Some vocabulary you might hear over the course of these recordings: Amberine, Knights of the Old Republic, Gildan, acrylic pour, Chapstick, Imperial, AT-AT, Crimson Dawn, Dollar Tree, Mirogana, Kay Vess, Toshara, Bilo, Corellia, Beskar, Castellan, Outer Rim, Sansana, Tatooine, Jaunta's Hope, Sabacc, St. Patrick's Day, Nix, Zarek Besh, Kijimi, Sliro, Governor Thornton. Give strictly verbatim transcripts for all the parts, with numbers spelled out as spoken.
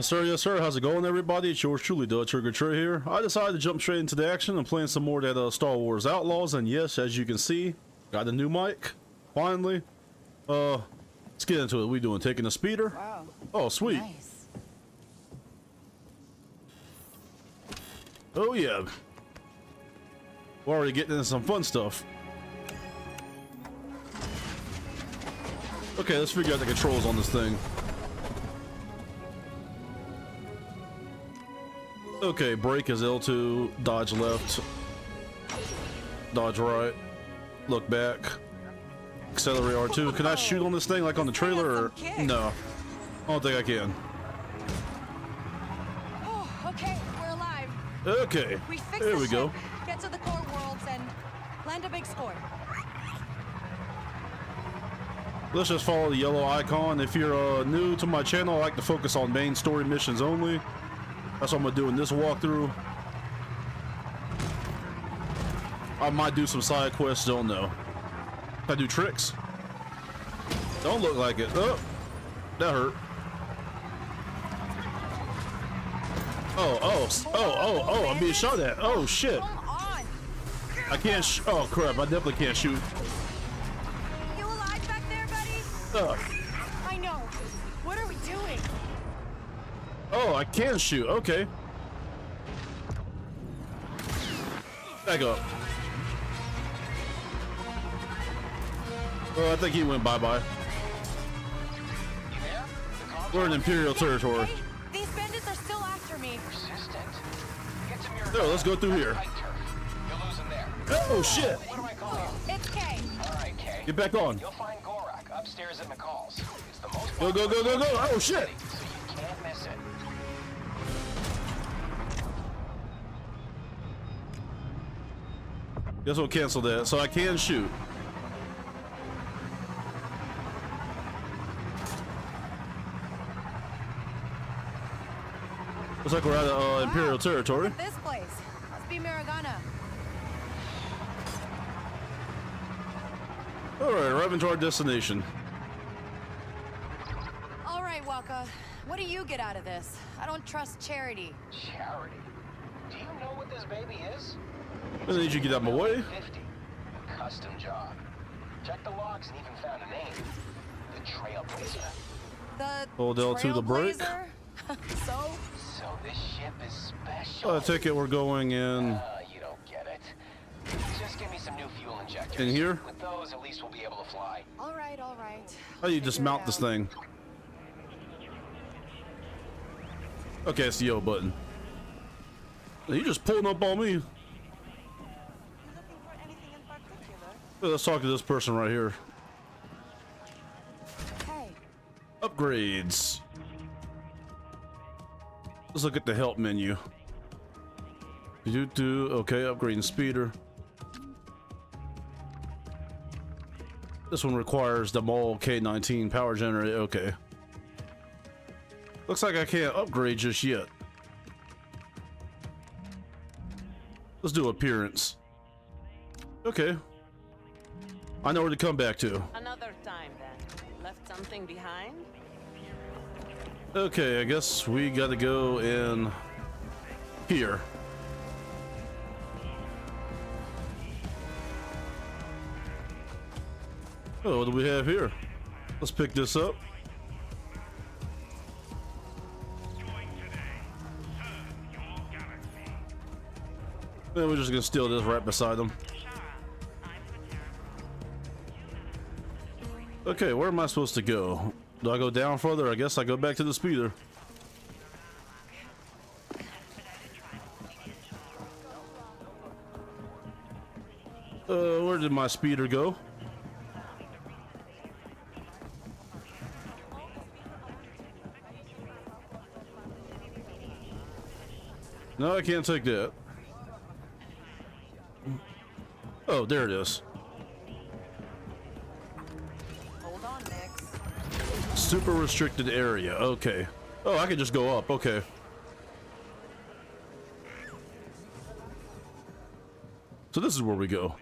Yes sir, yes sir, how's it going everybody? It's yours truly, the Trigger Trey here. I decided to jump straight into the action and playing some more of that uh, Star Wars Outlaws, and yes, as you can see, got a new mic, finally. Uh, let's get into it. What we doing, taking a speeder? Wow. Oh, sweet. Nice. Oh yeah. We're already getting into some fun stuff. Okay, let's figure out the controls on this thing. Okay, brake is L two, dodge left, dodge right, look back, accelerate R two. Can I shoot on this thing like on the trailer? Or? No, I don't think I can. Oh, okay, we're alive. Okay, we fixed there we the go. Get to the core worlds and land a big score. Let's just follow the yellow icon. If you're uh, new to my channel, I like to focus on main story missions only. That's what I'm gonna do in this walkthrough. I might do some side quests, don't know. If I do tricks. Don't look like it. Oh, that hurt. Oh, oh, oh, oh, oh, I'm being shot at. Oh, shit. I can't sh- oh, crap, I definitely can't shoot. You alive back there, buddy? I know. What are we doing? Oh, I can shoot. Okay. Back up. Oh, I think he went bye-bye. We're in Imperial territory. These bandits are still after me. No, let's go through here. Oh shit! It's Kay. All right, Kay. Get back on. You'll find Gorak upstairs at McCall's. It's the most go go go go go! Oh shit! Guess we'll cancel that, so I can shoot. Looks like we're out of uh, Imperial territory. Wow, this place must be Mirogana. All right, arriving to our destination. All right, Waka, what do you get out of this? I don't trust charity. Charity? Do you know what this baby is? I need you to get out of my way. Custom job. Check the logs and even found a name. The Trailblazer. The Hold L two to the brake. so? So this ship is special. I take it we're going in. Uh, you don't get it. Just give me some new fuel injectors. In here? With those, at least we'll be able to fly. All right, all right. How do you dismount this thing? Okay, it's the yo button. You just pulling up on me. Let's talk to this person right here. Hey. Upgrades. Let's look at the help menu. You do okay. Upgrading speeder. This one requires the mole K nineteen power generator. Okay. Looks like I can't upgrade just yet. Let's do appearance. Okay. I know where to come back to. Another time then. Left something behind? Okay, I guess we gotta go in here. Oh, what do we have here? Let's pick this up. And we're just gonna steal this right beside them. Okay, where am I supposed to go? Do I go down further? I guess I go back to the speeder. Uh, where did my speeder go? No, I can't take that. Oh, there it is. Super restricted area. Okay. Oh, I can just go up. Okay. So this is where we go.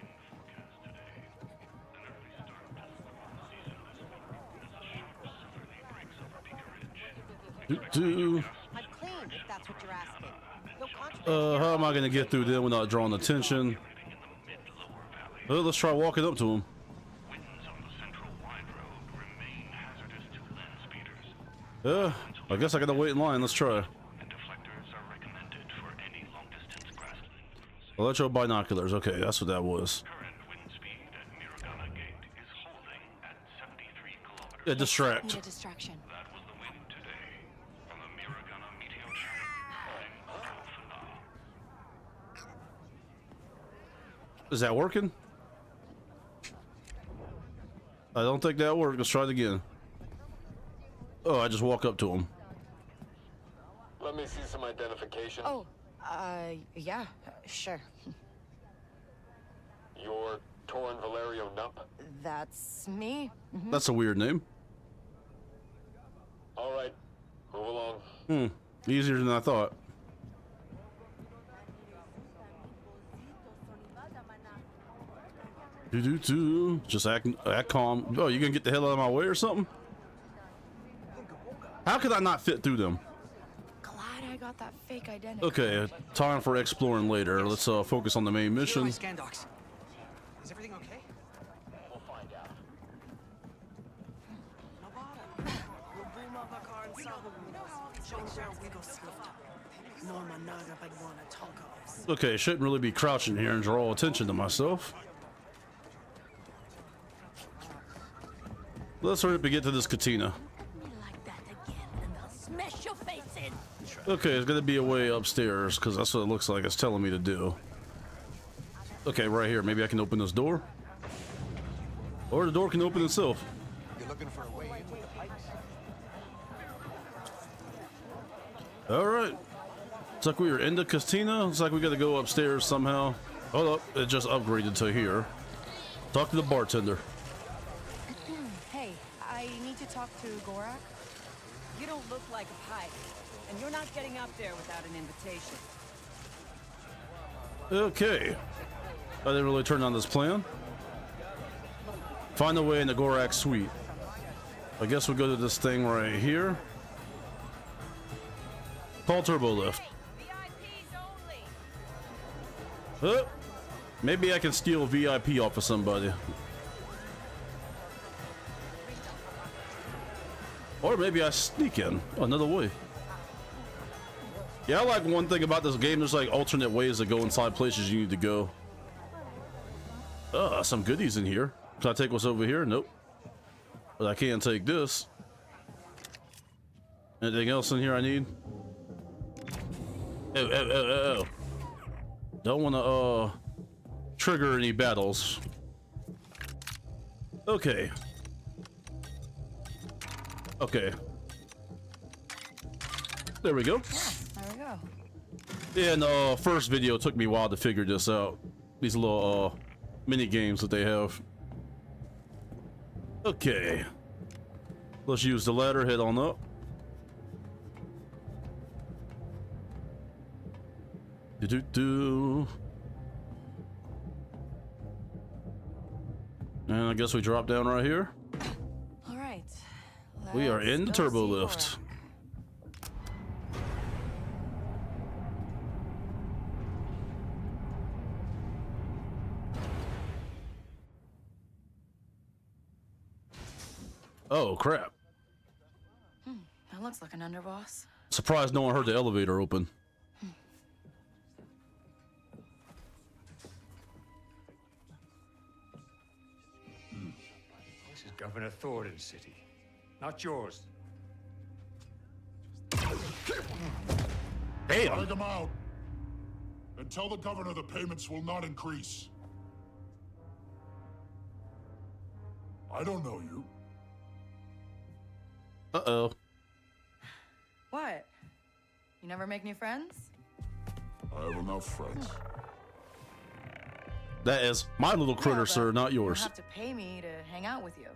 Do, do. Uh, how am I gonna get through there without drawing attention? Uh, let's try walking up to him. Yeah, I guess I gotta wait in line. Let's try. Electro binoculars. Okay, that's what that was. Yeah, distract. Need a distraction. That was the win today from the Mirogana meteor shower. Is that working? I don't think that worked. Let's try it again. Oh, I just walk up to him. Let me see some identification. Oh, uh, yeah, sure. You're Torin Valerio Nump? That's me. Mm-hmm. That's a weird name. All right, move along. Hmm, easier than I thought. Do do do. Just act, act calm. Oh, you gonna get the hell out of my way or something? How could I not fit through them? Glad I got that fake identity. Okay, time for exploring later. Let's uh, focus on the main mission. Is everything okay? We'll find out. Okay, shouldn't really be crouching here and draw attention to myself. Let's hurry up and get to this katina. Okay, it's gonna be a way upstairs because that's what it looks like it's telling me to do. Okay, right here. Maybe I can open this door, or the door can open itself. You're looking for a way into the pipes. All right, it's like we were in the casino. It's like we got to go upstairs somehow. Hold up, it just upgraded to here. Talk to the bartender. Hey, I need to talk to Gorak. You don't look like a pike, and you're not getting up there without an invitation. Okay. I didn't really turn on this plan. Find a way in the Gorak suite. I guess we'll go to this thing right here. Call turbo lift. Oh, maybe I can steal V I P off of somebody. Or maybe I sneak in another way. Yeah, I like one thing about this game. There's like alternate ways to go inside places you need to go. Uh, some goodies in here. Can I take what's over here? Nope. But I can take this. Anything else in here I need? Oh, oh, oh, oh. Don't want to uh trigger any battles. Okay. Okay. There we go. Yeah, there we go. Yeah, and uh, first video it took me a while to figure this out. These little uh, mini games that they have. Okay. Let's use the ladder. Head on up. Do do do. And I guess we drop down right here. We are in the turbo lift. Oh crap! Hmm, that looks like an underboss. Surprised no one heard the elevator open. Hmm. Hmm. This is Governor Thornton's city. Not yours. Damn. Drag them out. And tell the governor the payments will not increase. I don't know you. Uh-oh. What? You never make new friends? I have enough friends. That is my little critter, yeah, sir, not yours. You have to pay me to hang out with you.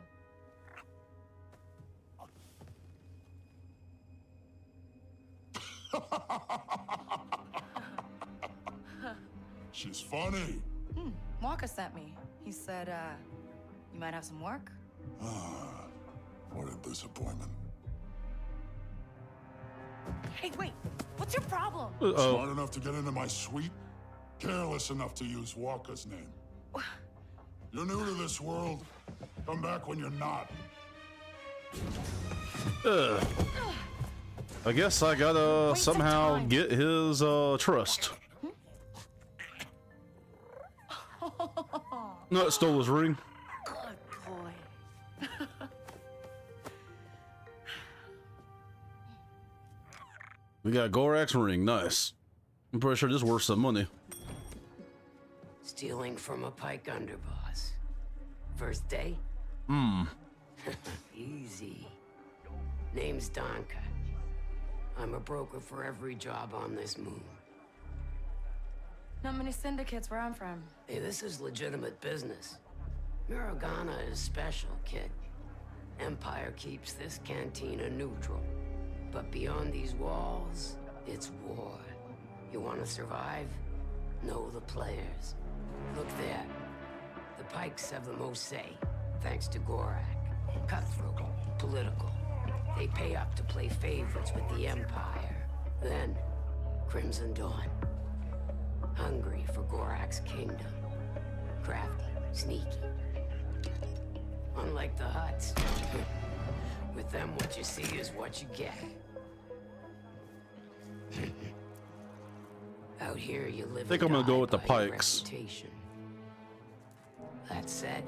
She's funny. Hmm. Waka sent me. He said, uh, you might have some work. Ah, what a disappointment. Hey, wait. What's your problem? Uh-oh. Smart enough to get into my suite? Careless enough to use Waka's name. You're new to this world. Come back when you're not. Ugh. I guess I gotta Wait somehow get his uh, trust. No, it stole his ring. Good boy. We got Gorak's ring. Nice. I'm pretty sure this is worth some money. Stealing from a Pike underboss. First day? Hmm. Easy. Name's Danka. I'm a broker for every job on this moon. Not many syndicates where I'm from. Hey, this is legitimate business. Mirogana is special, kid. Empire keeps this cantina neutral. But beyond these walls, it's war. You want to survive? Know the players. Look there. The Pikes have the most say, thanks to Gorak. Cutthroat, political. They pay up to play favorites with the Empire. Then, Crimson Dawn. Hungry for Gorak's kingdom. Crafty, sneaky. Unlike the Hutts. With them, what you see is what you get. Out here, you live. I think I'm gonna go with the Pikes. That said,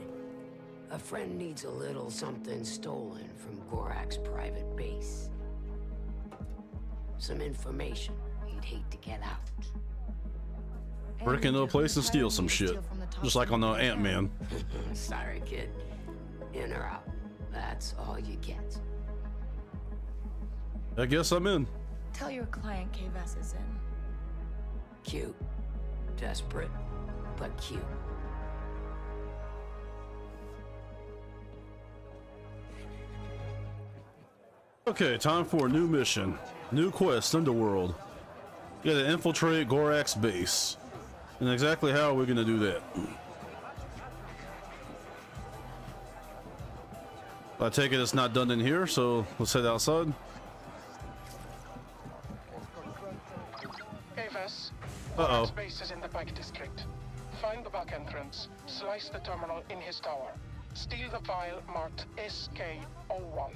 a friend needs a little something stolen from Gorak's private base. Some information he'd hate to get out. Break into a place and steal some shit. Just like on the Ant-Man. Sorry, kid. In or out. That's all you get. I guess I'm in. Tell your client Kay Vess is in. Cute. Desperate, but cute. Okay, time for a new mission. New quest, Underworld. You gotta infiltrate Gorak's base. And exactly how are we gonna do that? I take it it's not done in here, so let's head outside. Kay Vess, Gorak's base is in the Pike district. Find the back entrance, slice the terminal in his tower. Steal the file marked S K zero one.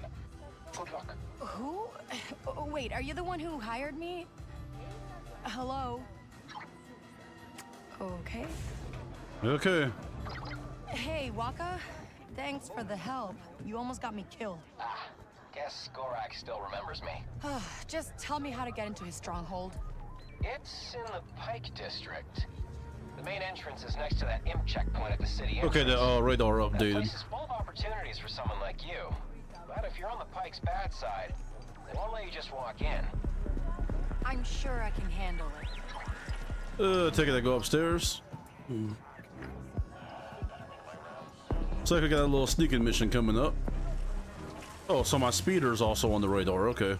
Good luck. Who? Oh, wait, are you the one who hired me? Hello? Okay. Okay. Hey, Waka. Thanks for the help. You almost got me killed. Ah, guess Gorak still remembers me. Just tell me how to get into his stronghold. It's in the Pike district. The main entrance is next to that imp checkpoint at the city entrance. Okay, the uh, radar updated. That place is full of opportunities for someone like you. But if you're on the Pike's bad side, they won't let you just walk in. I'm sure I can handle it. Uh, take it to go upstairs. Hmm. Looks like we got a little sneaking mission coming up. Oh, so my speeder is also on the radar. Okay.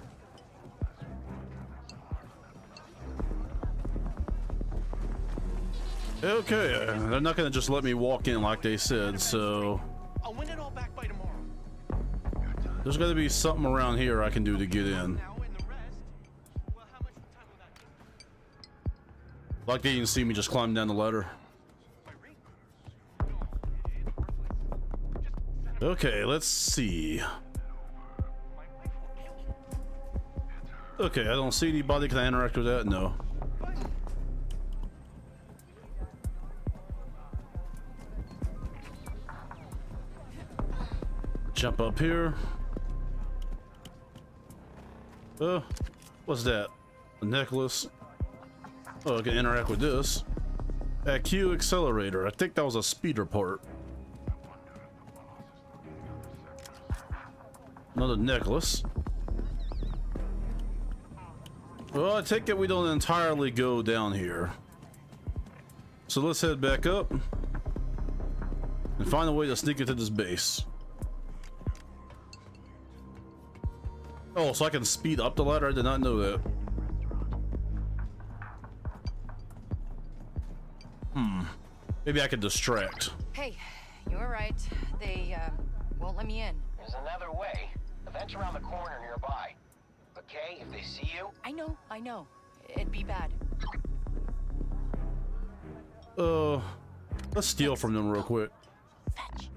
Okay, they're not gonna just let me walk in like they said, so. I'll win it all back by tomorrow. There's gotta be something around here I can do to get in. Like they didn't see me just climb down the ladder. Okay, let's see. Okay, I don't see anybody. Can I interact with that? No. Jump up here. Uh, what's that? A necklace. Oh, I can interact with this. That Q accelerator. I think that was a speeder part. Another necklace. Well, I take it we don't entirely go down here. So let's head back up and find a way to sneak into this base. Oh, so I can speed up the ladder? I did not know that. Hmm. Maybe I could distract. Hey, you're right. They uh, won't let me in. There's another way. The vent's around the corner nearby. But okay if they see you? I know, I know. It'd be bad. Uh, let's steal from them real quick. Fetch.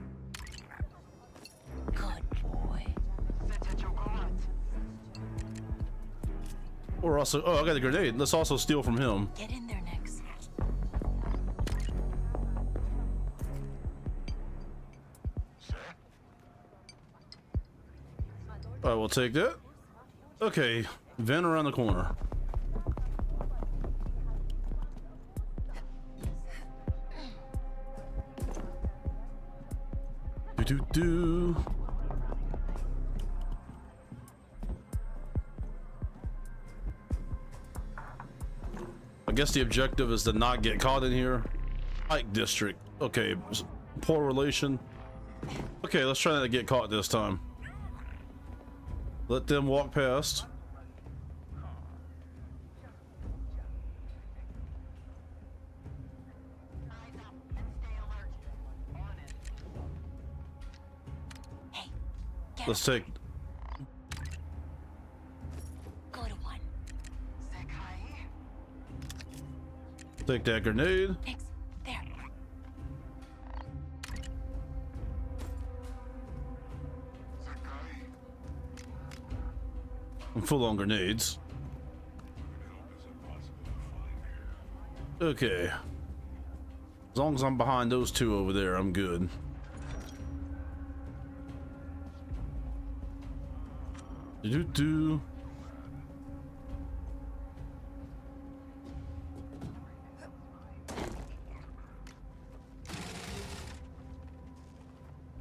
Good boy. Or also, oh, I got a grenade. Let's also steal from him. Get in there, Nix. I will take that. Okay, vent around the corner. Do do. I guess the objective is to not get caught in here. Pike District. Okay, poor relation. Okay, let's try not to get caught this time. Let them walk past. Hey, let's take. Go to one. Take that grenade. Next. I'm full on grenades. Okay. As long as I'm behind those two over there, I'm good. Do do.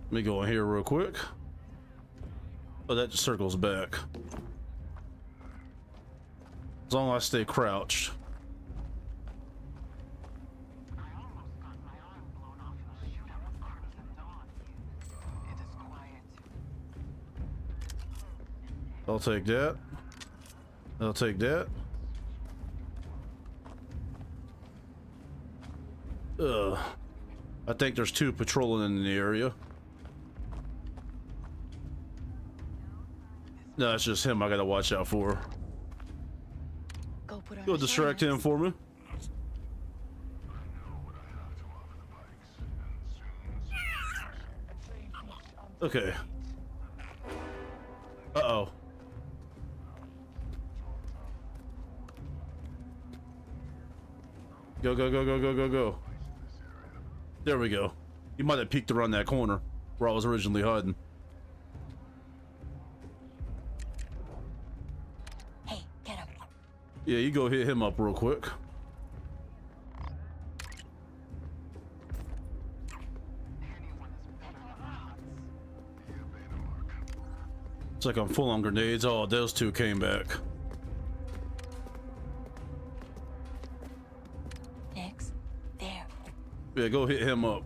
Let me go in here real quick. Oh, that just circles back. As long as I stay crouched. I almost got my arm blown off in a shootout with Crimson Dawn. It is quiet. I'll take that. I'll take that. Ugh. I think there's two patrolling in the area. No, it's just him I gotta watch out for. Go distract him for me. Okay. Uh-oh. Go, go, go, go, go, go, go. There we go. He might have peeked around that corner where I was originally hiding. Yeah, you go hit him up real quick. It's like I'm full on grenades. Oh, those two came back. Next, there. Yeah, go hit him up.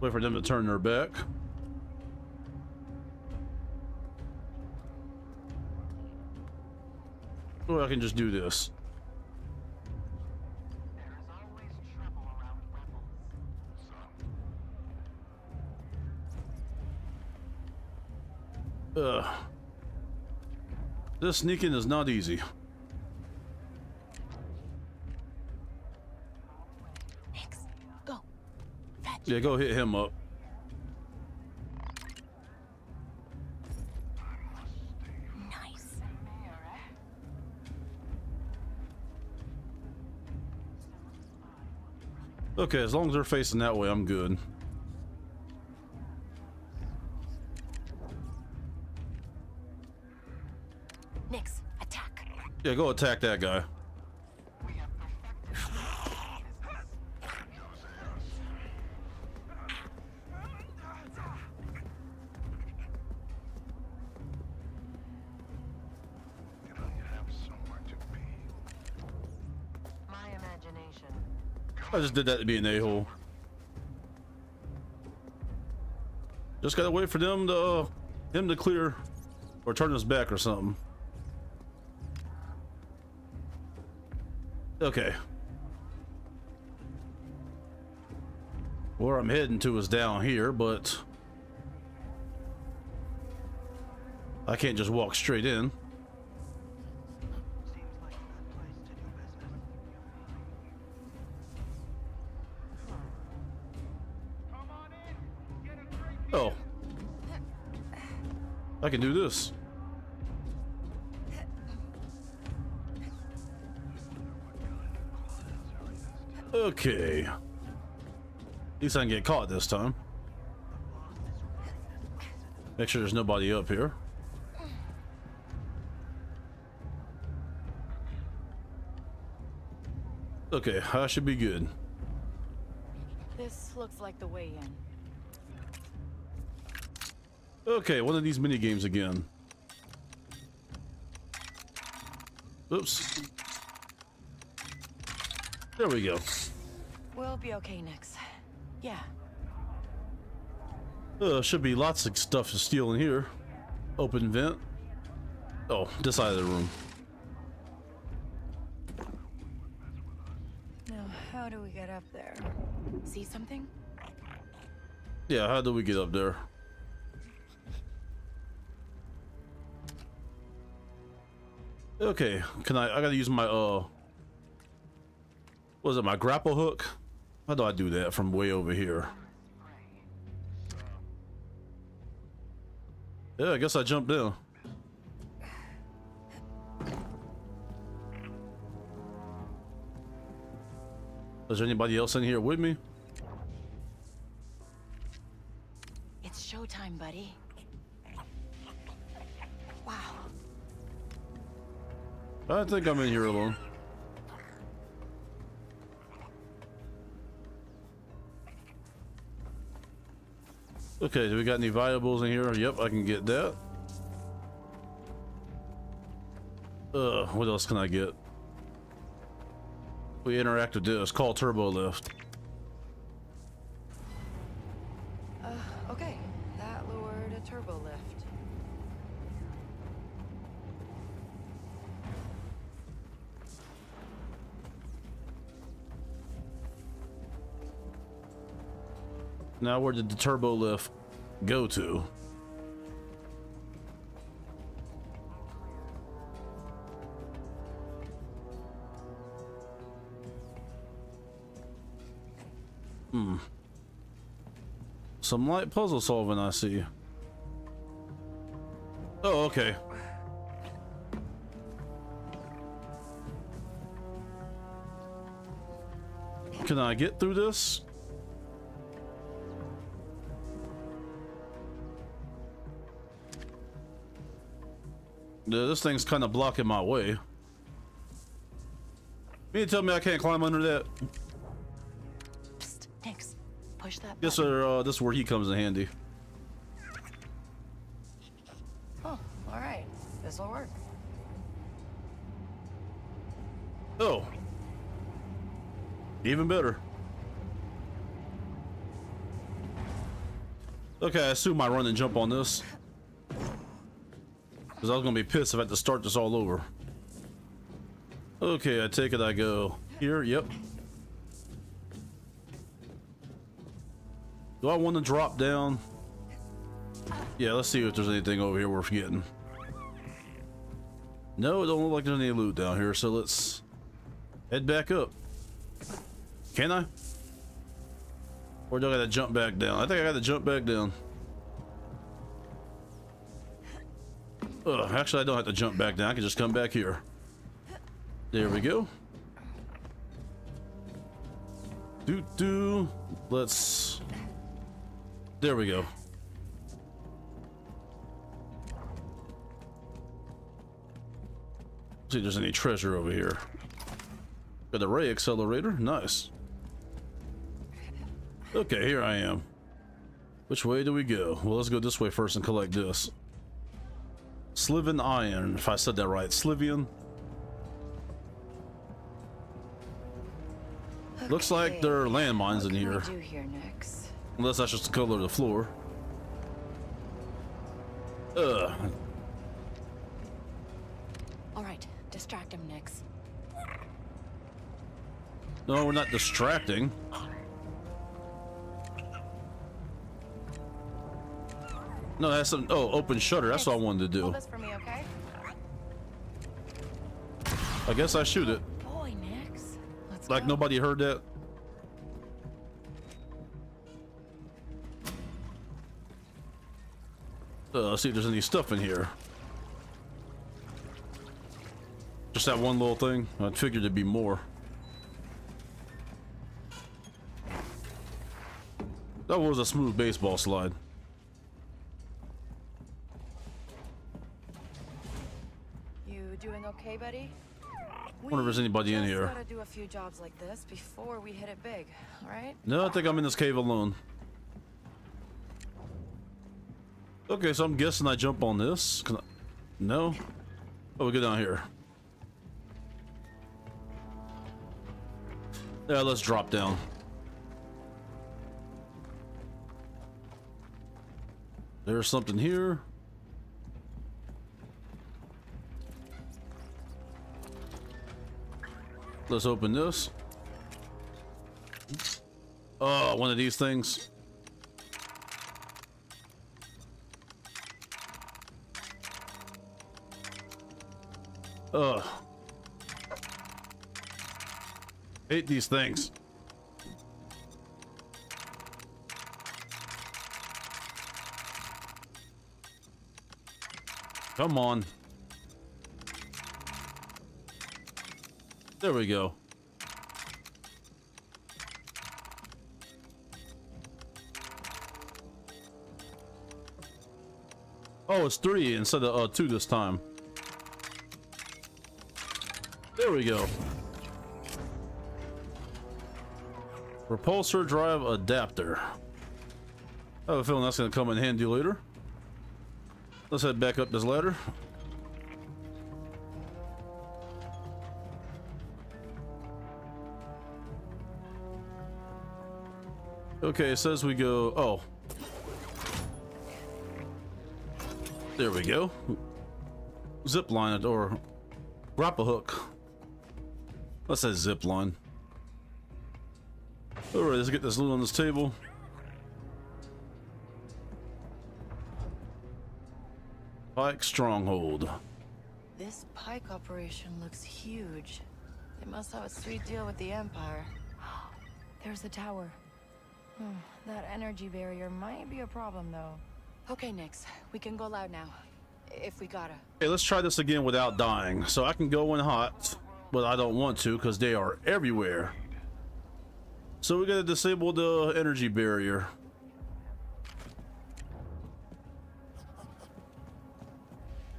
Wait for them to turn their back. Or I can just do this. There is always trouble around rebels. Ugh. This sneaking is not easy. Yeah, go hit him up. Nice. Okay, as long as they're facing that way, I'm good. Nix, attack. Yeah, go attack that guy. I just did that to be an a-hole. Just gotta wait for them to uh, him to clear or turn his back or something. Okay. Where I'm heading to is down here, but I can't just walk straight in. Oh, I can do this. Okay. At least I can get caught this time. Make sure there's nobody up here. Okay, I should be good. This looks like the way in. Okay, one of these mini games again. Oops. There we go. We'll be okay, Nix. Yeah. Uh, should be lots of stuff to steal in here. Open vent. Oh, this side of the room. Now, how do we get up there? See something? Yeah, how do we get up there? Okay, can I, I gotta use my, uh, what is it, my grapple hook? How do I do that from way over here? Yeah, I guess I jumped down. Is there anybody else in here with me? It's showtime, buddy. I think I'm in here alone. Okay, do we got any valuables in here? Yep, I can get that. Uh, what else can I get? We interact with this. Call turbo lift. Uh, okay, that lowered a turbo lift. Now, where did the turbo lift go to? Hmm. Some light puzzle solving, I see. Oh, okay. Can I get through this? Yeah, this thing's kind of blocking my way. You mean to tell me I can't climb under that? Psst, Nix. Push that button. Yes, sir. Uh, this is where he comes in handy. Oh, all right. This will work. Oh, even better. Okay, I assume I run and jump on this. Cause I was gonna be pissed if I had to start this all over. Okay, I take it I go here, yep. Do I want to drop down? Yeah, let's see if there's anything over here worth getting. No, it don't look like there's any loot down here, so let's head back up. Can I? Or do I gotta jump back down? I think I gotta jump back down. Ugh, actually, I don't have to jump back down. I can just come back here. There we go. Doo doo. Let's. There we go. See if there's any treasure over here. Got a ray accelerator. Nice. Okay, here I am. Which way do we go? Well, let's go this way first and collect this. Slivian iron, if I said that right. Slivian. Okay. Looks like there are landmines in here. Do here next? Unless that's just the color of the floor. Ugh. All right, distract him, Nix. No, we're not distracting. No, that's an oh open shutter. That's what I wanted to do. This for me, okay? I guess I shoot it. Boy, Nix. Let's like go. Nobody heard that. Uh, let's see if there's any stuff in here. Just that one little thing. I figured there'd be more. That was a smooth baseball slide. You doing okay, buddy? I wonder if there's anybody in here. Gotta do a few jobs like this before we hit it big, all right? No, I think I'm in this cave alone. Okay, so I'm guessing I jump on this. Can I? No? Oh, we go down here. Yeah, let's drop down. There's something here. Let's open this. Oh, one of these things. Ugh. Hate these things. Come on. There we go. Oh, it's three instead of uh, two this time. There we go. Repulsor drive adapter. I have a feeling that's going to come in handy later. Let's head back up this ladder. Okay, it says we go. Oh. There we go. Zip line it or wrap a hook. Let's say zip line. All right, let's get this loot on this table. Pike stronghold. This Pike operation looks huge. They must have a sweet deal with the Empire. There's the tower. Hmm, that energy barrier might be a problem, though. Okay, Nix, we can go loud now, if we gotta. Hey, let's try this again without dying. So I can go in hot. But I don't want to because they are everywhere. So we gotta disable the energy barrier.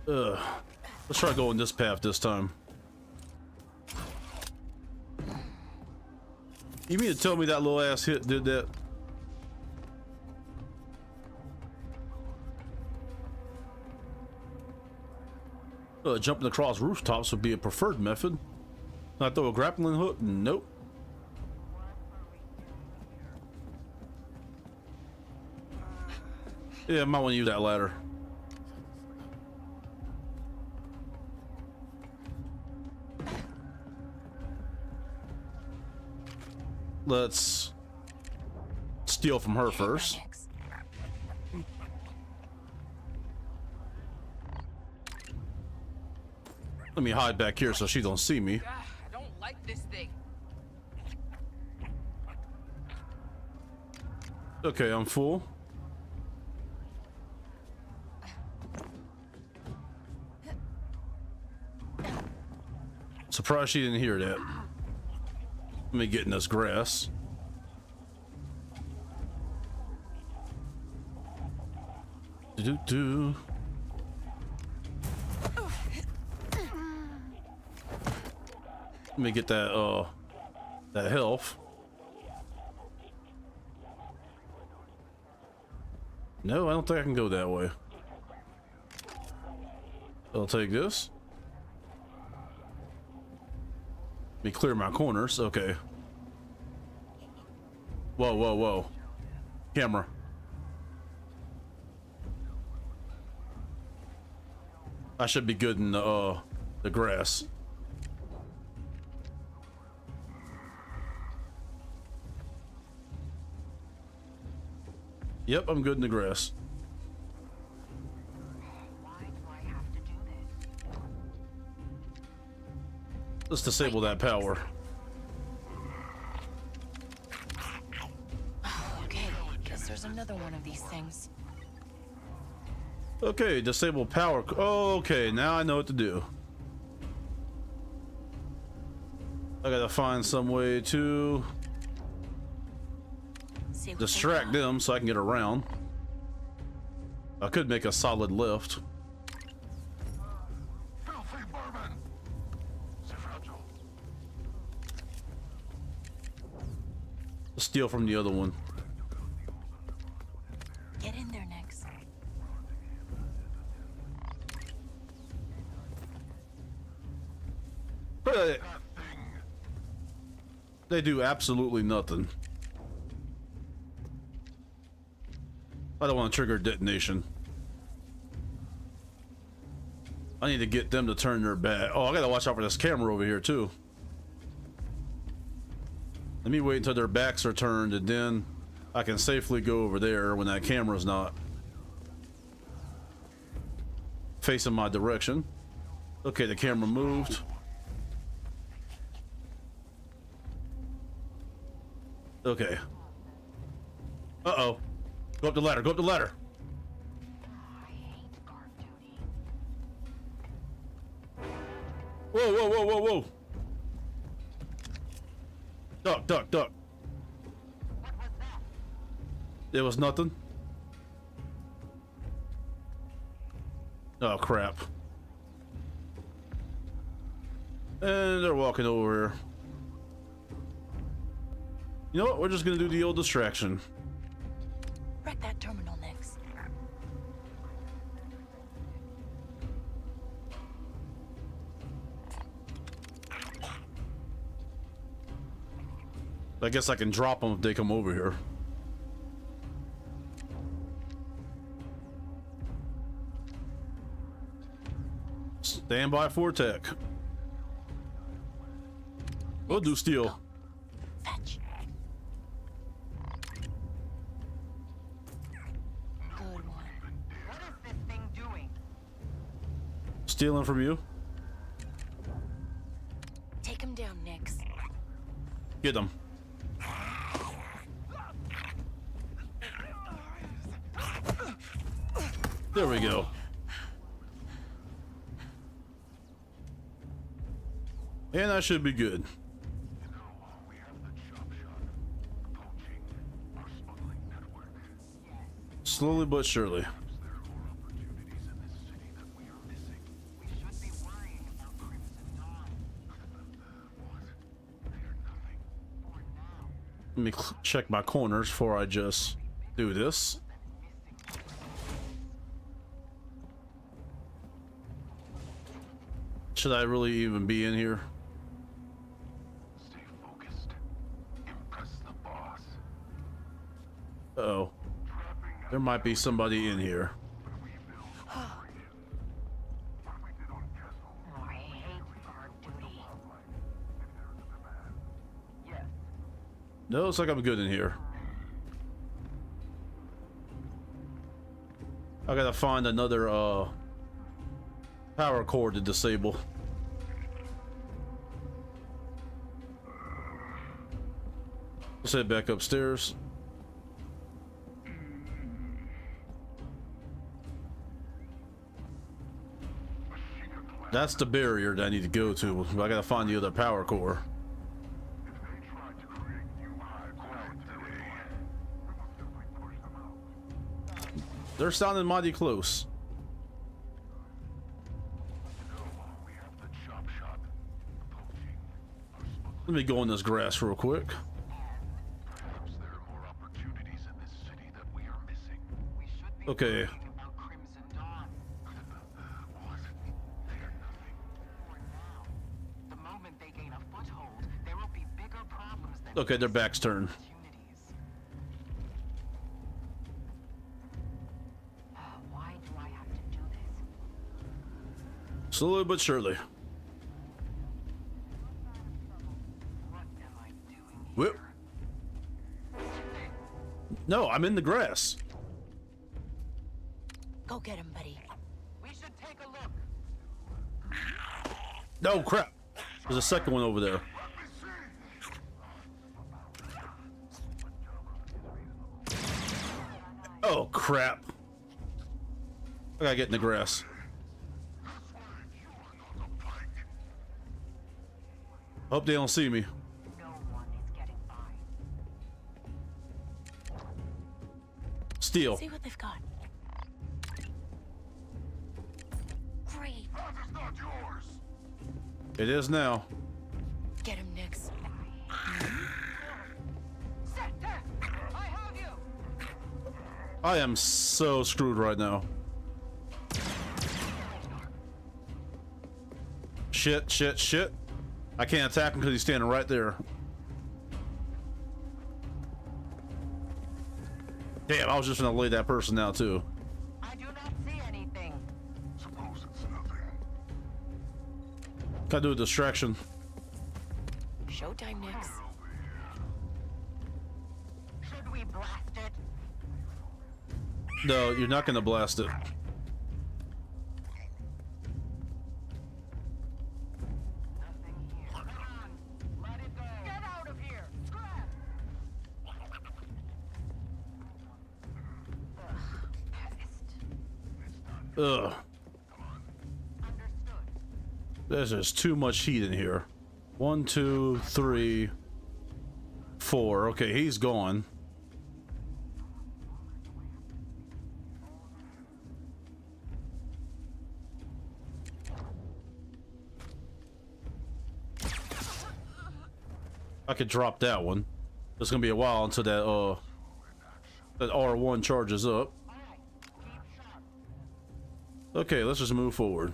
Ugh. Let's try going this path this time. You mean to tell me that little ass hit did that? Uh, jumping across rooftops would be a preferred method. I throw a grappling hook? Nope. Yeah, I might want to use that ladder. Let's steal from her first. Let me hide back here so she don't see me. I don't like this thing. Okay, I'm full. Surprised she didn't hear that. Let me get in this grass. Do do. Let me get that uh that health. No, I don't think I can go that way. I'll take this. Let me clear my corners. Okay. Whoa, whoa, whoa. Camera. I should be good in the uh the grass. Yep, I'm good in the grass. Let's disable that power. Okay, guess there's another one of these things. Okay, disable power. Oh, okay, now I know what to do. I gotta find some way to distract them so I can get around. I could make a solid lift. Steal from the other one. Get in there, Nix. But they do absolutely nothing. I don't want to trigger detonation. I need to get them to turn their back. Oh, I gotta watch out for this camera over here too. Let me wait until their backs are turned and then I can safely go over there when that camera's not facing my direction. Okay, the camera moved. Okay. Uh-oh. Go up the ladder. Go up the ladder. Whoa, whoa, whoa, whoa, whoa. Duck, duck, duck. What was that? It was nothing. Oh, crap. And they're walking over here. You know what? We're just going to do the old distraction. Wreck that terminal, Nix. I guess I can drop them if they come over here. Stand by for tech. We'll do steel. Go. Fetch. Good one. What is this thing doing? Stealing from you. Take him down, Nix. Get him. There we go. And I should be good. Slowly but surely. Let me check my corners before I just do this. Should I really even be in here? Stay focused. Impress the boss. Uh oh. There might be somebody in here. No, it's like I'm good in here. I gotta find another uh power cord to disable. Let's head back upstairs. That's the barrier that I need to go to. I gotta find the other power core. They're sounding mighty close. Let me go in this grass real quick. Perhaps there are more opportunities in this city that we are missing. We should be okay. About Crimson Dawn. What? They are nothing. For now. The moment they gain a foothold, there will be bigger problems than okay, their back's turned. Uh, why do I have to do this? Slowly but surely. Whoop. No, I'm in the grass. Go get him, buddy. We should take a look. No crap. There's a second one over there. Oh, crap. I gotta get in the grass. Hope they don't see me. Steal. See what they've got. Great. That is not yours. It is now. Get him, Nix. Set back. I have you. I am so screwed right now. Shit, shit, shit. I can't attack him because he's standing right there. Damn, I was just gonna lay that person out too. I do not see anything. Suppose it's nothing. Gotta do a distraction. Showtime, Nix. Should we blast it? No, you're not gonna blast it. Ugh. There's just too much heat in here. One, two, three, four. Okay, he's gone. I could drop that one. It's gonna be a while until that uh that R one charges up. Okay, let's just move forward.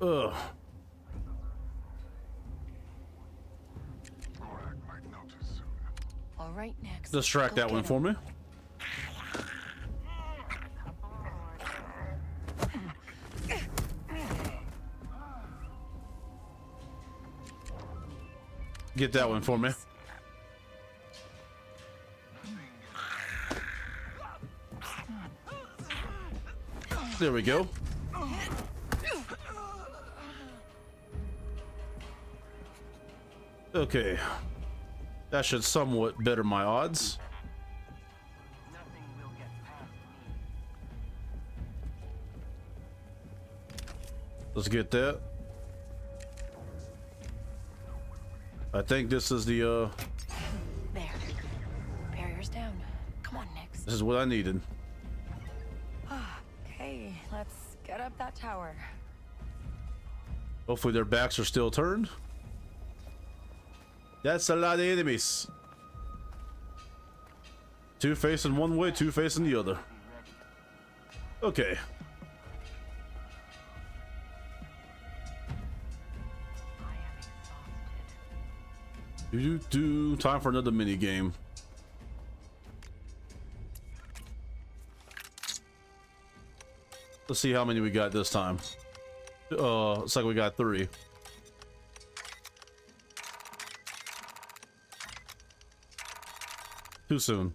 Ugh. All right, next. Distract that one for me. Get that one for me. There we go. Okay. That should somewhat better my odds. Nothing will get past me. Let's get that. I think this is the uh there. Barriers down. Come on, Nix. This is what I needed. Let's get up that tower. Hopefully their backs are still turned. That's a lot of enemies. Two facing one way, two facing the other. Okay. Do do do. Time for another mini game. Let's see how many we got this time. Uh, looks like we got three. Too soon.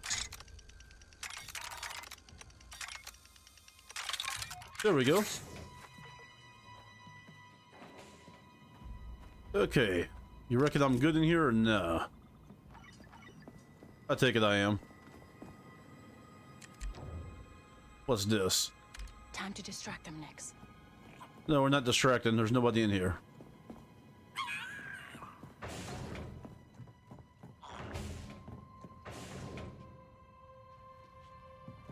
There we go. Okay. You reckon I'm good in here or no? Nah? I take it I am. What's this? Time to distract them, Nix. No, we're not distracting. There's nobody in here.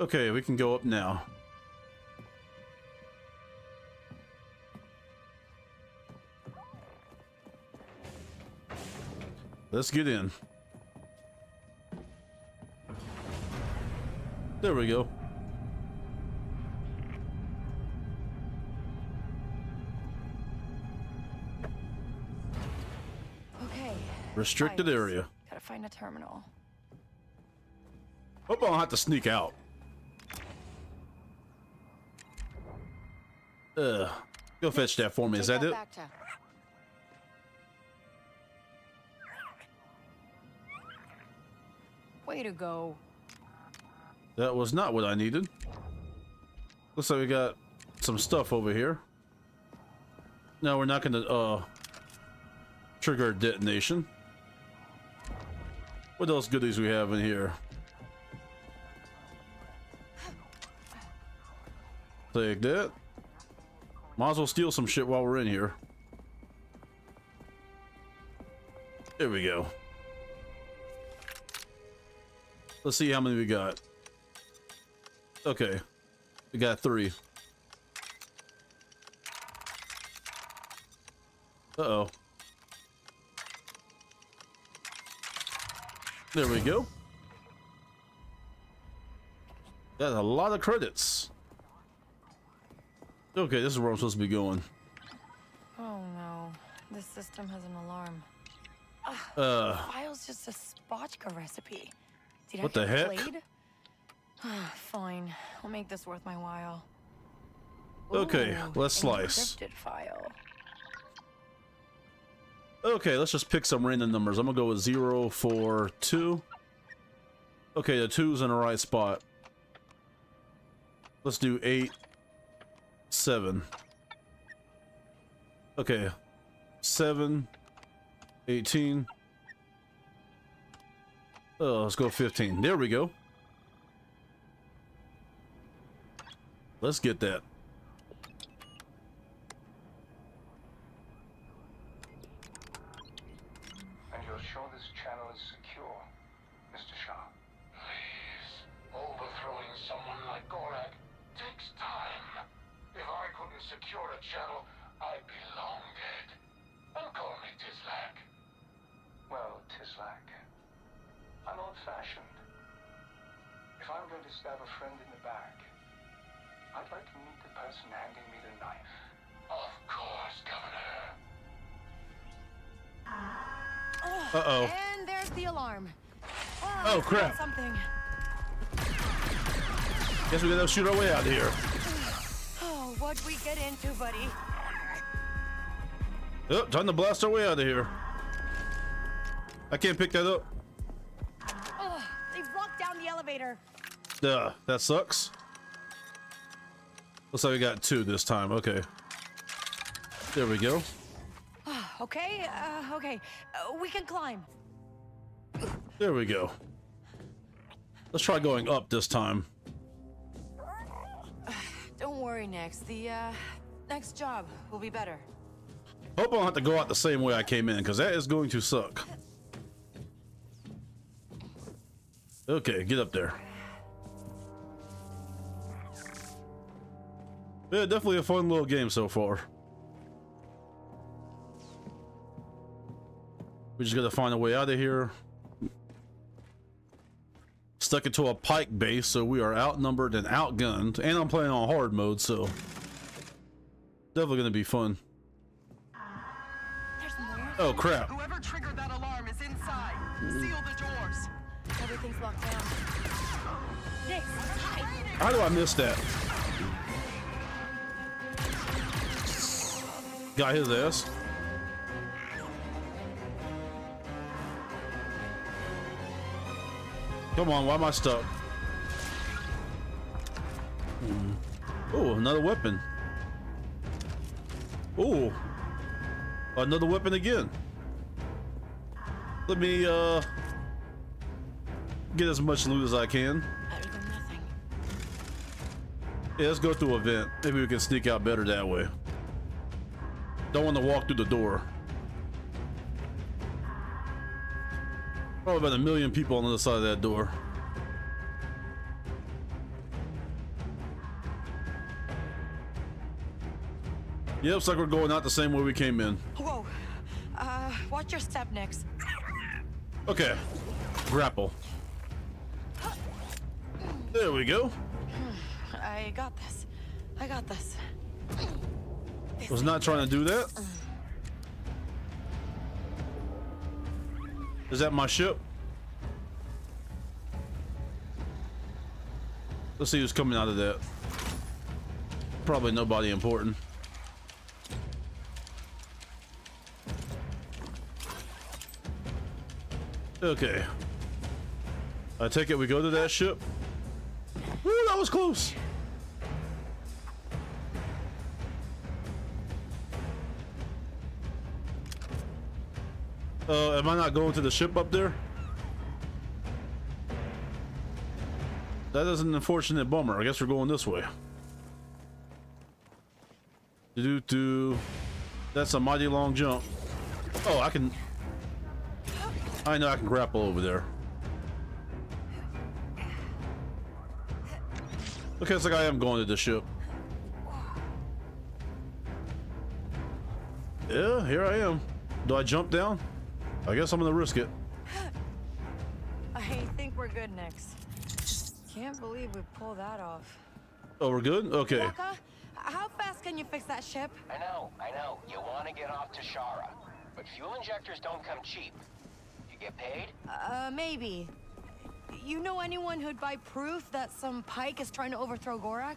Okay, we can go up now. Let's get in. There we go. Restricted nice. Area. Gotta find a terminal. Hope I don't have to sneak out. Ugh. Go fetch that for me. Take Is that, that it? To... Way to go. That was not what I needed. Looks like we got some stuff over here. No, we're not gonna uh trigger a detonation. What else goodies we have in here? Take that. Might as well steal some shit while we're in here. There we go. Let's see how many we got. Okay. We got three. Uh-oh. There we go. That's a lot of credits. Okay, this is where I'm supposed to be going. Oh no. This system has an alarm. Ugh, uh the file's just a spotchka recipe. Did what I the heck? Played? Fine. I'll make this worth my while. Okay, ooh, let's slice. File. Okay, let's just pick some random numbers. I'm gonna go with zero, four, two. Okay, the two's in the right spot. Let's do eight, seven. Okay, seven, eighteen. Oh, let's go fifteen. There we go. Let's get that. And you're sure this channel is secure, Mister Shahr? Please, overthrowing someone like Gorak takes time. If I couldn't secure a channel, I'd be long dead. And call me Tishlak. Well, Tishlak, I'm old-fashioned. If I'm going to stab a friend in the back, I'd like to meet the person handing me the knife. Of course, Governor. Uh oh. And there's the alarm. Oh, oh crap! Something. Guess we gotta shoot our way out of here. Oh, what'd we get into, buddy? Oh, time to blast our way out of here. I can't pick that up. Oh, they blocked down the elevator. Duh, that sucks. Looks like we got two this time. Okay. There we go. Okay. Uh, okay. Uh, we can climb. There we go. Let's try going up this time. Don't worry, Nix. The uh, next job will be better. Hope I don't have to go out the same way I came in, because that is going to suck. Okay. Get up there. Yeah, definitely a fun little game so far. We just gotta find a way out of here. Stuck into a pike base, so we are outnumbered and outgunned. And I'm playing on hard mode, so definitely gonna be fun. Oh crap! Whoever triggered that alarm is inside. Seal the doors. Everything's locked down. How do I miss that? Got his ass. Come on, why am I stuck? Mm. Oh, another weapon. Oh, another weapon again. Let me uh get as much loot as I can. Yeah, let's go through a vent. Maybe we can sneak out better that way. Don't want to walk through the door. Probably about a million people on the other side of that door. Yep, it's like we're going out the same way we came in. Whoa. Uh, watch your step, Nix. Okay. Grapple. There we go. I got this. I got this. Was not trying to do that. Is that my ship? Let's see who's coming out of that. Probably nobody important. Okay. I take it we go to that ship. Ooh, that was close. Uh, am I not going to the ship up there? That is an unfortunate bummer. I guess we're going this way. Do do. That's a mighty long jump. Oh, I can. I know I can grapple over there. Okay, it's like I am going to the ship. Yeah, here I am. Do I jump down? I guess I'm gonna risk it. I think we're good, Nix. Can't believe we pulled that off. Oh, we're good? Okay. Waka, how fast can you fix that ship? I know, I know. You want to get off Toshara, but fuel injectors don't come cheap. You get paid? Uh, maybe. You know anyone who'd buy proof that some pike is trying to overthrow Gorak?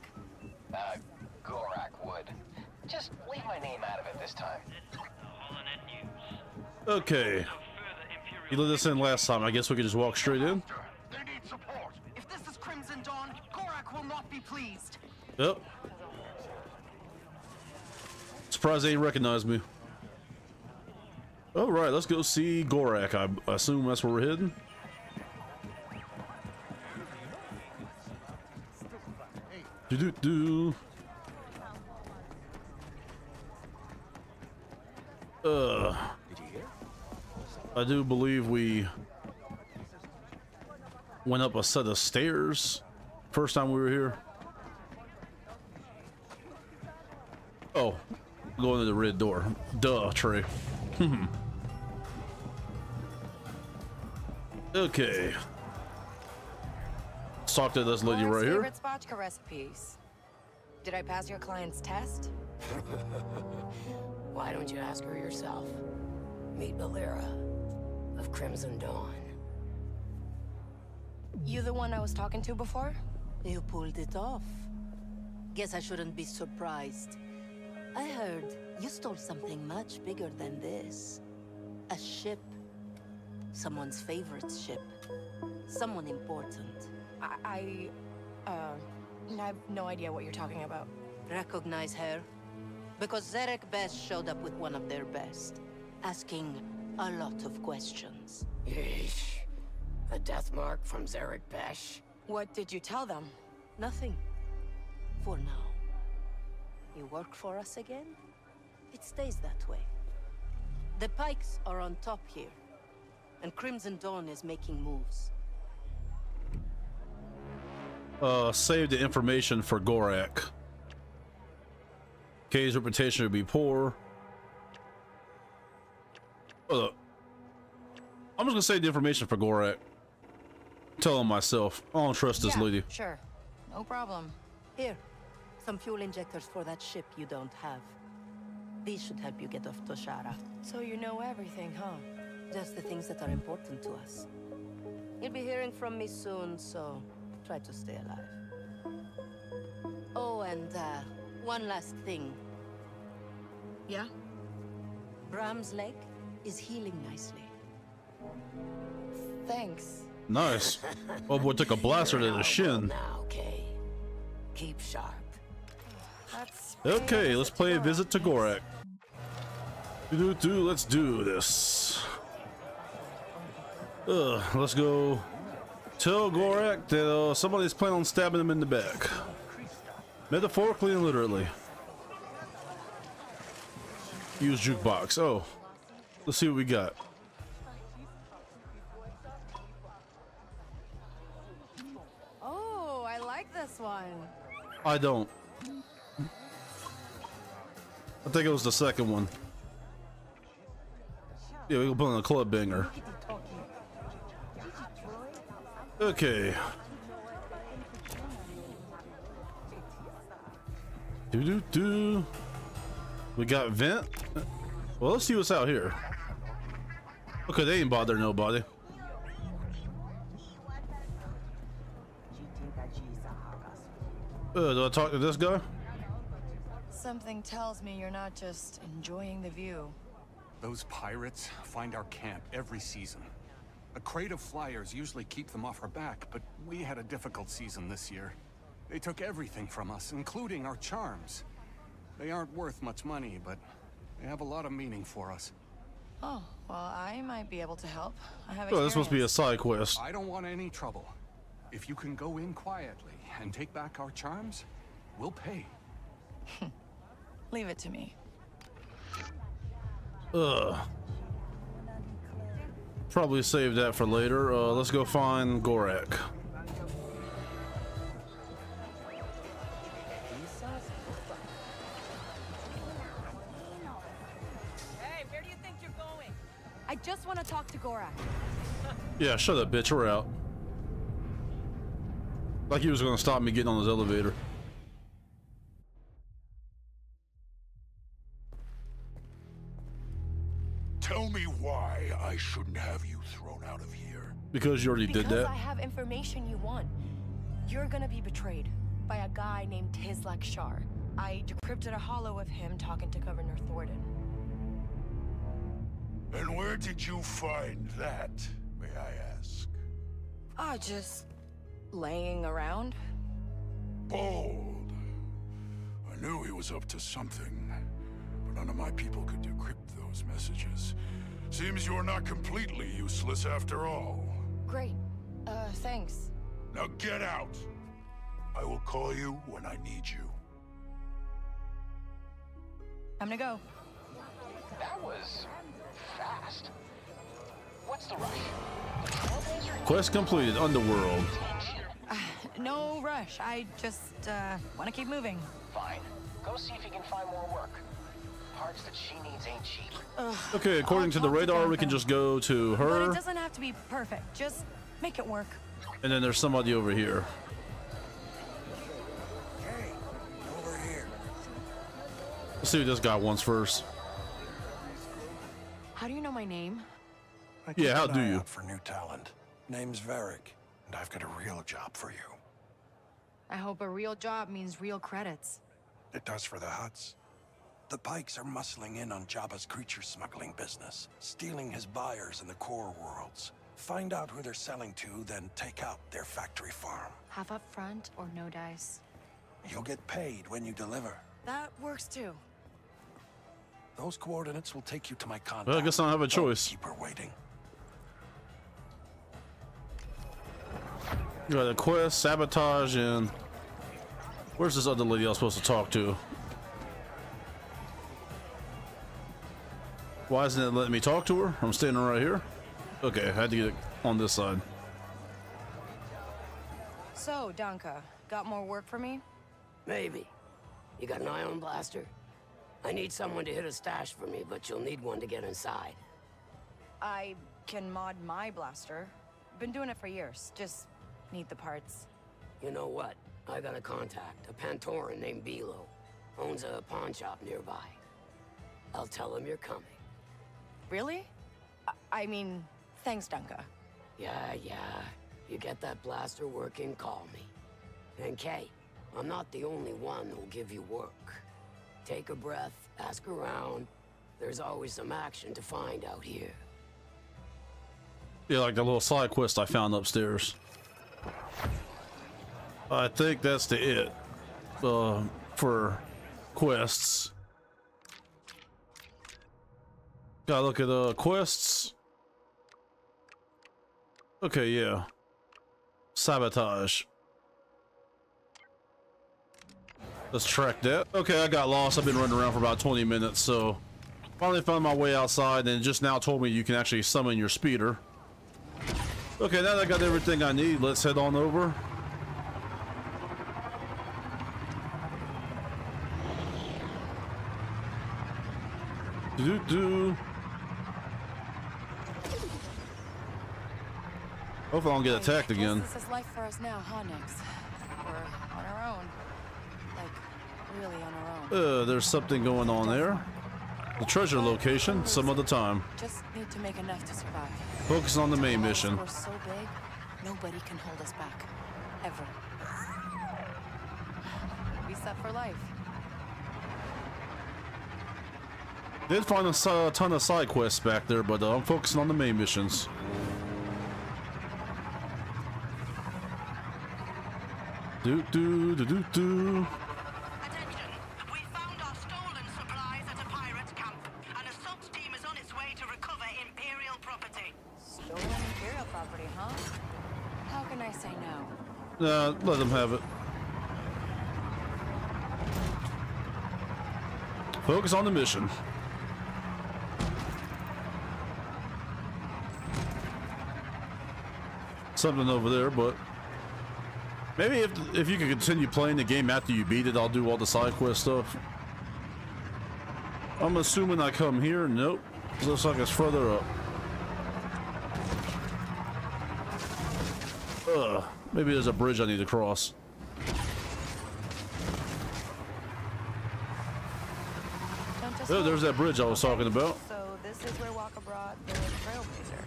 Uh, Gorak would. Just leave my name out of it this time. Okay. You let us in last time. I guess we could just walk straight in. They need support. If this is Crimson Dawn, Gorak will not be pleased. Yep. Surprised they didn't recognize me. All right, let's go see Gorak. I assume that's where we're heading. Do do do. Uh, I do believe we went up a set of stairs first time we were here. Oh, going to the red door. Duh, Trey. Okay. Let's talk to this lady right here. Sabacc recipes. Did I pass your client's test? Why don't you ask her yourself? Meet Belira of Crimson Dawn. You the one I was talking to before? You pulled it off. Guess I shouldn't be surprised. I heard you stole something much bigger than this. A ship. Someone's favorite ship. Someone important. I... I uh, I have no idea what you're talking about. Recognize her? Because Zarek Besh showed up with one of their best, asking a lot of questions. Yeesh. A death mark from Zarek Besh? What did you tell them? Nothing. For now. You work for us again? It stays that way. The Pikes are on top here, and Crimson Dawn is making moves. Uh, save the information for Gorak. Kay's reputation would be poor. Hold up. I'm just gonna save the information for Gorak. Tell him myself. I don't trust this yeah, lady. Sure. No problem. Here. Some fuel injectors for that ship you don't have. These should help you get off Toshara. So you know everything, huh? Just the things that are important to us. You'll be hearing from me soon, so try to stay alive. Oh, and uh one last thing. Yeah? Bram's leg is healing nicely. Thanks. Nice. Oh boy, took a blaster to the shin. Now, okay. Keep sharp. Let's okay, let's play a visit to Gorak. Do, do, do, let's do this. Ugh, let's go tell Gorak that uh, somebody's planning on stabbing him in the back. Metaphorically and literally. Use jukebox. Oh, let's see what we got. Oh, I like this one. I don't. I think it was the second one. Yeah, we can put on a club banger. Okay. Do do do. We got vent. Well, let's see what's out here. Okay, they ain't bother nobody. Uh, do I talk to this guy? Something tells me you're not just enjoying the view. Those pirates find our camp every season. A crate of flyers usually keep them off our back, but we had a difficult season this year. They took everything from us, including our charms. They aren't worth much money, but they have a lot of meaning for us. Oh, well, I might be able to help. I have experience. Oh, this must be a side quest. I don't want any trouble. If you can go in quietly and take back our charms, we'll pay. Leave it to me. Ugh. Probably save that for later. Uh, let's go find Gorak. Hey, where do you think you're going? I just want to talk to Gorak. Yeah, shut up, bitch. We're out. Like he was going to stop me getting on this elevator. Tell me why I shouldn't have you thrown out of here. Because you already because did that. I have information you want. You're gonna be betrayed by a guy named Tishlak Shahr. I decrypted a holo of him talking to Governor Thornton. And where did you find that, may I ask? Ah, oh, just laying around. Bold. I knew he was up to something, but none of my people could decrypt those messages. Seems you're not completely useless after all. Great. Uh, thanks. Now get out! I will call you when I need you. I'm gonna go. That was fast. What's the rush? Quest completed, Underworld. Uh, no rush. I just, uh, want to keep moving. Fine. Go see if you can find more work. Parts that she needs ain't cheap. Ugh. Okay, according to the radar, we can just go to her. But it doesn't have to be perfect. Just make it work. And then there's somebody over here. Hey, over here. Let's see what this guy wants first. How do you know my name? I yeah, how do you? For new talent. Name's Varick, and I've got a real job for you. I hope a real job means real credits. It does for the Hutts. The Pikes are muscling in on Jabba's creature smuggling business, stealing his buyers in the core worlds. Find out who they're selling to, then take out their factory farm. Half up front or no dice? You'll get paid when you deliver. That works too. Those coordinates will take you to my contact. Well, I guess I don't have a choice. Keep her waiting. You got a quest, sabotage, and... Where's this other lady I was supposed to talk to? Why isn't it letting me talk to her? I'm standing right here. Okay, I had to get it on this side. So, Danka, got more work for me? Maybe. You got an ion blaster? I need someone to hit a stash for me, but you'll need one to get inside. I can mod my blaster. Been doing it for years. Just need the parts. You know what? I got a contact, a Pantoran named Bilo. Owns a pawn shop nearby. I'll tell him you're coming. Really? I mean, thanks, Danka. Yeah, yeah. You get that blaster working, call me. And Kay, I'm not the only one who'll give you work. Take a breath, ask around. There's always some action to find out here. Yeah, like the little side quest I found upstairs. I think that's the it uh, for quests. Gotta look at uh, quests. Okay, yeah. Sabotage. Let's track that. Okay, I got lost. I've been running around for about twenty minutes, so finally found my way outside, and just now told me you can actually summon your speeder. Okay, now that I got everything I need, let's head on over. Do do. Hopefully I don't get attacked again. This is life for us now, huh, Nix? We're on our own. Like, really on our own. Uh, there's something going on there. The treasure location, some other time. Just need to make enough to survive. Focus on the main mission. We're so big, nobody can hold us back. Ever. We'll be set for life. Did find a uh, ton of side quests back there, but uh, I'm focusing on the main missions. Do do do do do. Attention! We found our stolen supplies at a pirate camp. An assault team is on its way to recover Uh, let them have it. Focus on the mission. Something over there, but maybe if if you can continue playing the game after you beat it, I'll do all the side quest stuff. I'm assuming I come here. Nope. Looks like it's further up. Ugh. Maybe there's a bridge I need to cross. Oh, there's that bridge I was talking about. So this is where Waka brought the Trailblazer.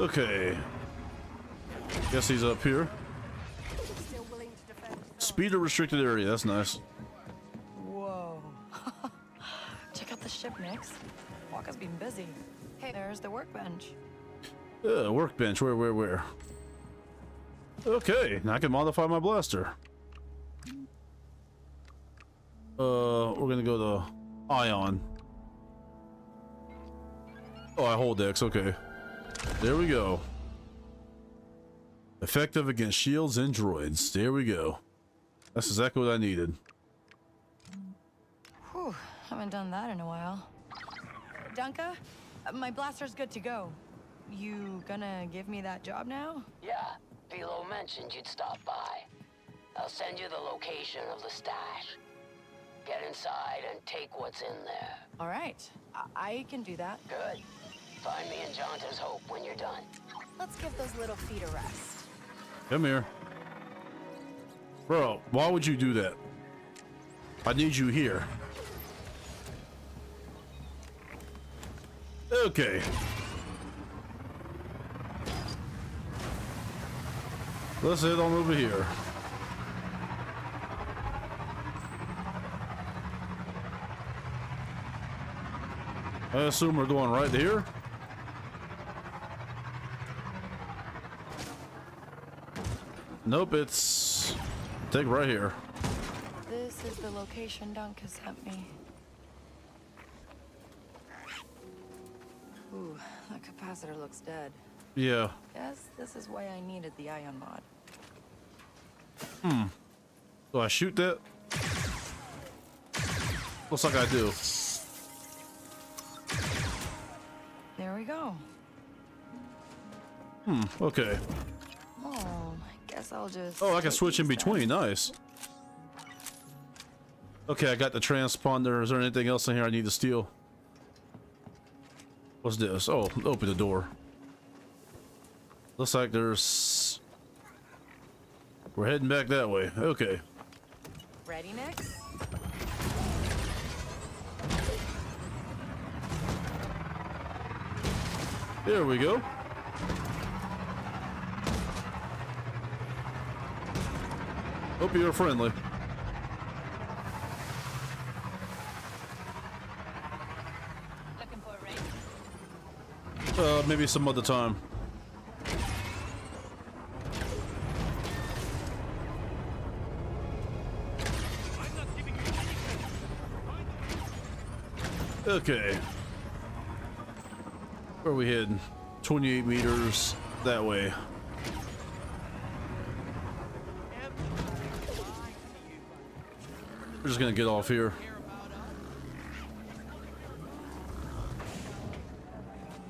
Okay. Guess he's up here. Still willing to defend. Speeder restricted area. That's nice. Whoa. Check out the ship, Nix. Waka's been busy. Hey, there's the workbench. Yeah, workbench. Where, where, where? Okay, now I can modify my blaster. Uh, we're gonna go to Ion. Oh, I hold X. Okay, there we go. Effective against shields and droids. There we go. That's exactly what I needed. Whew, haven't done that in a while. Danka, my blaster's good to go. You gonna give me that job now? Yeah, Velo mentioned you'd stop by. I'll send you the location of the stash. Get inside and take what's in there. All right, I, I can do that. Good. Find me in Jaunta's Hope when you're done. Let's give those little feet a rest. Come here. Bro, why would you do that? I need you here. Okay. Let's head on over here. I assume we're going right here. Nope, it's I think right here. This is the location Danka sent me. Ooh, that capacitor looks dead. Yeah. Yes, this is why I needed the ion mod. Hmm. Do I shoot that? Looks like I do. There we go. Hmm. Okay. Oh, I guess I'll just. Oh, I can switch in between. Nice. Okay, I got the transponder. Is there anything else in here I need to steal? What's this? Oh, open the door. Looks like there's. We're heading back that way. Okay. Ready, Nix? There we go. Hope you're friendly. Looking for a raid. Uh, maybe some other time. Okay. Where are we heading? twenty-eight meters that way. We're just gonna get off here.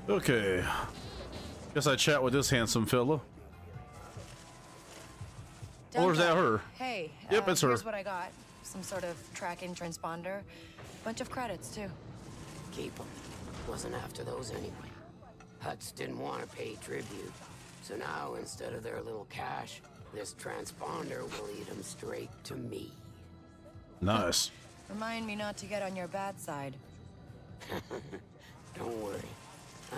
Okay. Guess I chat with this handsome fella. Or is that her? Hey. Yep, uh, it's her. Here's what I got. Some sort of tracking transponder. Bunch of credits too. Keep them. Wasn't after those anyway. Hutts didn't want to pay tribute, so now instead of their little cash, this transponder will lead them straight to me. Nice. Remind me not to get on your bad side. Don't worry,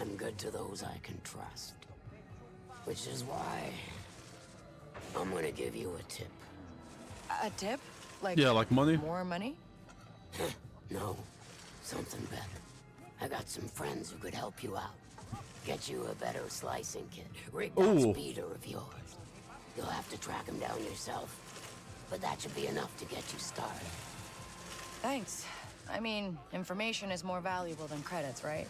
I'm good to those I can trust. Which is why I'm gonna give you a tip. A tip? Like yeah, like money. More money? No, something better. I got some friends who could help you out. Get you a better slicing kit. Rig that speeder of yours. You'll have to track him down yourself, but that should be enough to get you started. Thanks. I mean, information is more valuable than credits, right?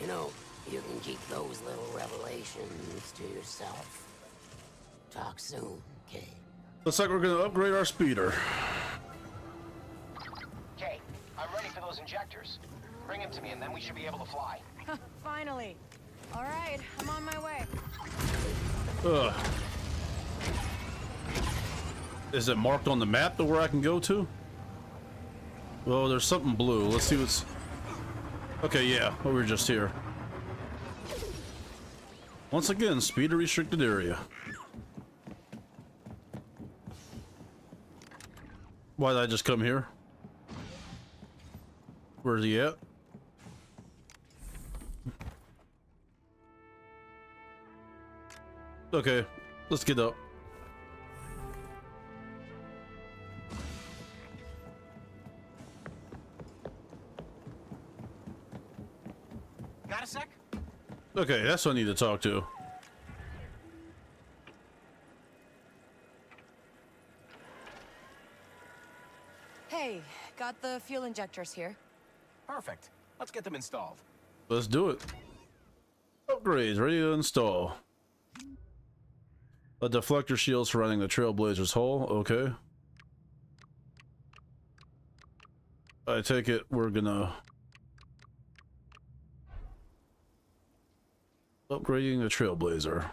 You know, you can keep those little revelations to yourself. Talk soon, Kay. Looks like we're gonna upgrade our speeder. Kay, I'm ready for those injectors. Bring them to me and then we should be able to fly. Finally. All right, I'm on my way. Ugh. Is it marked on the map to where I can go to? Well, there's something blue. Let's see what's... Okay, yeah, we were just here. Once again, speeder restricted area. Why did I just come here? Where's he at? Okay, let's get up. Got a sec? Okay, that's who I need to talk to. Hey, got the fuel injectors here. Perfect. Let's get them installed. Let's do it. Upgrades ready to install. A deflector shield surrounding the Trailblazer's hull. Okay. I take it we're gonna... Upgrading the Trailblazer.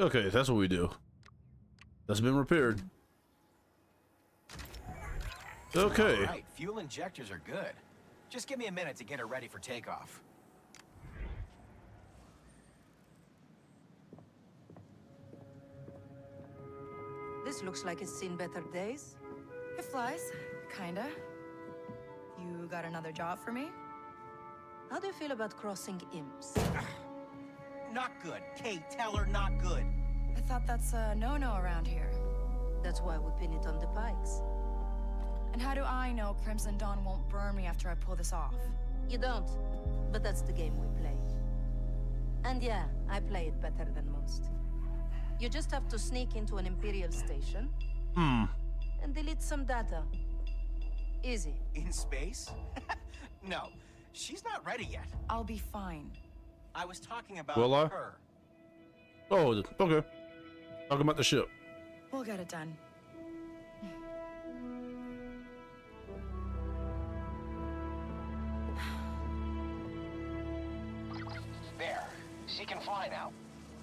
Okay, that's what we do. That's been repaired. Okay. All right, fuel injectors are good. Just give me a minute to get her ready for takeoff. This looks like it's seen better days. It flies, kinda. You got another job for me? How do you feel about crossing imps? Not good. Kay, tell her not good. I thought that's a no-no around here. That's why we pin it on the pikes. And how do I know Crimson Dawn won't burn me after I pull this off? You don't, but that's the game we play. And yeah, I play it better than most. You just have to sneak into an Imperial station hmm. and delete some data. Easy. In space? No, she's not ready yet. I'll be fine. I was talking about Will I? her. Oh, okay. Talking about the ship. We'll get it done. There. She can fly now.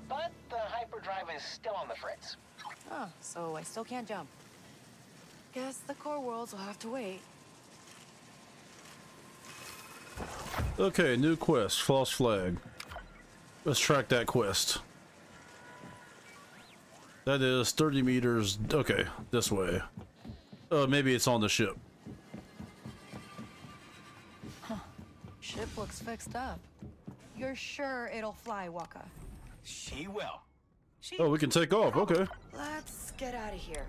But the hyperdrive is still on the fritz. Oh, so I still can't jump. Guess the core worlds will have to wait. Okay, new quest. False flag. Let's track that quest. That is thirty meters. Okay, this way. Uh, maybe it's on the ship. Huh. Ship looks fixed up. You're sure it'll fly, Waka? She will. She oh, we can take off. Okay. Let's get out of here.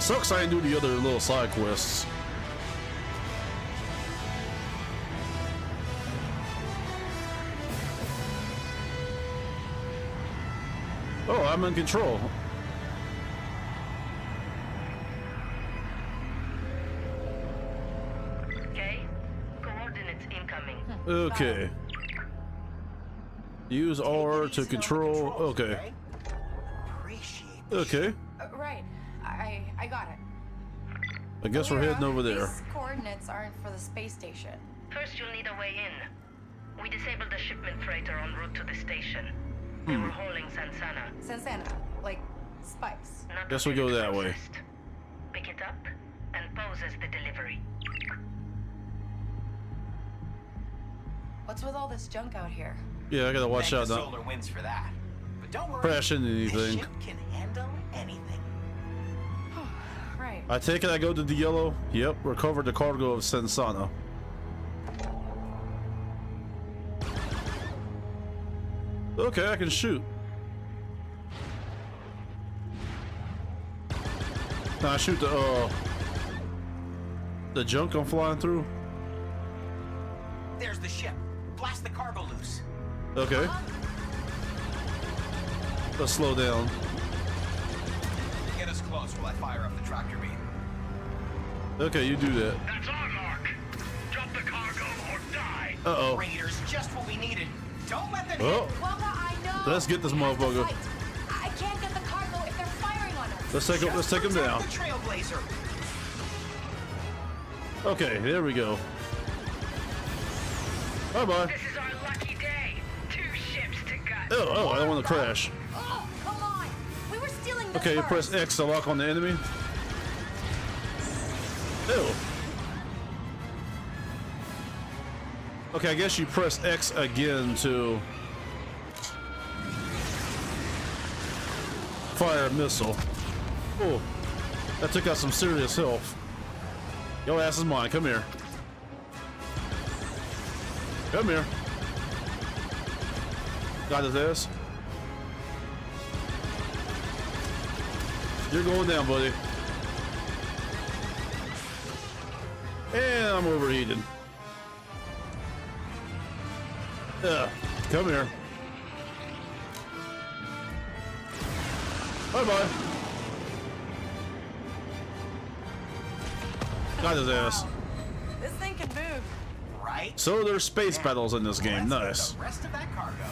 Sucks I didn't do the other little side quests. Oh, I'm in control. Okay. Coordinates incoming. Okay. Use R to control. Okay. Okay. Right. I, I got it. I guess Belira, we're heading over there. These coordinates aren't for the space station. First, you'll need a way in. We disabled the shipment freighter en route to the station. Hmm. They were hauling Sansana. Sansana, like spikes. Not guess we go that way. Pick it up and pose as the delivery. What's with all this junk out here? Yeah, I gotta watch Thank out now. Solar winds for that. But don't worry, crash into anything. The ship can handle anything. Right. I take it I go to the yellow. Yep, recovered the cargo of Sansana. Okay, I can shoot. Now I shoot the uh the junk I'm flying through. There's the ship. Blast the cargo loose. Okay. Let's slow down. Get us close while I fire up the tractor beam. Okay, you do that. That's on mark. Jump the cargo or die. Uh oh. Raiders, just what we needed. Don't let them oh. hit. Waka, I know. Let's get this motherfucker. I can't get the cargo if they're firing on us. Let's take him. Let's take him down. The Trailblazer. Okay, there we go. Bye bye. This is our lucky day. Two ships to gut. Oh, oh, I don't want to crash. Oh, come on. We were stealing the Okay, first. press X to lock on the enemy. Ew. Okay, I guess you press X again to fire a missile. Oh, that took out some serious health. Your ass is mine. Come here. Come here. Got his ass. You're going down, buddy. And I'm overheated. Yeah, come here. Bye bye. Got his ass. This thing can move. Right? So there's space yeah. battles in this game. Let's nice. The rest of that cargo.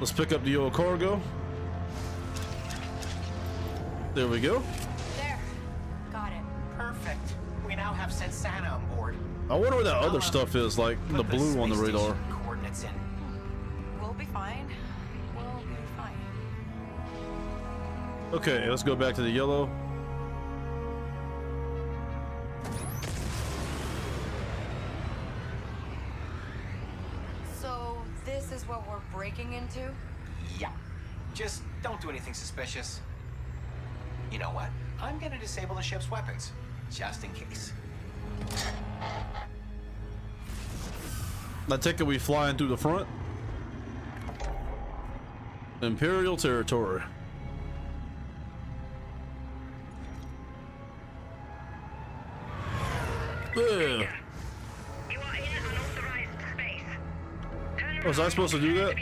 Let's pick up the old cargo. There we go. We now have Sansana on board. I wonder what that other stuff is, like the blue on the radar. Coordinates in. We'll be fine. We'll be fine. Okay, let's go back to the yellow. So this is what we're breaking into? Yeah. Just don't do anything suspicious. You know what? I'm gonna disable the ship's weapons. Just in case. I take it we flying through the front. Imperial territory. Yeah. You are in unauthorized space. Turn was I supposed to do that?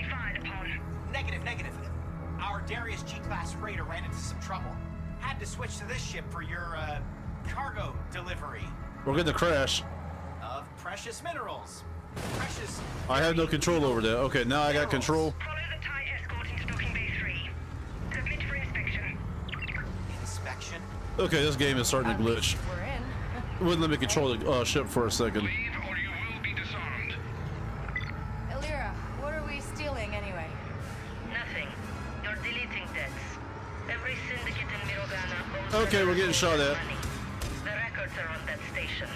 Negative, negative. Our Darius G-class freighter ran into some trouble. Had to switch to this ship for your uh cargo delivery. We're gonna crash. Of precious minerals. Precious. I have no control over that. Okay, now minerals. I got control. Follow the TIE escort in docking bay three. Submit for inspection. Inspection. Okay, this game is starting to glitch. We're in. It wouldn't let me control the uh, ship for a second. Leave or you will be disarmed. Belira, what are we stealing anyway? Nothing. You're deleting debts. Every syndicate in Mirogana owns. Okay, we're getting shot at. Money. Are on that station.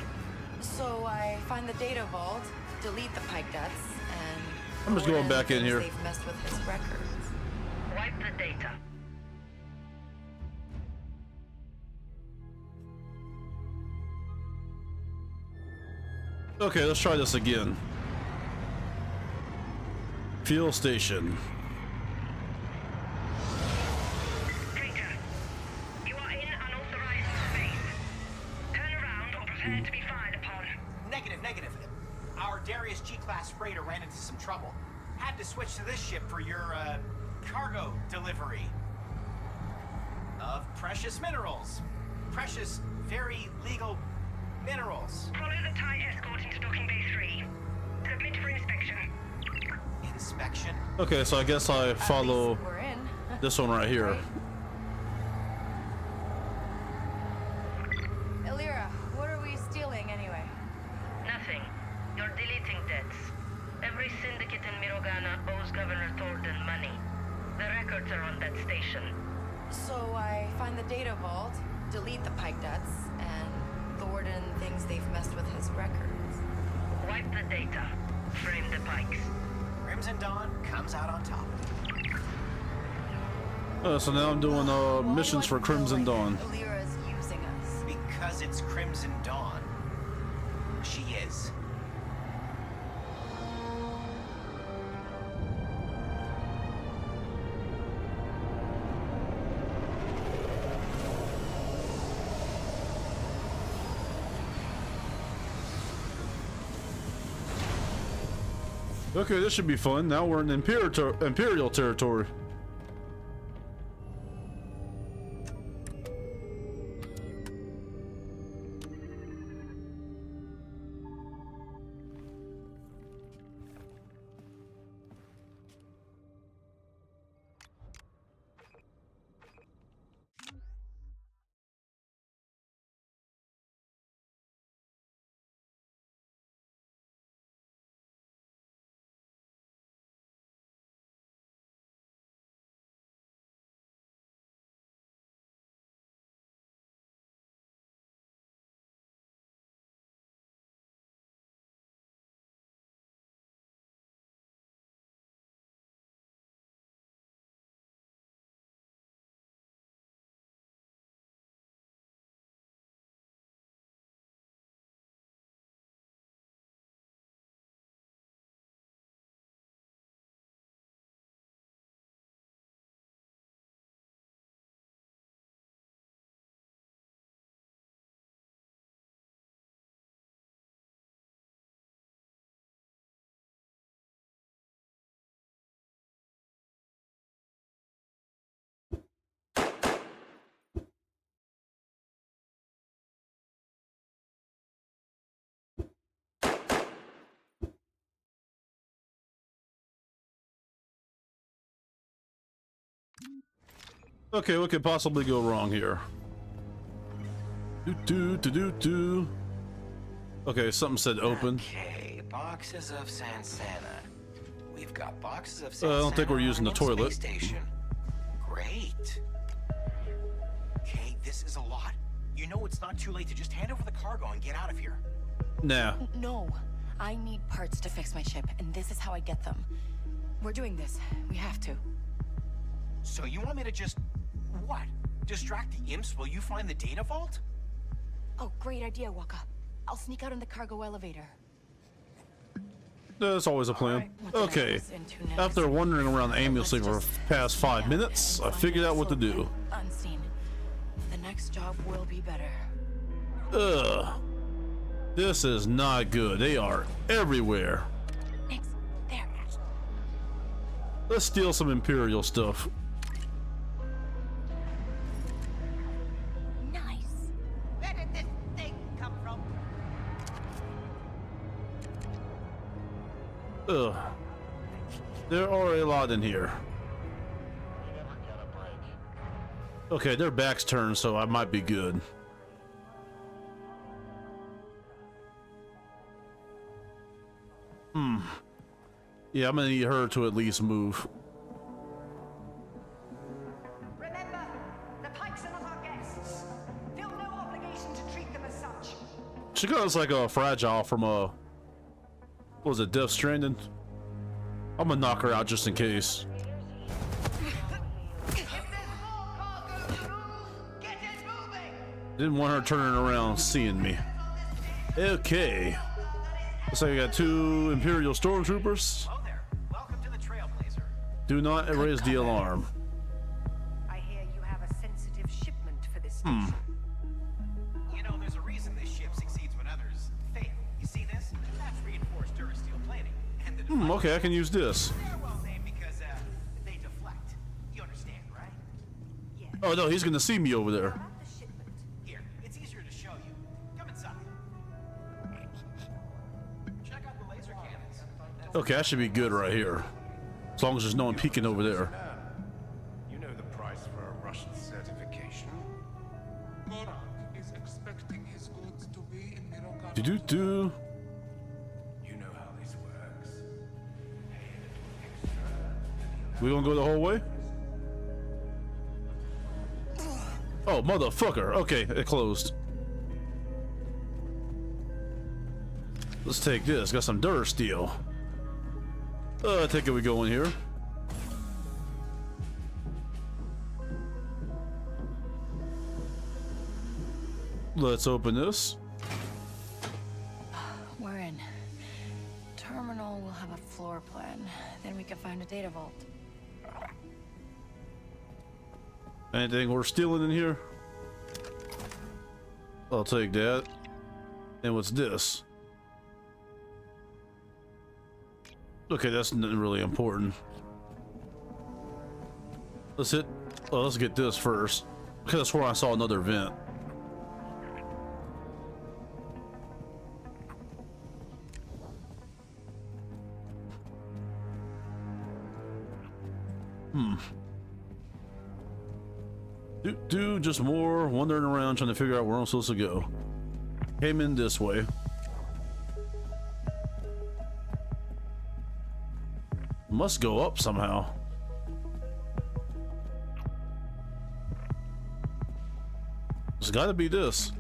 So I find the data vault, delete the pike guts, and I'm just going back in here. They've messed with his records. Wipe the data. Okay, let's try this again. Fuel station. To be fired upon. Negative, negative. Our Darius G-class freighter ran into some trouble. Had to switch to this ship for your uh, cargo delivery of precious minerals. Precious, very legal minerals. Follow the TIE escort into docking bay three. Submit for inspection. Inspection. Okay, so I guess I follow this one right here. Governor Thornton money. The records are on that station. So I find the data vault, delete the pike guts, and Thornton thinks they've messed with his records. Wipe the data. Frame the pikes. Crimson Dawn comes out on top. Uh, so now I'm doing uh, missions for Crimson Dawn. Belira's using us. Because it's Crimson Dawn. She is. Okay, this should be fun. Now we're in Imperial, ter Imperial territory. Okay, what could possibly go wrong here? Do do do do do. Okay, something said open. Okay, boxes of Sansana. We've got boxes of Sansana. Uh, I don't think we're using the toilet. Station. Great. Okay, this is a lot. You know it's not too late to just hand over the cargo and get out of here. Nah. No, I need parts to fix my ship, and this is how I get them. We're doing this. We have to. So you want me to just, what? Distract the imps while you find the data vault? Oh, great idea, Waka. I'll sneak out in the cargo elevator. That's always a plan. Right. Okay. After wandering around the ambulance for the past five yeah, minutes, I figured out what to do. Unseen. The next job will be better. Ugh. This is not good. They are everywhere. Next, there. Let's steal some Imperial stuff. Ugh. There are a lot in here. Okay, their back's turned, so I might be good. Hmm. Yeah, I'm gonna need her to at least move. Remember, the Pikes are not our guests. Feel no obligation to treat them as such. She goes like a fragile from a. What was it, Death Stranding? I'm gonna knock her out just in case. Didn't want her turning around seeing me. Okay. Looks like I got two Imperial Stormtroopers. Hello there. Welcome to the Trailblazer. Do not raise the alarm. I hear you have a sensitive shipment for this station. Hmm. Hmm, okay, I can use this. They're well named because, uh, they deflect. You understand, right? Yeah. Oh no, he's gonna see me over there. Here, it's easier to show you. Come inside. Check out the laser cannons. Okay, I should be good right here. As long as there's no one peeking over there. You know the price for a Russian certification. Gorak is expecting his goods to be in Mirogana. Do do do. We gonna go the whole way? Oh, motherfucker. Okay, it closed. Let's take this. Got some Durasteel. Uh, I think we go in here. Let's open this. We're in. Terminal will have a floor plan. Then we can find a data vault. Anything we're stealing in here? I'll take that. And what's this? Okay, that's nothing really important. Let's hit. Well, let's get this first, because I swore I saw another vent. Hmm. Do, do just more wandering around trying to figure out where I'm supposed to go. Came in this way. Must go up somehow. It's gotta be this.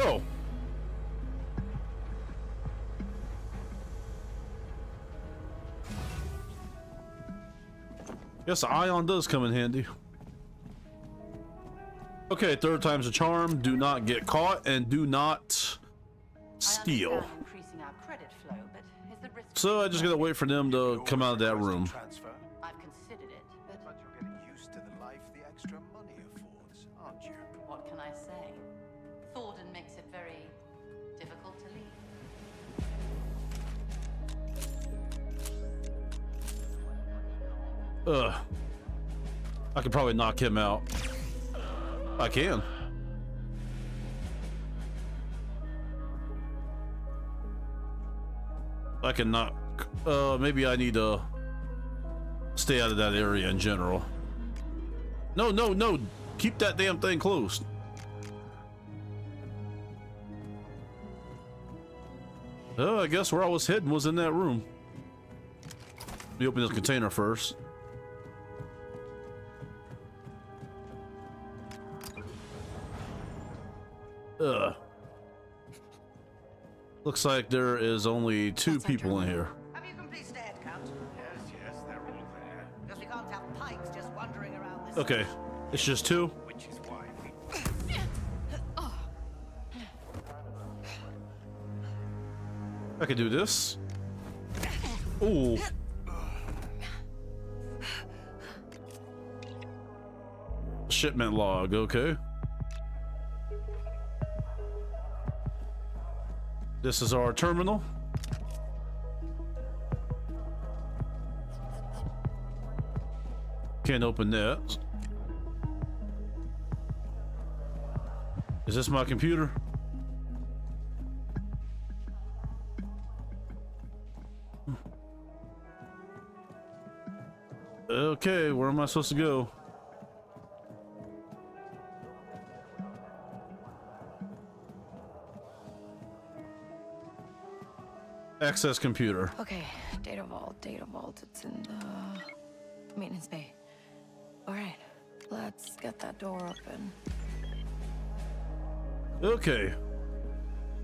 Oh. Yes, ion does come in handy. Okay, third time's a charm. Do not get caught and do not steal. So I just gotta wait for them to come out of that room. I've considered it, but you're getting used to the life the extra money affords, aren't you? What can I say? Thornton makes it very difficult to leave. Ugh. I could probably knock him out. I can. I can knock. Uh, maybe I need to stay out of that area in general. No, no, no. Keep that damn thing closed. Oh, I guess where I was hidden was in that room. Let me open this container first. Ugh. Looks like there is only two That's people in here. Have you completed air count? Yes, yes, they're all there. Because we can't have pikes just wandering around this. Okay, it's just two. Which is why we... I can do this. Ooh. Shipment log. Okay. This is our terminal. Can't open that. Is this my computer? Okay, where am I supposed to go? Access computer. Okay, data vault, data vault. It's in the maintenance bay. All right, let's get that door open. Okay.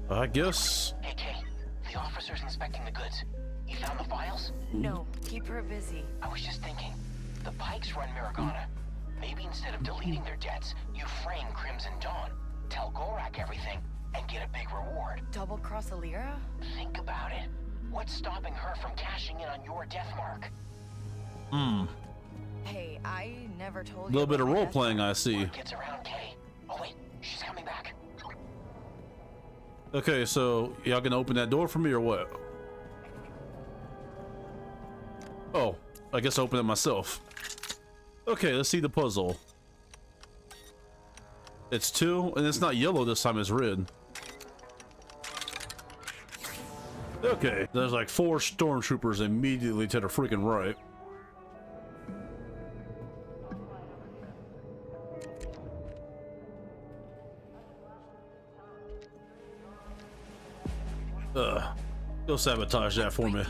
I guess. Hey, Kay, the officer's inspecting the goods. You found the files? No, keep her busy. I was just thinking, the Pikes run Mirogana. Maybe instead of deleting their debts, you frame Crimson Dawn, tell Gorak everything, and get a big reward. Double cross Belira? Think about it. What's stopping her from cashing in on your death mark? Hmm. Hey, I never told you. A little bit of role playing, I see. Gets around Kay. Oh wait, she's coming back. Okay, so y'all gonna open that door for me or what? Oh, I guess I open it myself. Okay, let's see the puzzle. It's two, and it's not yellow this time, it's red. Okay, there's like four stormtroopers immediately to the freaking right. Ugh. Go sabotage that for me.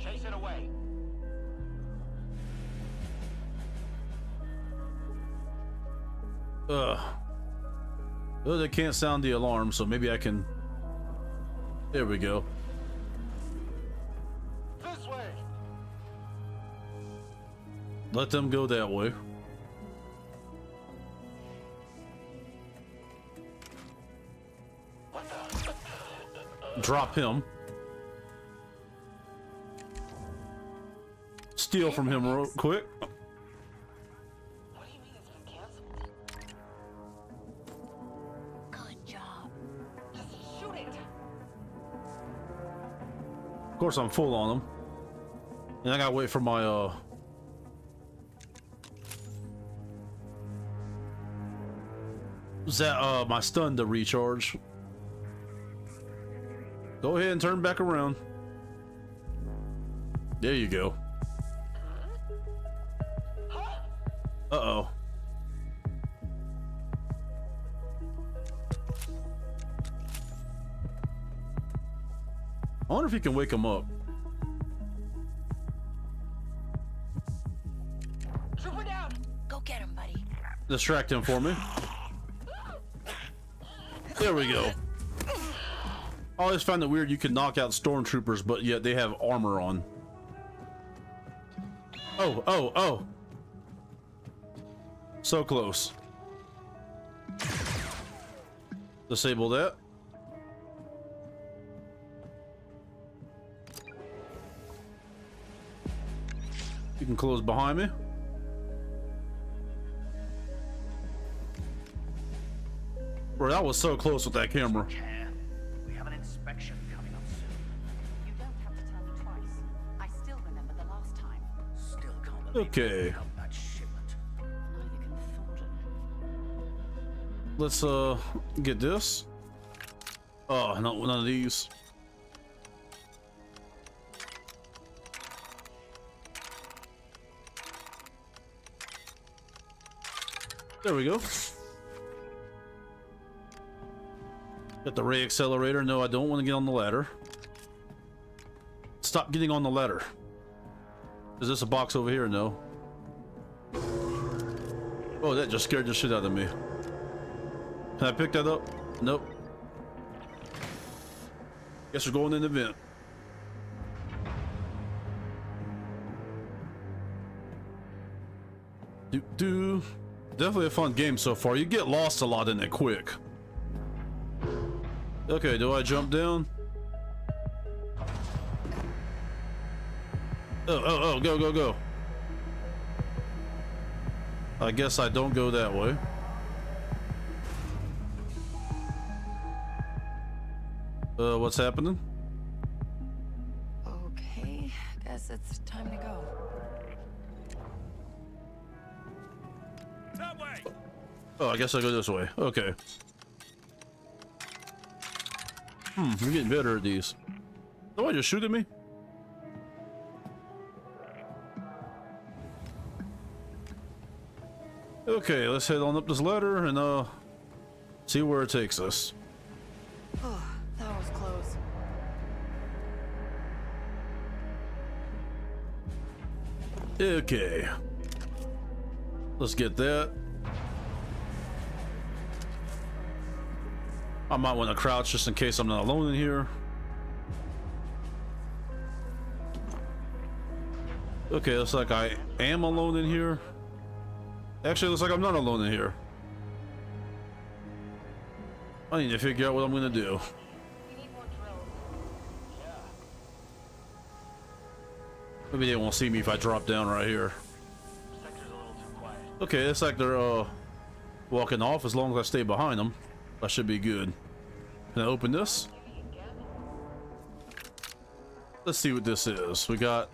Chase it away. Ugh. Well, they can't sound the alarm, so maybe I can. There we go. This way. Let them go that way. What the? Drop him. Steal from him real quick. What do you mean it's been canceled? course I'm full on them. And I gotta wait for my, uh... Is that, uh, my stun to recharge. Go ahead and turn back around. There you go. Uh-oh. I wonder if you can wake him up. Trooper down. Go get him, buddy. Distract him for me. There we go. I always found it weird you could knock out stormtroopers, but yet they have armor on. Oh, oh, oh. So close. Disable that. You can close behind me. Bro, that was so close with that camera. We have an inspection coming up soon. You don't have to tell me twice. I still remember the last time. Still can't believe okay. That shipment. Neither can Thornton. Let's uh get this. Oh, not none of these. There we go. Got the ray accelerator. No, I don't want to get on the ladder. Stop getting on the ladder. Is this a box over here? No. Oh, that just scared the shit out of me. Can I pick that up? Nope. Guess we're going in the vent. Do do. Definitely a fun game so far. You get lost a lot in it quick. Okay, do I jump down? Oh, oh, oh, go, go, go. I guess I don't go that way. Uh, what's happening? Okay, guess it's time to go. That way. Oh, I guess I go this way. Okay. Hmm, I'm getting better at these. Somebody just shoot at me? Okay, let's head on up this ladder and uh see where it takes us. Oh, that was close. Okay. Let's get that. I might want to crouch just in case I'm not alone in here. Okay, looks like I am alone in here. Actually, looks like I'm not alone in here. I need to figure out what I'm going to do. Maybe they won't see me if I drop down right here. Okay, it's like they're uh, walking off. As long as I stay behind them, I should be good. Can I open this? Let's see what this is. We got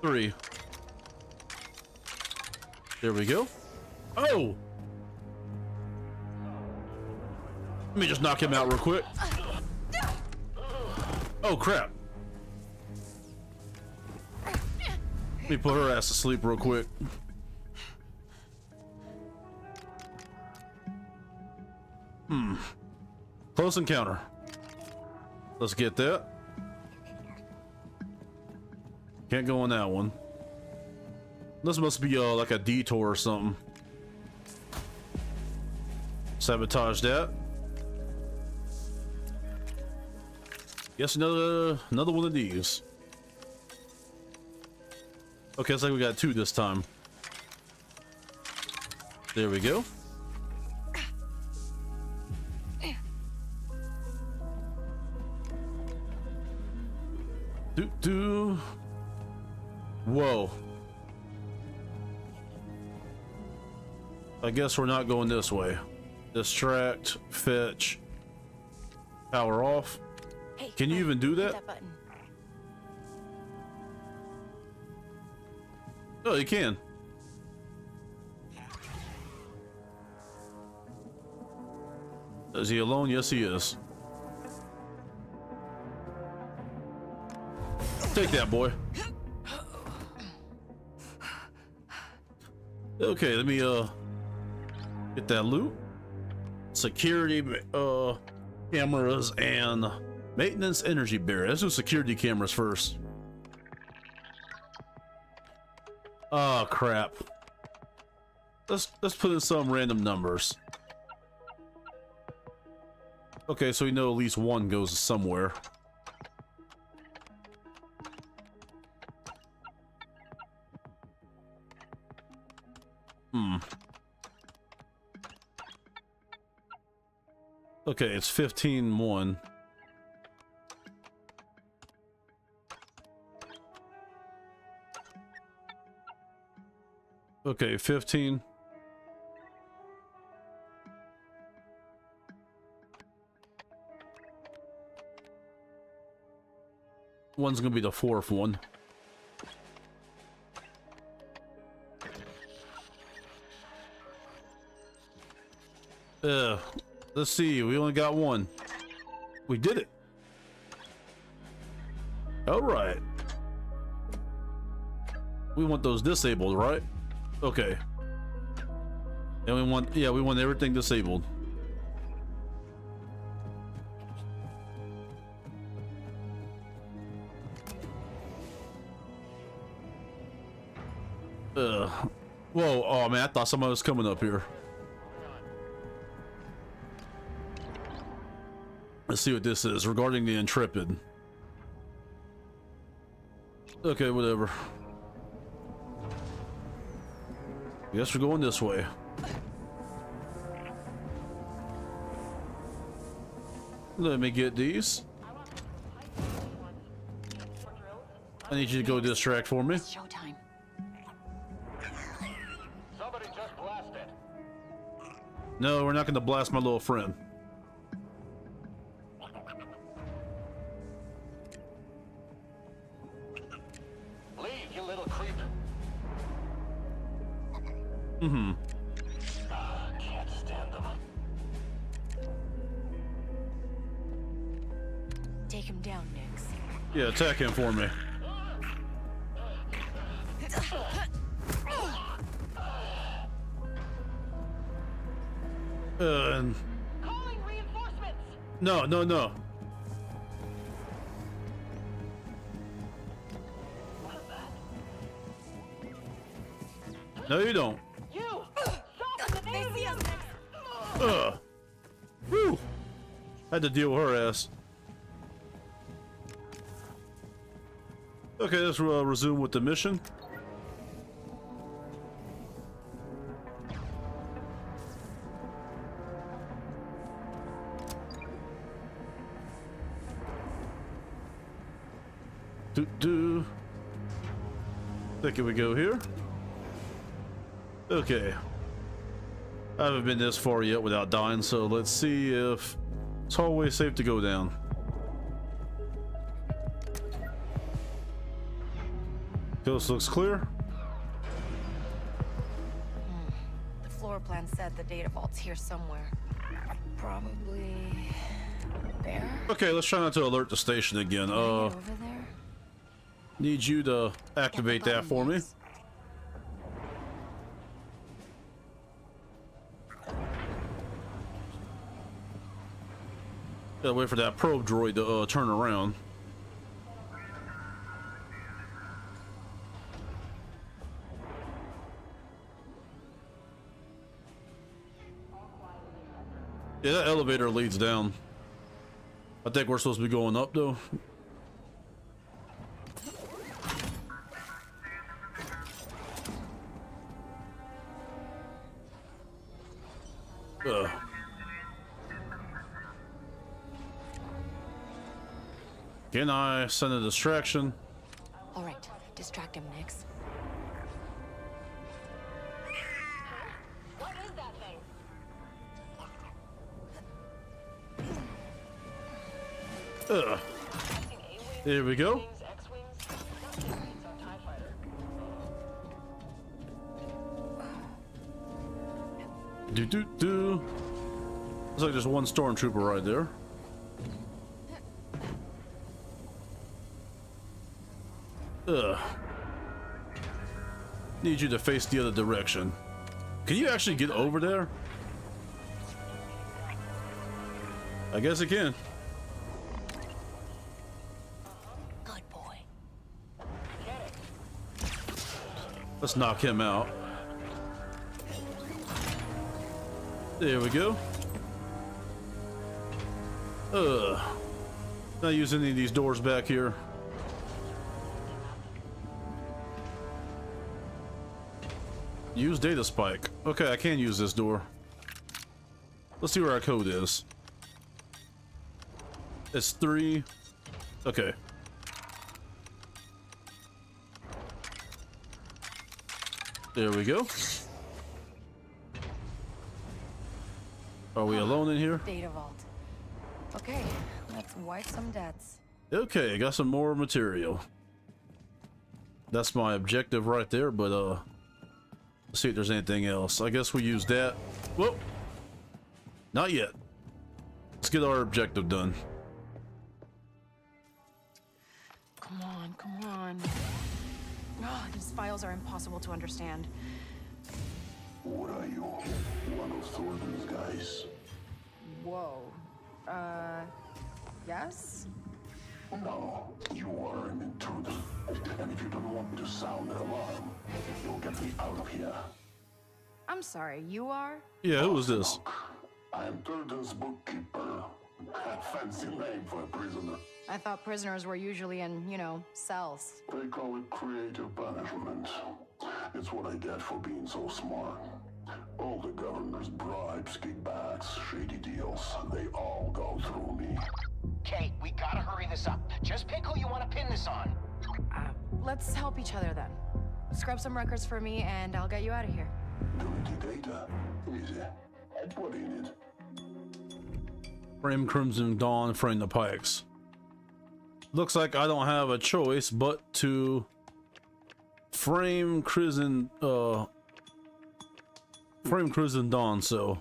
three. There we go. Oh! Let me just knock him out real quick. Oh, crap. Let me put her ass to sleep real quick. Hmm. Close encounter. Let's get that. Can't go on that one. This must be uh, like a detour or something. Sabotage that. Guess another another one of these. Okay, it's like we got two this time. There we go. Do, do. Whoa. I guess we're not going this way. Distract, fetch, power off. Hey, can you even do that? that oh, you can. Is he alone? Yes, he is. Take that, boy. Okay, let me uh get that loot. Security uh cameras and maintenance energy barrier. Let's do security cameras first. Oh crap. Let's let's put in some random numbers. Okay, so we know at least one goes somewhere. Hmm. Okay, it's fifteen one. Okay, fifteen. One's gonna be the fourth one. Uh, let's see. We only got one. We did it. All right. We want those disabled, right? Okay. And we want, yeah, we want everything disabled. Uh, whoa! Oh man, I thought somebody was coming up here. Let's see what this is regarding the Intrepid. Okay, whatever. I guess we're going this way. Let me get these. I need you to go distract for me. No, we're not going to blast my little friend. Mm-hmm. Oh, can't stand them. Take him down, Nix. Yeah, attack him for me. Uh, Calling reinforcements. No, no, no. No, you don't. Ugh. Whew. Had to deal with her ass. Okay, let's uh, resume with the mission. Do do. Thinking we go here. Okay. I haven't been this far yet without dying, so let's see if it's always safe to go down. Coast looks clear. Hmm. The floor plan said the data vault's here somewhere. Probably there. Okay, let's try not to alert the station again. Uh, over there? Need you to activate that for me. Gotta wait for that probe droid to uh, turn around. Yeah, that elevator leads down. I think we're supposed to be going up though. Ugh. Can I send a distraction? All right, distract him, Nix. What is that thing? Ugh. There we go. Do do do. Looks like there's one stormtrooper right there. Ugh. Need you to face the other direction. Can you actually get over there? I guess I can. Good boy. Let's knock him out. There we go. Ugh. Not using any of these doors back here. Use data spike. Okay, I can use this door. Let's see where our code is. It's three. Okay. There we go. Are we alone in here? Data vault. Okay, let's wipe some debts. Okay, got some more material. That's my objective right there, but uh let's see if there's anything else. I guess we use that. Whoa. Not yet. Let's get our objective done. Come on, come on. Oh, these files are impossible to understand. What are you? One of Thornton's guys? Whoa. Uh, yes? No, you are an intruder. And if you don't want to sound an alarm, you'll get me out of here. I'm sorry, you are? Yeah, who was this? I'm Thornton's bookkeeper. Fancy name for a prisoner. I thought prisoners were usually in, you know, cells. They call it creative punishment. It's what I get for being so smart. All the governors, bribes, kickbacks, shady deals, they all go through me. Kay, we gotta hurry this up. Just pick who you want to pin this on. Uh, let's help each other then. Scrub some records for me and I'll get you out of here. Dirty data? Easy. What do you need? Frame Crimson Dawn, frame the Pikes. Looks like I don't have a choice but to frame Crimson, uh, frame Crimson Dawn, so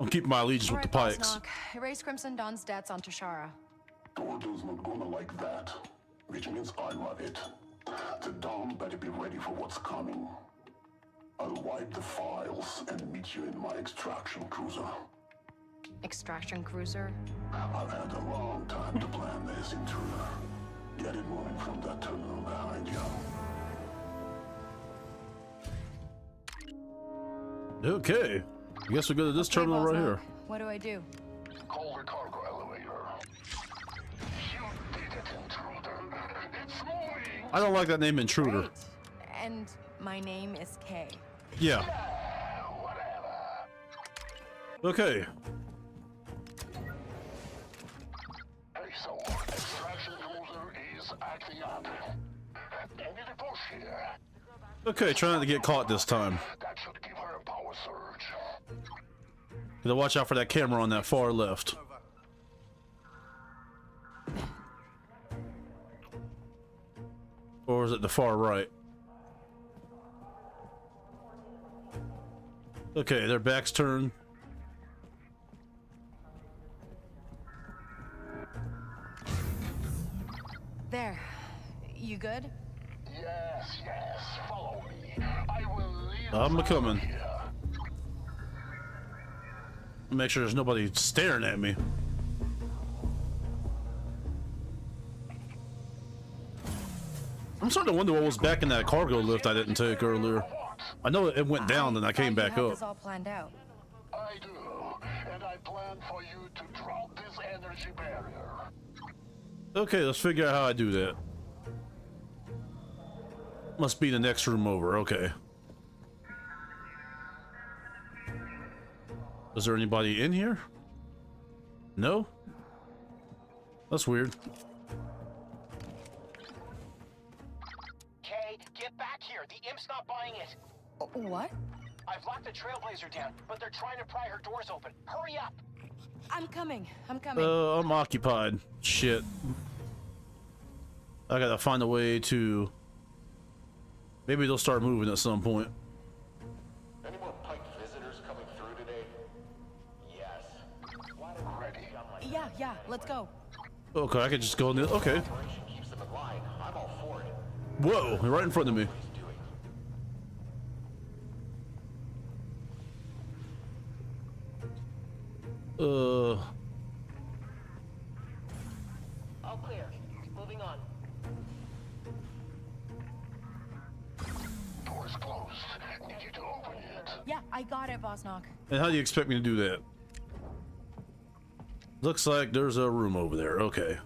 I'll keep my allegiance right, with the Pikes. Bosnock. Erase Crimson Dawn's debts on Toshara. Thornton's not gonna like that, which means I love it. The Dawn better be ready for what's coming. I'll wipe the files and meet you in my extraction cruiser. Extraction cruiser? I've had a long time to plan this, intruder. Get it moving from that tunnel behind you. Okay. I guess we go to this okay, terminal Bosnock. Right here. What do I do? Call the cargo elevator. You did it, intruder. It's moving. I don't like that name, intruder. Great. And my name is Kay. Yeah. Okay. So, extraction cruiser is acting up. They need a push here. Okay, trying to get caught this time. That should give her a power surge. Gotta watch out for that camera on that far left. Or is it the far right? Okay, their back's turned. There. You good? Yes, yes. Follow me. I will leave. I'm coming. Make sure there's nobody staring at me. I'm starting to wonder what was back in that cargo lift I didn't take earlier. I know it went down and I came back up. It's all planned out. I do, and I plan for you to drop this energy barrier. Okay, let's figure out how I do that. Must be the next room over. Okay. Is there anybody in here? No? That's weird. Kay, get back here. The imp's not buying it. What? I've locked the Trailblazer down, but they're trying to pry her doors open. Hurry up! I'm coming. I'm coming. Oh, uh, I'm occupied. Shit. I gotta find a way to. Maybe they'll start moving at some point. Any more Pike visitors coming through today? Yes. Why ready? Yeah, yeah. Let's go. Okay, I could just go in there. Okay. Whoa! They're right in front of me. Uh. All clear. Moving on. Door's closed. Need you to open it. Yeah, I got it, Bosnock. And how do you expect me to do that? Looks like there's a room over there. Okay.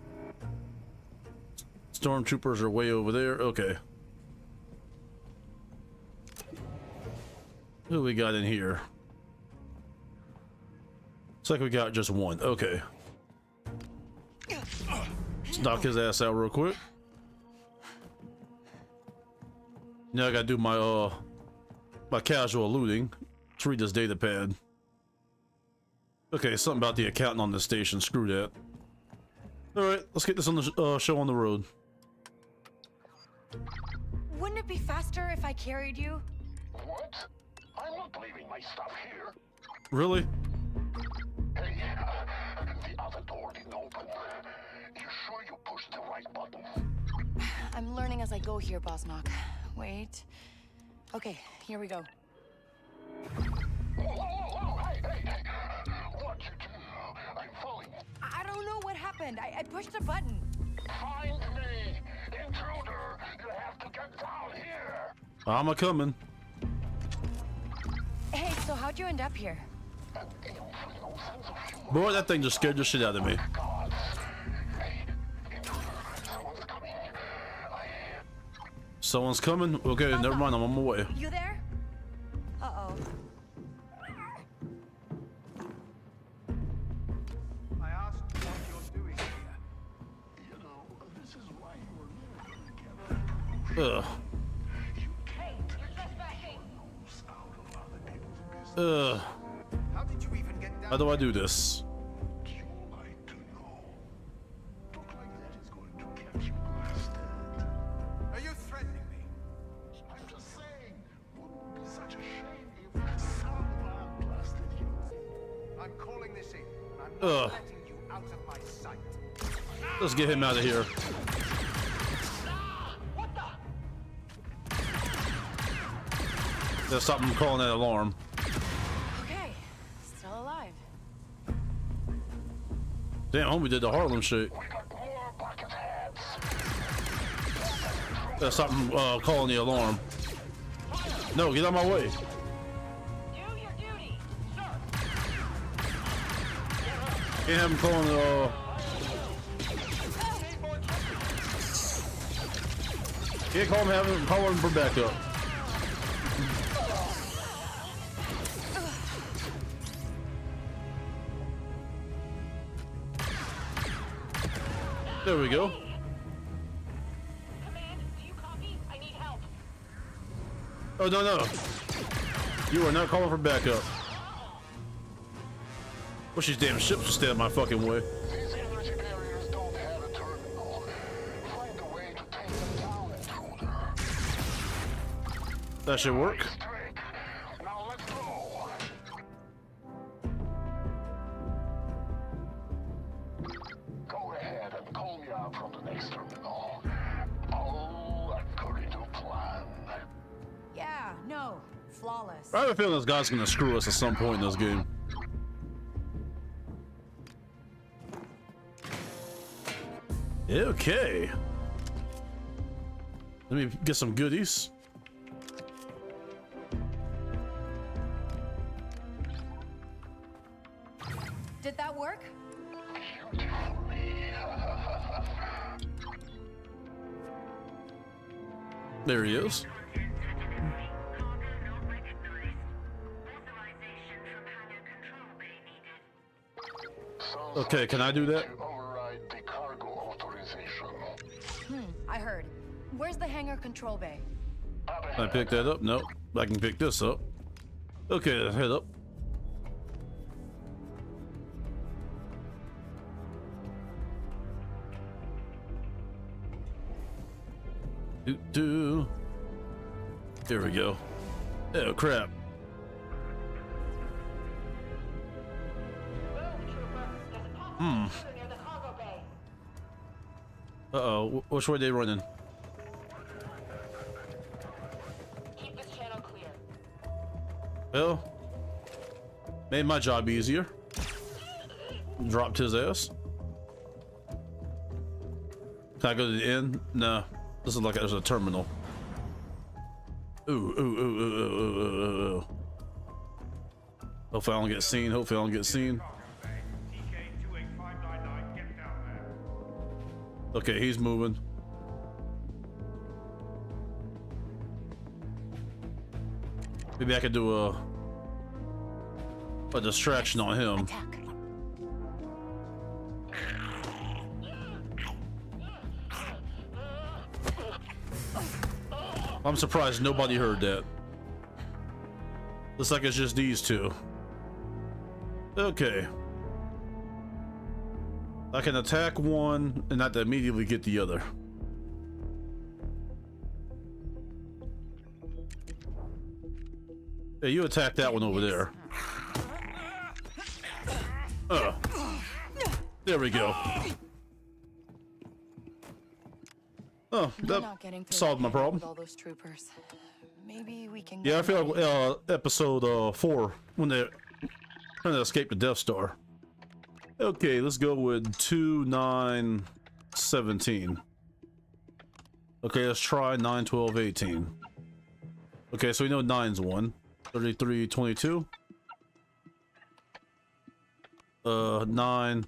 Stormtroopers are way over there. Okay. Who we got in here? Looks like we got just one. Okay. Let's knock his ass out real quick. Now I gotta do my uh my casual looting. Let's read this data pad. Okay, something about the accountant on the station. Screw that. Alright, let's get this on the uh, show on the road. Wouldn't it be faster if I carried you? What? I'm not leaving my stuff here. Really? Hey, uh, the other door didn't open. You sure you pushed the right button? I'm learning as I go here, Bosnock. Wait. Okay, here we go. Whoa, whoa, whoa, hey, hey, hey. What'd you do? I'm falling. I don't know what happened. I, I pushed a button. Find me, intruder. You have to get down here. I'm a coming. Hey, so how'd you end up here? Boy, that thing just scared the shit out of me. Someone's coming? Okay, never mind, I'm on my way. You there? Uh-oh. I asked what you're doing here. You know, this is why you were married, Kevin. Ugh. Ugh. How do I do this? Are you threatening me? I'm just saying, wouldn't be such a shame if someone blasted you. I'm calling this in. I'm not letting you out of my sight. Let's get him out of here. What the? There's something calling that alarm. Damn, homie did the Harlem shit. That's something uh, calling the alarm. No, get out of my way. Can't have him calling the. Uh... Can't call him having calling for backup. There we go. Command, do you copy? I need help. Oh no no! You are not calling for backup. Wish these damn ships would stay in my fucking way. These energy barriers don't have a terminal. Find a way to take them down, intruder. That should work. Now let's go. Go ahead and call me out from the next terminal. Oh, according to plan. Yeah, no, flawless. I have a feeling this guy's gonna screw us at some point in this game. Okay. Let me get some goodies. Did that work? There he is. Okay, can I do that? Override the cargo authorization. Hmm, I heard. Where's the hangar control bay? Can I pick that up? Nope. I can pick this up. Okay, head up. Do do. There we go. Oh crap. Hmm. Uh oh. Which way are they running? Keep this channel clear. Well, made my job easier. Dropped his ass. Can I go to the end? No. This is like a, there's a terminal. Ooh, ooh, ooh, ooh, ooh, ooh, ooh, ooh. Hopefully I don't get seen. Hopefully I don't get seen. Okay, he's moving. Maybe I could do a a distraction on him. Attack. I'm surprised nobody heard that. Looks like it's just these two. Okay. I can attack one and not to immediately get the other. Hey, you attack that one over there. Uh, there we go. Oh, that solved my problem. All those troopers. Maybe we can. Yeah, I feel like uh, episode uh, four when they trying to escape the Death Star. Okay, let's go with two, nine, seventeen. Okay, let's try nine, twelve, eighteen. Okay, so we know nine's one. thirty-three, twenty-two. Uh, nine,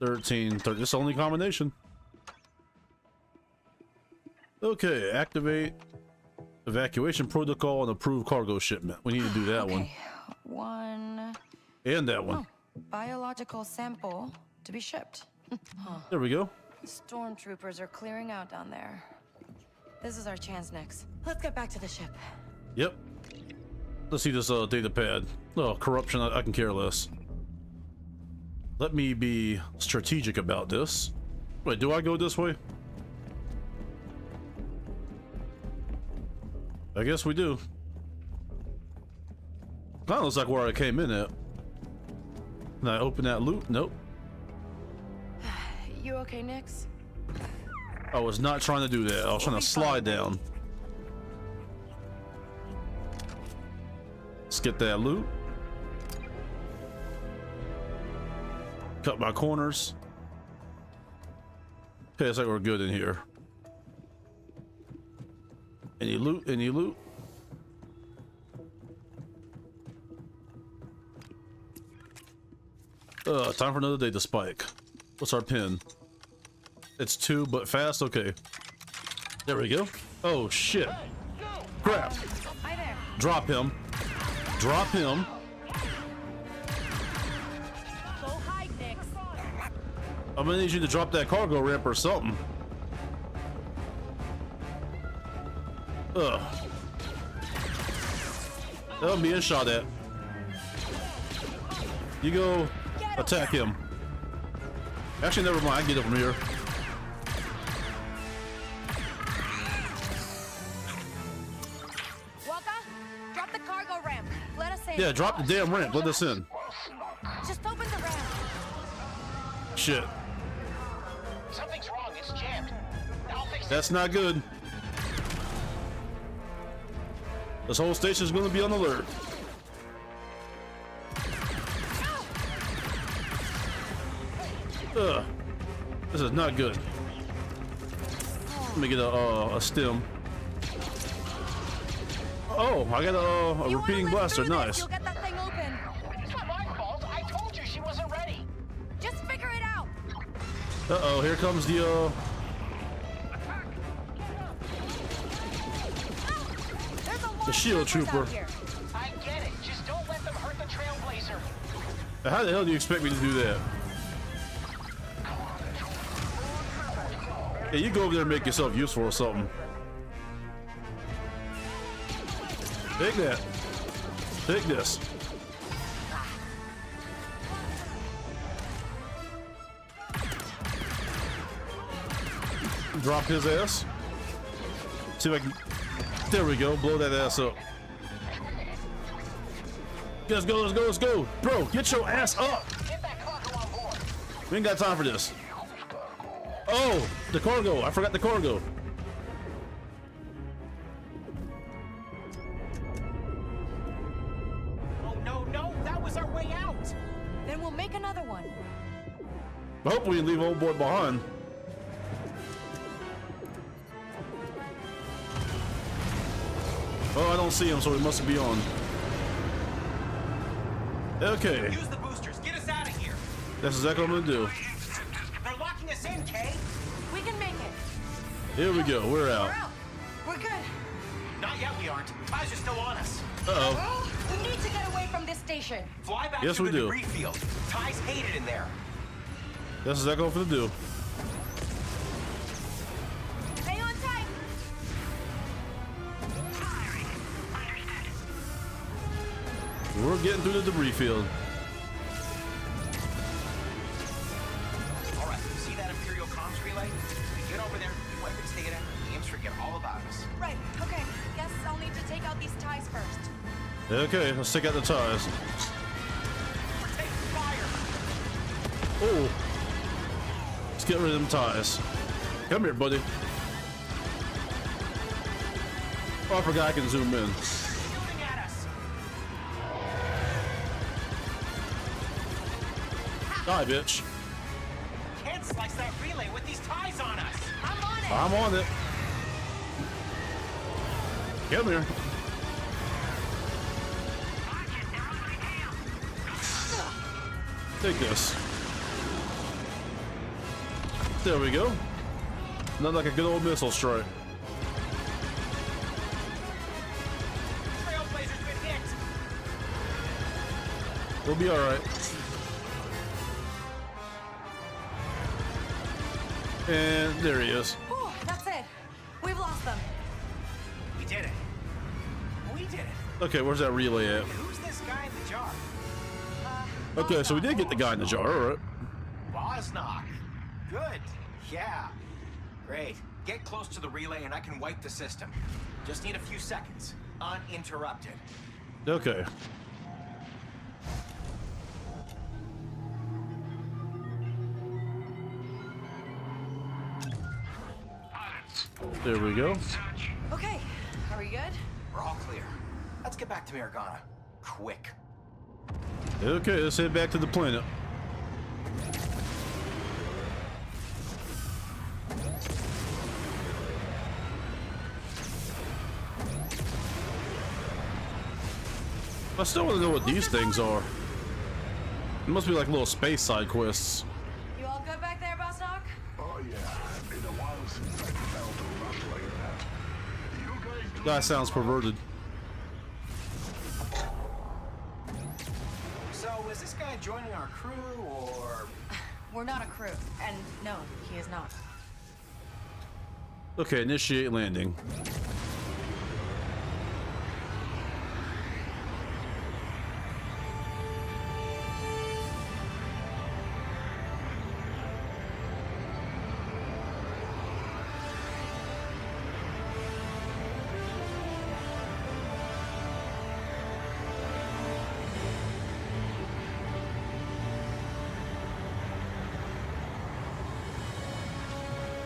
thirteen, thirty. That's the only combination. Okay, activate evacuation protocol and approve cargo shipment. We need to do that okay. one. One. And that one. Oh. Biological sample to be shipped. Huh. There we go. Stormtroopers are clearing out down there. This is our chance, Nix. Let's get back to the ship. Yep. Let's see this uh, data pad. Oh, corruption. I, I can care less. Let me be strategic about this. Wait, do I go this way? I guess we do. That looks like where I came in at. Can I open that loot? Nope. You okay, Nix? I was not trying to do that. I was trying to slide down. Let's get that loot. Cut my corners. Okay, it's like we're good in here. Any loot? Any loot? Uh, time for another day to spike. What's our pin? It's two, but fast. Okay. There we go. Oh shit! Crap! Drop him. Drop him. I'm gonna need you to drop that cargo ramp or something. Ugh. That'll be a shot at. You go. Attack him. Actually, never mind. I can get up from here. Waka, drop the cargo ramp. Let us in. Yeah, drop the damn ramp. Let us in. Just open the ramp. Shit. Something's wrong. It's jammed. I'll fix it. That's not good. This whole station is going to be on alert. Ugh. This is not good. Let me get a, uh, a stem. Oh, I got a, a repeating blaster. Nice. It's not my fault. I told you she wasn't ready. Just figure it out. Uh oh, here comes the uh. The shield trooper. I get it. Just don't let them hurt the Trailblazer. How the hell do you expect me to do that? Yeah, you go over there and make yourself useful or something. Take that. Take this. Drop his ass. See if I can. There we go. Blow that ass up. Let's go. Let's go. Let's go. Bro, get your ass up. Get that cargo on board. We ain't got time for this. Oh, the cargo. I forgot the cargo. I hope we didn't leave old boy behind. Oh, I don't see him, so he must be on. Okay. Use the boosters. Get us out of here. That's exactly what I'm gonna do. They're locking us in, Kay. We can make it. Here we go. We're out. We're out. We're good. Not yet. We aren't. Eyes are still on us. Uh oh. Well, we need to get away from this station. Fly back yes, to we the do. debris field. Ty's hated in there. That's what I go for the do. Stay on tight. Firing. Understood. We're getting through the debris field. Alright, see that Imperial comms relay? We get over there, the weapons take it out, the imps forget all about us. Right, okay. Guess I'll need to take out these ties first. Okay, let's take out the ties. We're taking fire. Oh. Get rid of them ties. Come here, buddy. Oh, I forgot I can zoom in. At us. Die, bitch. Can't slice that relay with these ties on us. I'm on it. I'm on it. Come here. Take this. There we go. Not like a good old missile strike. Trailblazer's been hit. We'll be all right. And there he is. Ooh, that's it. We've lost them. We did it. We did it. Okay, where's that relay at? Who's this guy in the jar? Uh, okay, so we did get the guy in the jar. All right. Bosnock. Good. Yeah. Great. Get close to the relay and I can wipe the system. Just need a few seconds. Uninterrupted. Okay. There we go. Okay. Are we good? We're all clear. Let's get back to Mirogana. Quick. Okay, let's head back to the planet. I still want to know what these things are. It must be like little space side quests. You all good back there, Bosnock? Oh yeah, been a while since I felt a rush like that. You guys that sounds perverted. So is this guy joining our crew or? We're not a crew, and no, he is not. Okay, initiate landing.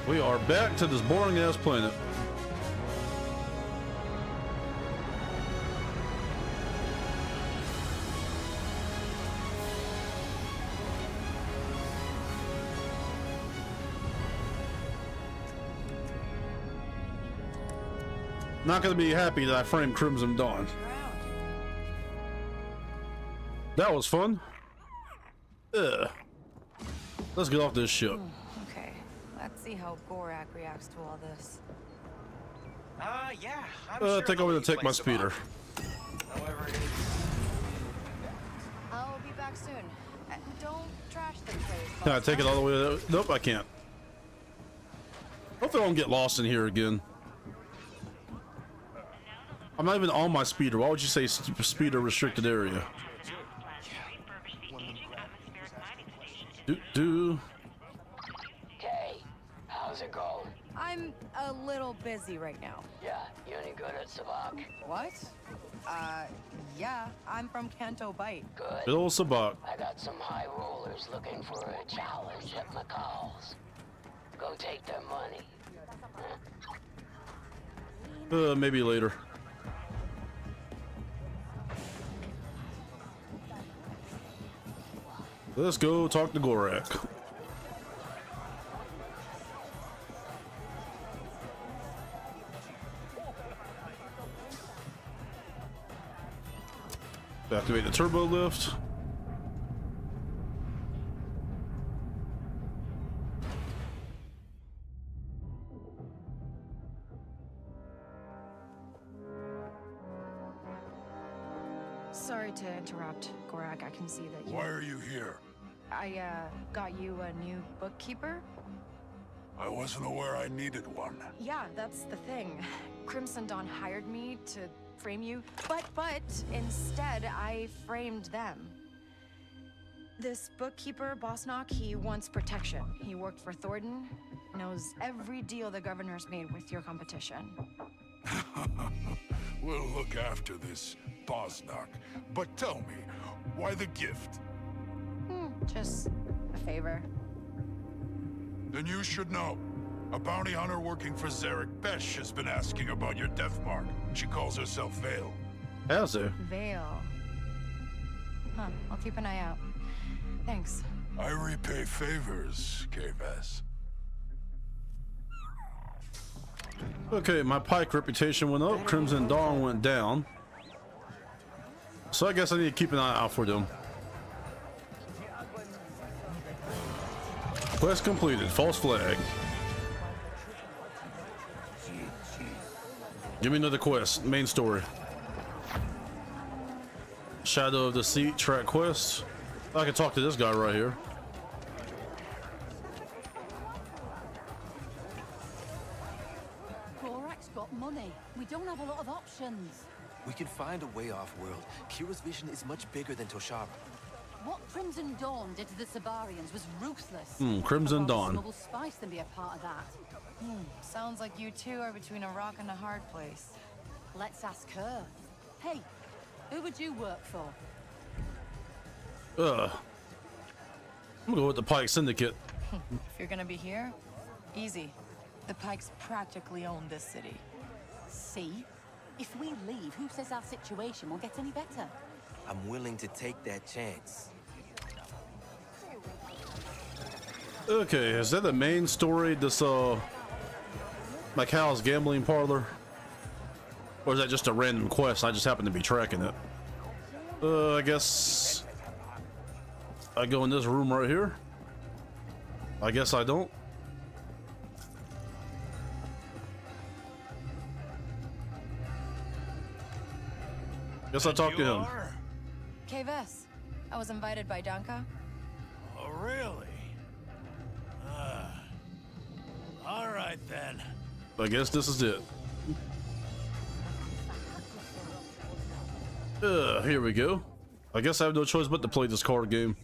We are back to this boring ass planet. Not gonna be happy that I framed Crimson Dawn. That was fun. Ugh. Let's get off this ship. Let's see how Gorak reacts to all this. Uh, yeah. I'm uh, sure I think I'm gonna take my speeder. However, I'll be back soon. Uh, don't trash the place. Can I take it all the way to that? Nope, I can't. Hopefully I don't get lost in here again. I'm not even on my speeder. Why would you say speeder restricted area? Do do. I'm a a little busy right now. Yeah, you any good at Sabacc? What? Uh, yeah, I'm from Canto Bight. Good. Bill Sabacc. I got some high rollers looking for a challenge at McCall's. Go take their money. Uh, maybe later. Let's go talk to Gorak. Activate the turbo lift. Sorry to interrupt, Gorak. I can see that you... Why are you here? I, uh, got you a new bookkeeper. I wasn't aware I needed one. Yeah, that's the thing. Crimson Dawn hired me to frame you, but but instead I framed them. This bookkeeper, Bosnock, he wants protection. He worked for Thornton, knows every deal the governor's made with your competition. We'll look after this Bosnock, but tell me, why the gift? Hmm, just a favor. Then you should know. A bounty hunter working for Zarek Besh has been asking about your death mark. She calls herself Vale. How's her? Vale. Huh, I'll keep an eye out. Thanks. I repay favors, Kay Vess. Okay, my Pike reputation went up, Crimson Dawn went down. So I guess I need to keep an eye out for them. Quest completed, false flag. Give me another quest. Main story. Shadow of the Sea track quest. I can talk to this guy right here. Gorak's got money. We don't have a lot of options. We can find a way off world. Kira's vision is much bigger than Toshara. What Crimson Dawn did to the Sabarians was ruthless. Hmm, Crimson Dawn. Noble spice can be a part of that. Hmm, sounds like you two are between a rock and a hard place. Let's ask her. Hey, who would you work for? Ugh. I'm gonna go with the Pike Syndicate. If you're gonna be here, easy. The Pikes practically own this city. See? If we leave, who says our situation will get any better? I'm willing to take that chance. Okay, is that the main story? This, uh, McCall's gambling parlor? Or is that just a random quest? I just happen to be tracking it. Uh, I guess I go in this room right here. I guess I don't. Guess I talked to him. Kay Vess, I was invited by Danka. Oh, really? Uh, all right, then. I guess this is it. Uh, here we go. I guess I have no choice but to play this card game.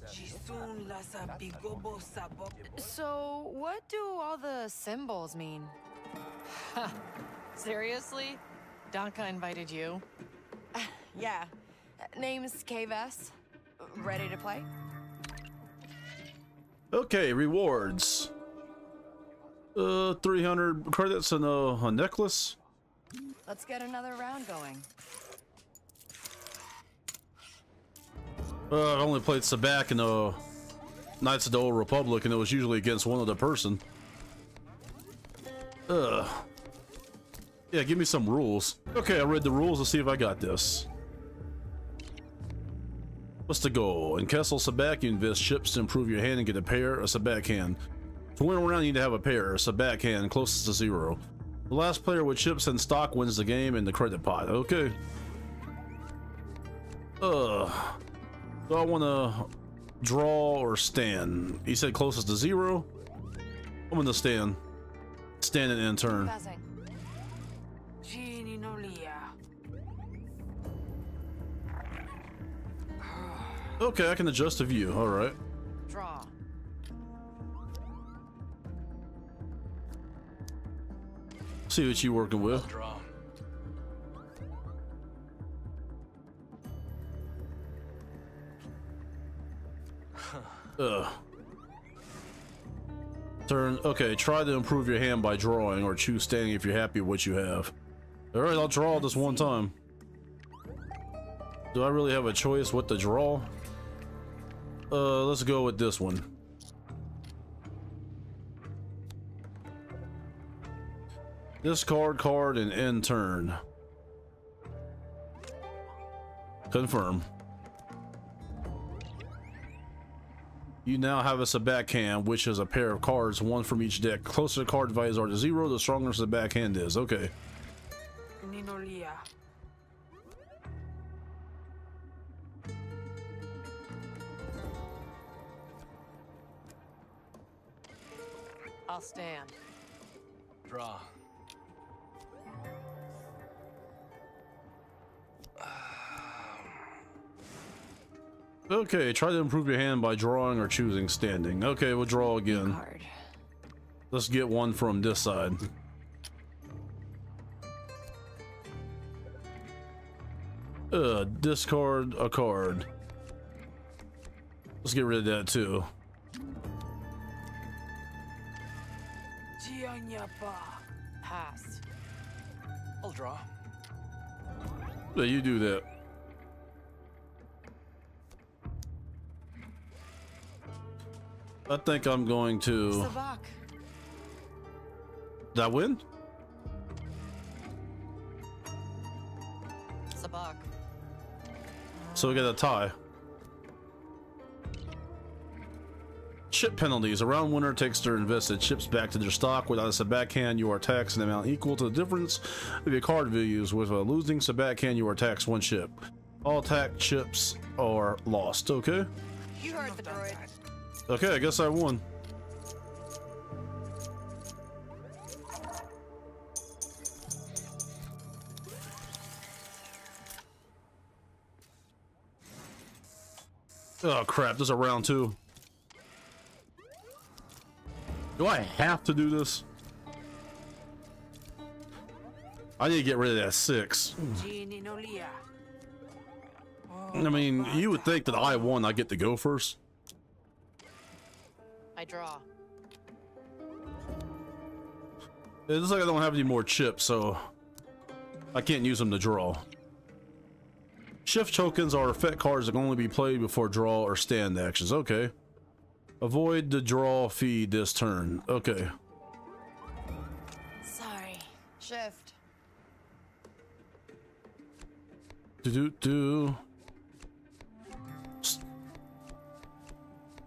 So, what do all the symbols mean? Seriously? Danka invited you? Uh, yeah. Name's Kay Vess. Ready to play? Okay, rewards. Uh, three hundred credits and a, a necklace. Let's get another round going. Uh, I only played Sabacc in the Knights of the Old Republic, and it was usually against one other person. Ugh. Yeah, give me some rules. Okay, I read the rules. Let's see if I got this. What's the goal? In Kessel Sabacc, you invest ships to improve your hand and get a pair, a Sabacc hand. To win a round, you need to have a pair, a Sabacc hand, closest to zero. The last player with ships in stock wins the game in the credit pot. Okay. Uh, so I want to draw or stand. He said closest to zero. I'm going to stand. Stand and in turn. Okay, I can adjust the view. All right. Draw. see what you working with. Ugh. Turn. Okay, try to improve your hand by drawing, or choose standing if you're happy with what you have. All right, I'll draw this one time. Do I really have a choice what to draw? Uh, let's go with this one. Discard card and end turn. Confirm. You now have a Sabacc hand, which is a pair of cards, one from each deck. Closer card values are to zero, the stronger Sabacc hand is. Okay. Ninolia. I'll stand. Draw. Okay, try to improve your hand by drawing or choosing standing. Okay, we'll draw again. Card. Let's get one from this side. Uh, discard a card. Let's get rid of that too. Pass. I'll draw. Yeah, you do that. I think I'm going to. Sabacc. Did I win? Sabacc. So we got a tie. Chip penalties. A round winner takes their invested chips back to their stock. Without a Sabacc hand, you are taxed an amount equal to the difference of your card values. With a losing Sabacc hand, you are taxed one chip. All taxed chips are lost. Okay. You heard the droid. Okay, I guess I won. Oh crap, this is a round two. Do I have to do this? I need to get rid of that six. I mean, you would think that I won, I get to go first. I draw. It looks like I don't have any more chips, so I can't use them to draw. Shift tokens are effect cards that can only be played before draw or stand actions. Okay. Avoid the draw fee this turn. Okay. Sorry. Shift. Do do do.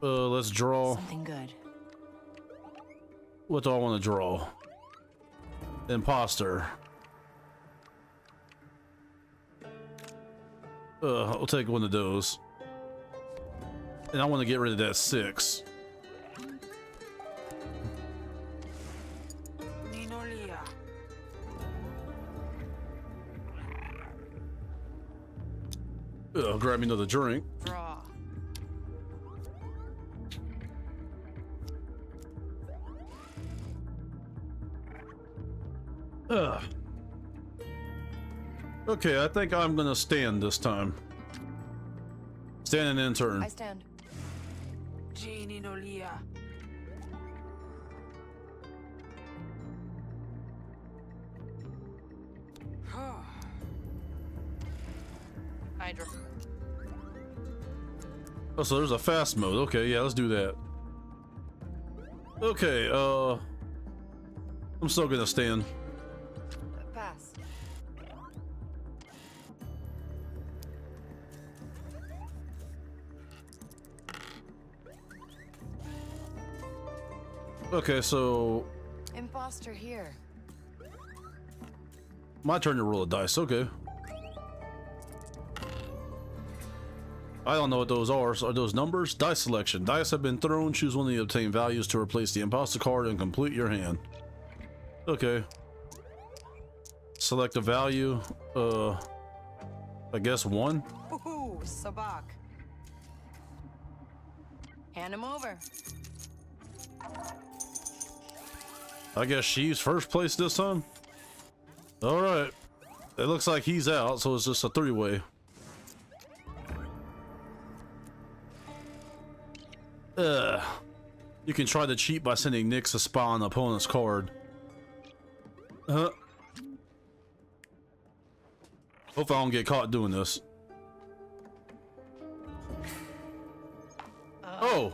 Uh, let's draw. Something good. What do I want to draw? Imposter. Uh, I'll take one of those. And I want to get rid of that six. Ninolia. Uh, grab me another drink. Draw. Ugh. Okay, I think I'm gonna stand this time. Stand and end turn. I stand. Geninolia. I draw. Oh, so there's a fast mode. Okay, yeah, let's do that. Okay, uh, I'm still gonna stand. Okay, so imposter here. My turn to roll a dice. Okay. I don't know what those are. Are those numbers? Dice selection. Dice have been thrown. Choose one of the obtained values to replace the imposter card and complete your hand. Okay. Select a value. Uh, I guess one. Ooh, Sabacc. Hand him over. I guess she's first place this time. All right. It looks like he's out, so it's just a three-way. Ugh. You can try to cheat by sending Nix a spy on the opponent's card. Huh. Hope I don't get caught doing this. Uh, oh.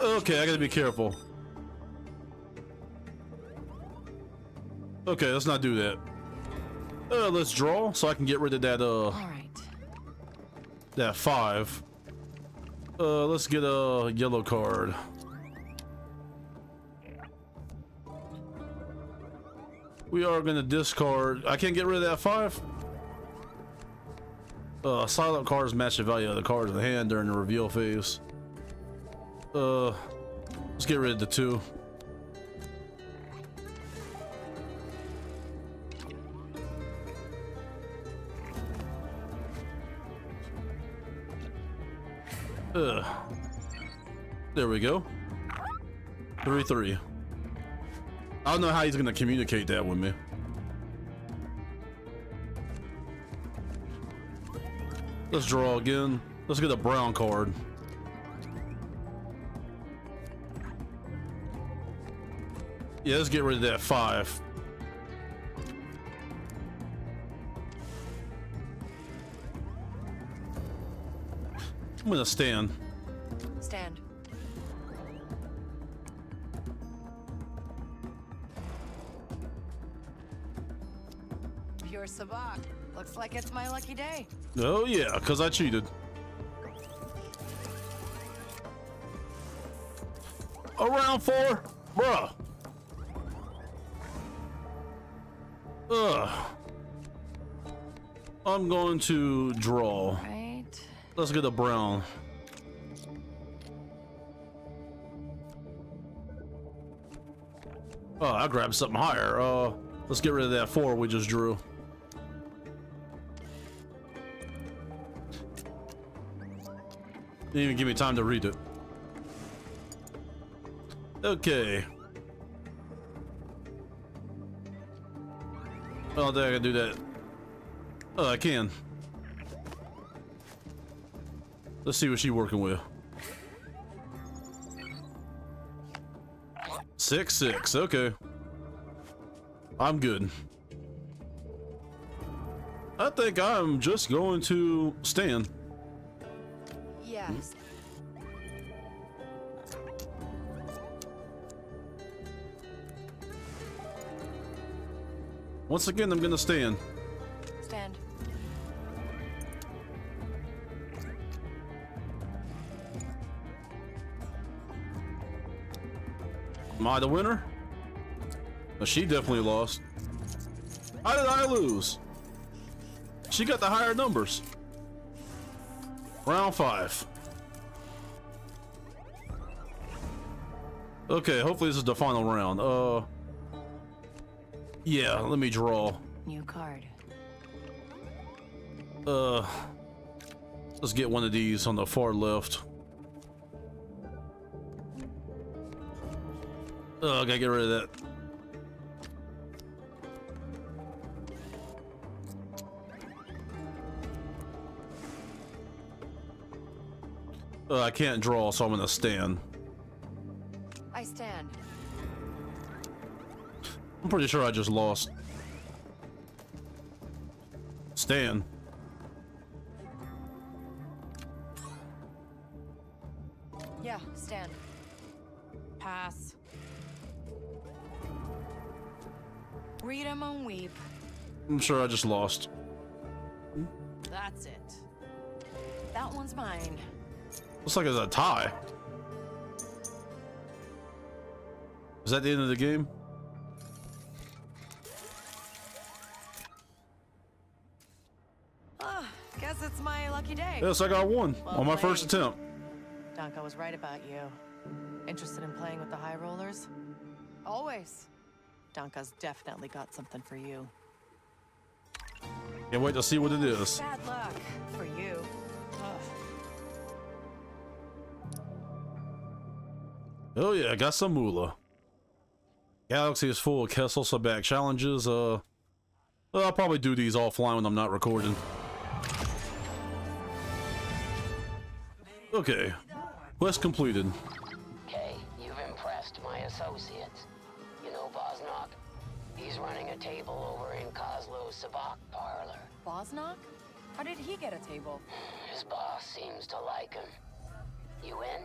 Okay, I gotta be careful. Okay, let's not do that. Uh, let's draw so I can get rid of that. Uh, All right. That five. Uh, let's get a yellow card. We are gonna discard. I can't get rid of that five. Uh, silent cards match the value of the cards in the hand during the reveal phase. Uh, let's get rid of the two. Ugh. There we go. Three, three. I don't know how he's gonna communicate that with me. Let's draw again. Let's get a brown card. Yeah, let's get rid of that five. I'm gonna stand. Stand. You're Sabacc. Looks like it's my lucky day. Oh yeah, because I cheated. Around four, bruh. Ugh. I'm going to draw. Right. Let's get a brown. Oh, I grabbed something higher. Uh, let's get rid of that four we just drew. Didn't even give me time to read it. Okay. I don't think I can do that. Oh, I can. Let's see what she's working with. Six, six. Okay. I'm good. I think I'm just going to stand. Yes. Once again, I'm gonna stand. Stand. Am I the winner? Well, she definitely lost. How did I lose? She got the higher numbers. Round five. Okay, hopefully this is the final round. Uh. Yeah, let me draw. New card. Uh, let's get one of these on the far left. Oh, I gotta get rid of that. Uh, I can't draw, so I'm gonna stand. I stand. I'm pretty sure I just lost. Stan. Yeah, Stan. Pass. Read 'em and weep. I'm sure I just lost. That's it. That one's mine. Looks like it's a tie. Is that the end of the game? It's my lucky day. Yes, I got one well on my played. first attempt. Danka was right about you. Interested in playing with the high rollers? Always. Danka's definitely got something for you. Can't wait to see what it is. Bad luck for you. Ugh. Oh yeah, I got some moolah. Galaxy is full of Kessel Sabacc challenges. Uh, I'll probably do these offline when I'm not recording. Okay, quest completed. Okay, you've impressed my associates. You know Bosnock? He's running a table over in Kozlo's Sabacc parlor. Bosnock? How did he get a table? His boss seems to like him. You in?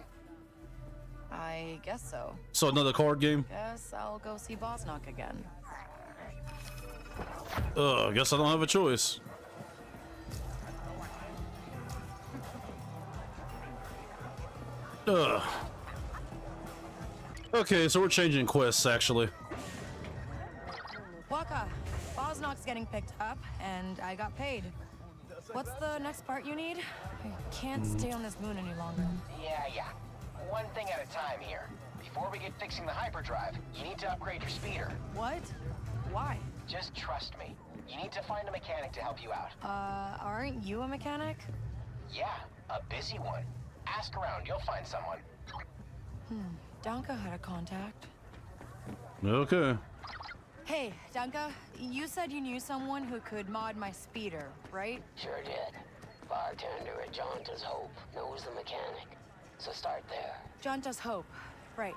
I guess so. So another card game? Guess I'll go see Bosnock again. Uh, guess I don't have a choice. Ugh. Okay, so we're changing quests actually. Waka, Bosnock's getting picked up, and I got paid. What's the next part you need? I can't stay on this moon any longer. Yeah, yeah. One thing at a time here. Before we get fixing the hyperdrive, you need to upgrade your speeder. What? Why? Just trust me. You need to find a mechanic to help you out. Uh, aren't you a mechanic? Yeah, a busy one. Ask around, you'll find someone. Hmm, Danka had a contact. Okay. Hey, Danka, you said you knew someone who could mod my speeder, right? Sure did. Bartender at Jaunta's Hope knows the mechanic. So start there. Jaunta's Hope, right.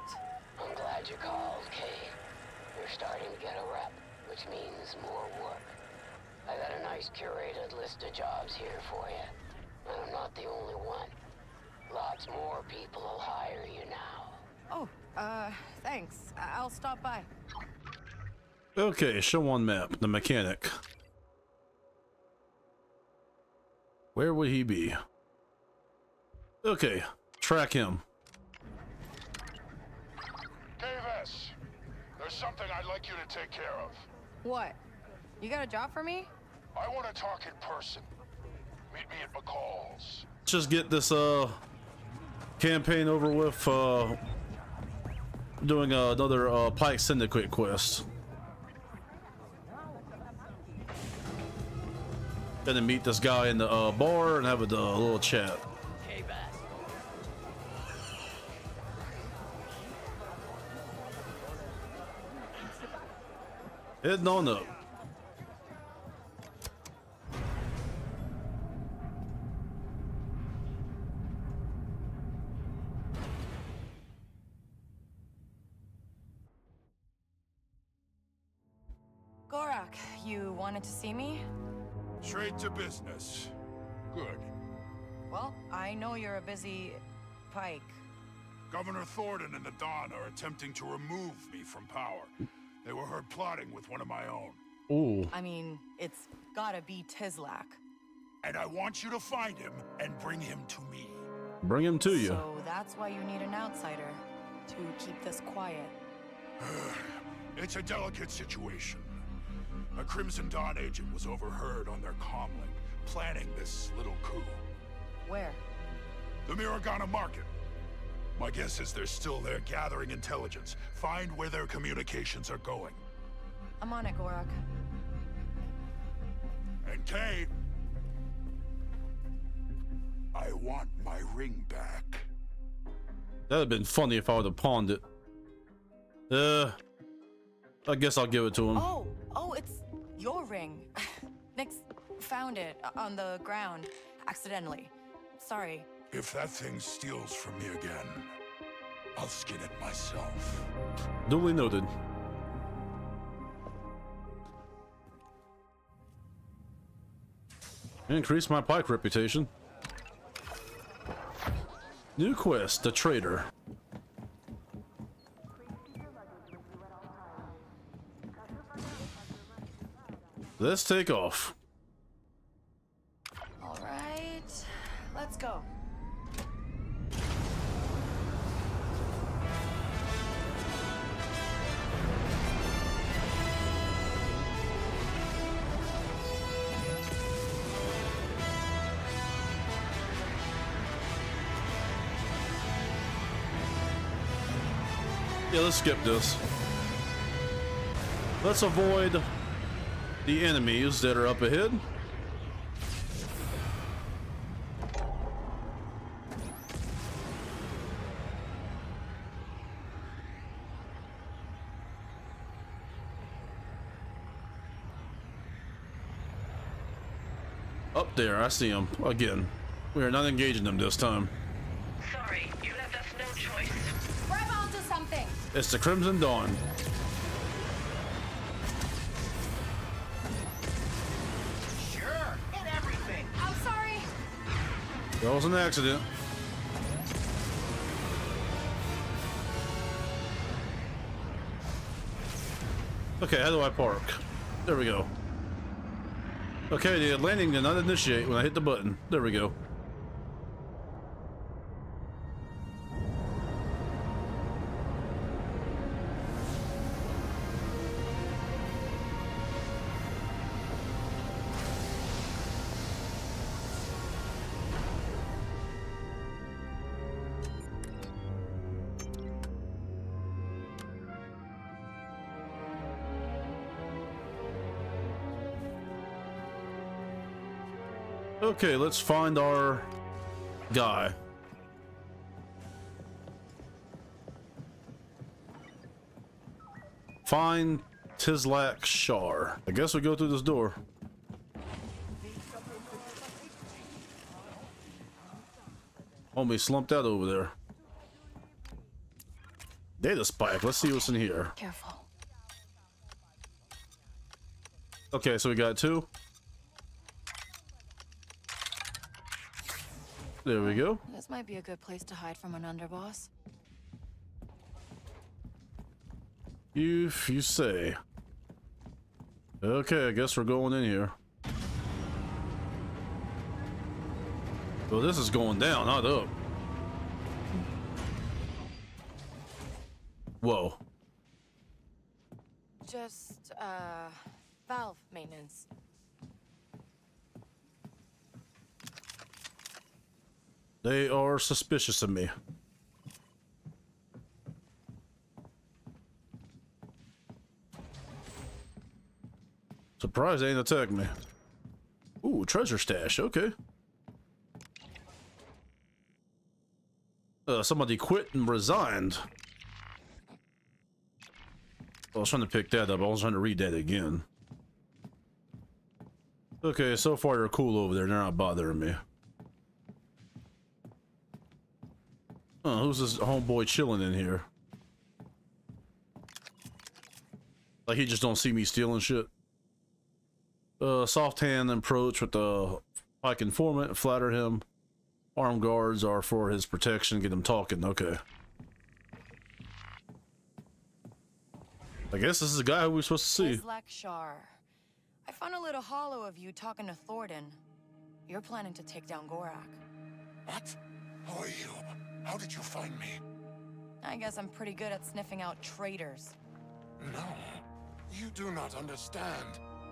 I'm glad you called, Kay. You're starting to get a rep, which means more work. I got a nice curated list of jobs here for you. And I'm not the only one. Lots more people will hire you now. Oh, uh, thanks. I'll stop by. Okay, show on map, the mechanic. Where would he be? Okay, track him. Kay Vess, there's something I'd like you to take care of. What? You got a job for me? I want to talk in person. Meet me at McCall's. Just get this, uh... campaign over with, uh... doing uh, another, uh, Pike Syndicate quest. Gonna meet this guy in the uh, bar and have a uh, little chat. Hey, heading on up. Gorak, you wanted to see me? Straight to business. Good. Well, I know you're a busy... Pike. Governor Thornton and the Dawn are attempting to remove me from power. They were heard plotting with one of my own. Ooh. I mean, it's gotta be Tishlak. And I want you to find him and bring him to me. Bring him to you. So that's why you need an outsider. To keep this quiet. It's a delicate situation. A Crimson Dawn agent was overheard on their comlink, planning this little coup. Where? The Mirogana market. My guess is they're still there gathering intelligence. Find where their communications are going. I'm on it, Gorak. And Kay, I want my ring back. That'd have been funny if I would have pawned it. Uh, I guess I'll give it to him. Oh, oh, it's your ring. Nix found it on the ground accidentally. Sorry. If that thing steals from me again, I'll skin it myself. Duly noted. Increase my Pike reputation. New quest, the traitor. Let's take off. All right, let's go. Yeah, let's skip this. Let's avoid the enemies that are up ahead. Up there, I see him again. We are not engaging them this time. Sorry, you left us no choice. Grab onto something. It's the Crimson Dawn. Sure, hit everything. I'm sorry. That was an accident. Okay, how do I park? There we go. Okay, the landing did not initiate when I hit the button. There we go. Okay, let's find our guy. Find Tishlak Shahr. I guess we go through this door. Homie slumped out over there. Data spike. Let's see what's in here. Careful. Okay, so we got two. There we go. This might be a good place to hide from an underboss. If you say. Okay, I guess we're going in here. Well, this is going down, not up. Whoa. Just, uh, valve maintenance. They are suspicious of me. Surprised they ain't attacked me. Ooh, treasure stash. Okay. Uh, somebody quit and resigned. I was trying to pick that up. I was trying to read that again. Okay, so far you're cool over there. They're not bothering me. Huh, who's this homeboy chilling in here? Like he just don't see me stealing shit. Uh, soft hand approach with the pike informant, flatter him. Armed guards are for his protection, get him talking. Okay. I guess this is the guy who we're supposed to see. Tishlak Shahr. I found a little hollow of you talking to Thornton. You're planning to take down Gorak. What? Who are you? How did you find me? I guess I'm pretty good at sniffing out traitors. No, you do not understand.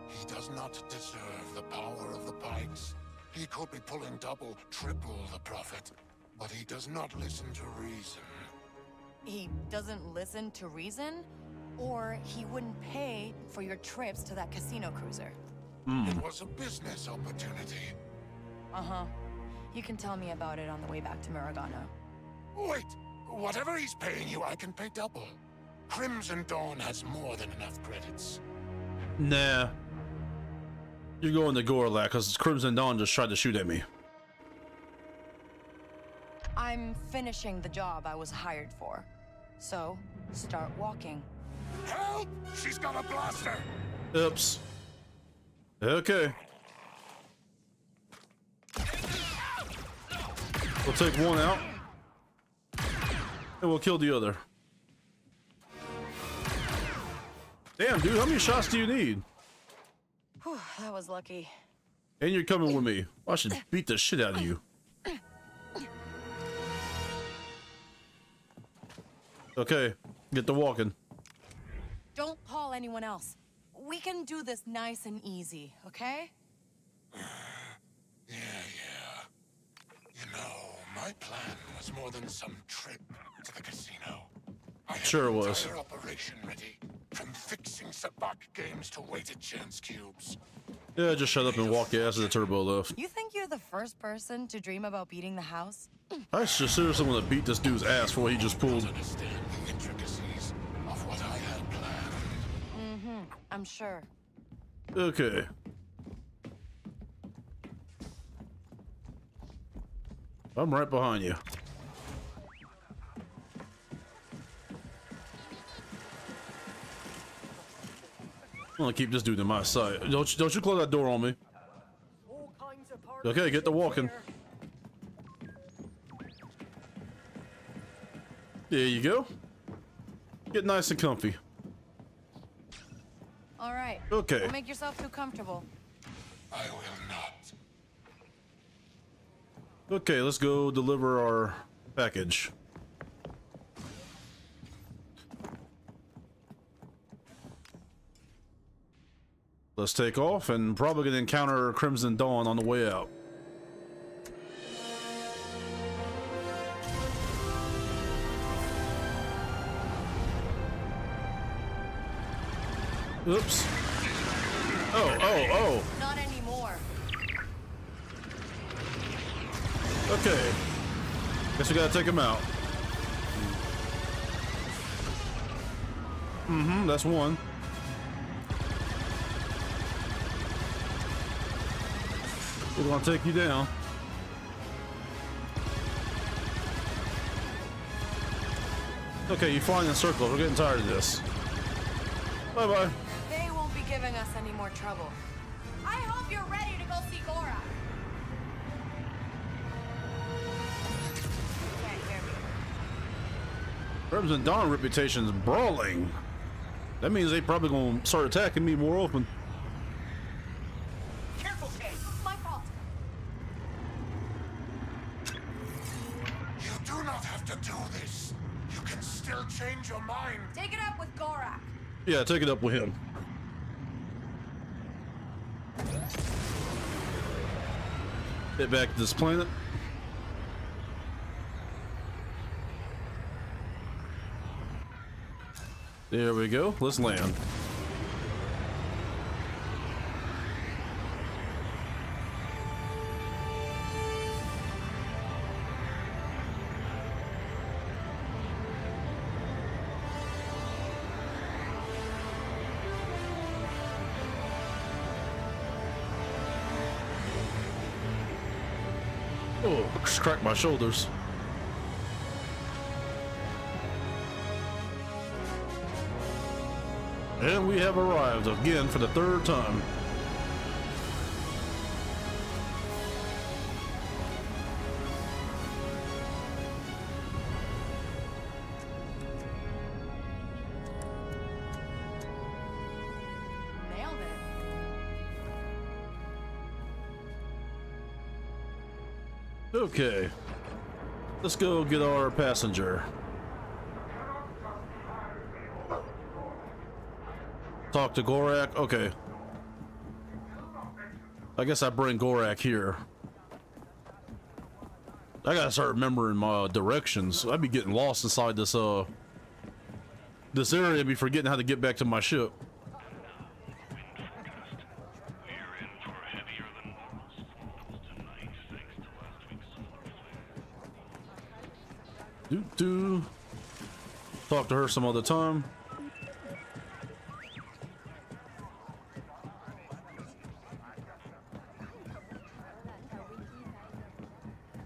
He does not deserve the power of the Pikes. He could be pulling double, triple the profit, but he does not listen to reason. He doesn't listen to reason? Or he wouldn't pay for your trips to that casino cruiser. Mm. It was a business opportunity. Uh-huh. You can tell me about it on the way back to Mirogana. Wait! Whatever he's paying you, I can pay double. Crimson Dawn has more than enough credits. Nah. You're going to Gorlak, because Crimson Dawn just tried to shoot at me. I'm finishing the job I was hired for. So, start walking. Help! She's got a blaster! Oops. Okay. We'll take one out. And we'll kill the other. Damn, dude, how many shots do you need? Whew, that was lucky. And you're coming with me. I should beat the shit out of you. Okay, get to walking. Don't call anyone else. We can do this nice and easy, okay? Yeah, yeah. You know, my plan was more than some trip to the casino. I sure was. Operation ready, from fixing Sabacc games to weighted chance cubes. Yeah, just shut up and walk your ass to the turbo lift. You think you're the first person to dream about beating the house? I just seriously want to beat this dude's ass for what he just pulled. Understand the intricacies of what I had planned. Mm-hmm. I'm sure. Okay. I'm right behind you. I'm gonna keep this dude in my sight. Don't you, don't you close that door on me. Okay, get to walking. There you go. Get nice and comfy. All right. Okay. Don't make yourself too comfortable. I will not. Okay, let's go deliver our package. Let's take off and probably gonna encounter Crimson Dawn on the way out. Oops. Oh, oh, oh. Not anymore. Okay. Guess we gotta take him out. Mm-hmm, that's one. We're gonna take you down. Okay, you flying in circles. We're getting tired of this. Bye-bye. They won't be giving us any more trouble. I hope you're ready to go see Gorak. You can't hear me. Crimson Dawn reputation's brawling. That means they probably gonna start attacking me more often. Yeah, take it up with him. Get back to this planet. There we go. Let's land. Crack my shoulders. And we have arrived again for the third time. Okay, let's go get our passenger. Talk to Gorak. Okay, I guess I bring Gorak here. I gotta start remembering my directions. I'd be getting lost inside this uh this area. I'd be forgetting how to get back to my ship. Do talk to her some other time.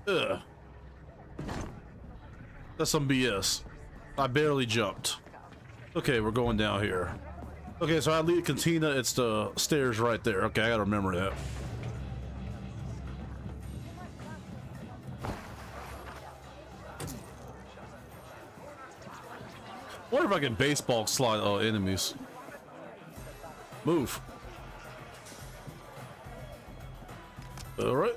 Ugh. That's some B S. I barely jumped. Okay, we're going down here. Okay, so I leave Cantina. It's the stairs right there. Okay, I gotta remember that. Wonder if I can baseball slide all enemies. Move. All right.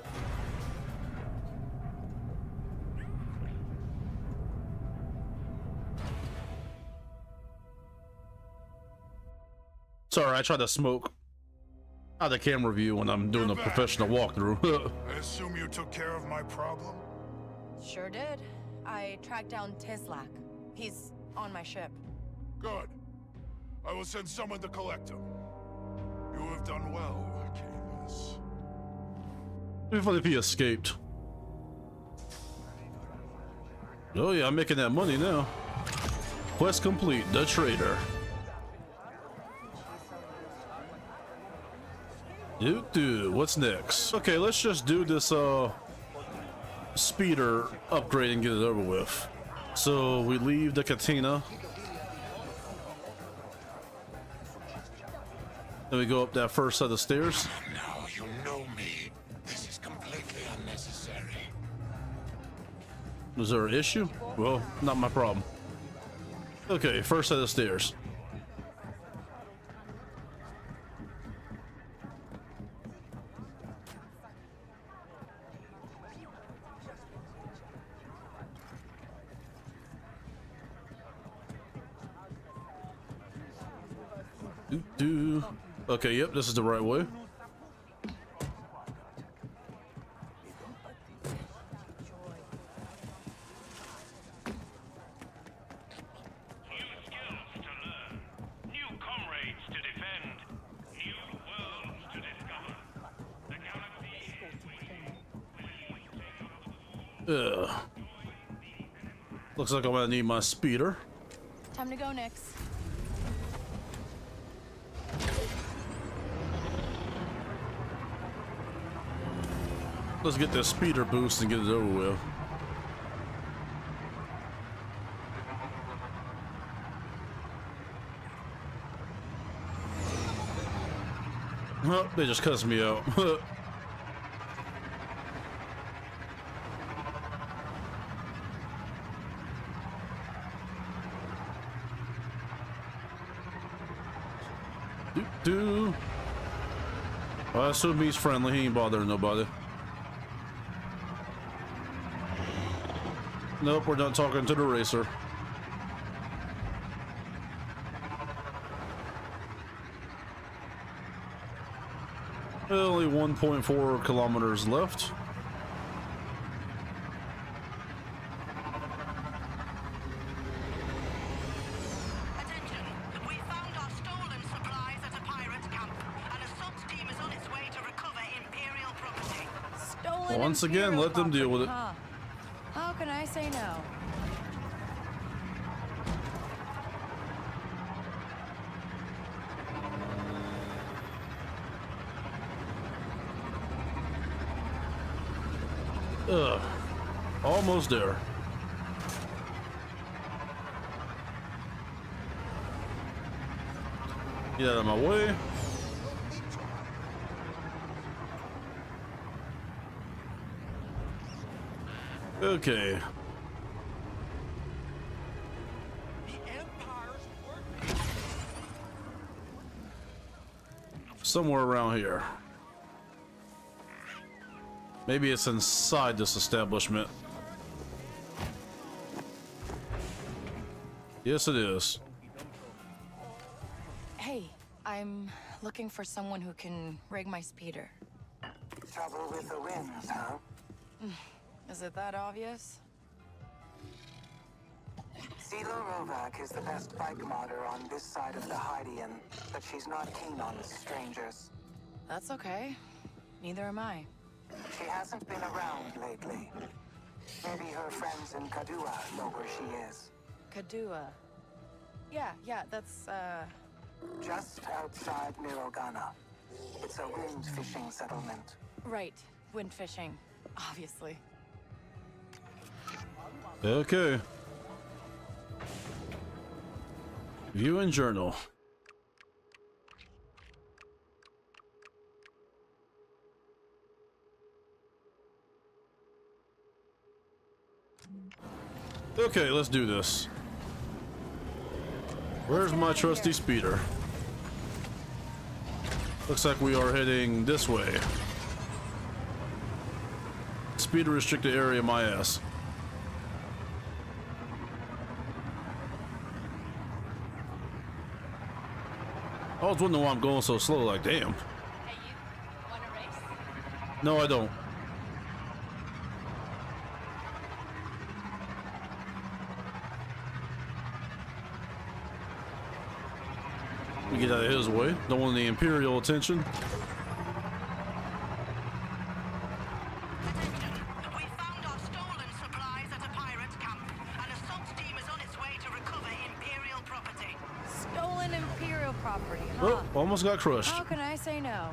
Sorry, I tried to smoke out the camera view when I'm doing a professional walkthrough. I assume you took care of my problem? Sure did. I tracked down Tishlak. He's on my ship. Good. I will send someone to collect him. You have done well, Kay Vess. If only he escaped. Oh yeah, I'm making that money now. Quest complete. The traitor. Dude, dude, what's next? Okay, let's just do this. Uh, speeder upgrade and get it over with. So we leave the Katina. Then we go up that first set of stairs. Now you know me. This is completely unnecessary. Was there an issue? Well, not my problem. Okay, first set of stairs. Okay, yep, this is the right way. Yeah. Looks like I'm gonna need my speeder. Time to go, Nix. Let's get this speeder boost and get it over with. Huh, they just cussed me out. do, do. Well, I assume he's friendly. He ain't bothering nobody. Nope, we're not talking to the racer. Only one point four kilometers left. Once again, let them deal with it. How can I say no? Ugh. Almost there. Get out of my way. Okay. Somewhere around here. Maybe it's inside this establishment. Yes, it is. Hey, I'm looking for someone who can rig my speeder. Trouble with the winds, huh? Is it that obvious? Silo Rovac is the best bike modder on this side of the Hydean, but she's not keen on strangers. That's okay. Neither am I. She hasn't been around lately. Maybe her friends in Kadua know where she is. Kadua? Yeah, yeah, that's, uh... just outside Mirogana. It's a wind fishing settlement. Right. Wind fishing. Obviously. Okay. View and journal. Okay, let's do this. Where's my trusty speeder? Looks like we are heading this way. Speeder restricted area, my ass. I was wondering why I'm going so slow, like, damn. Hey, you want a race? No, I don't. We get out of his way. Don't want the Imperial attention. Almost got crushed. How can I say no?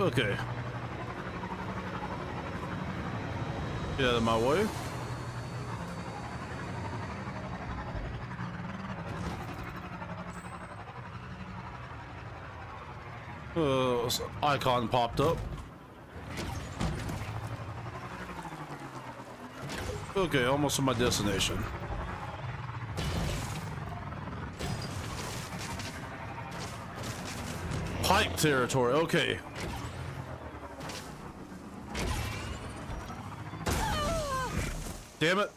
Okay. Get out of my way. Uh, so icon popped up. Okay, almost to my destination. Pike territory, okay. Damn it.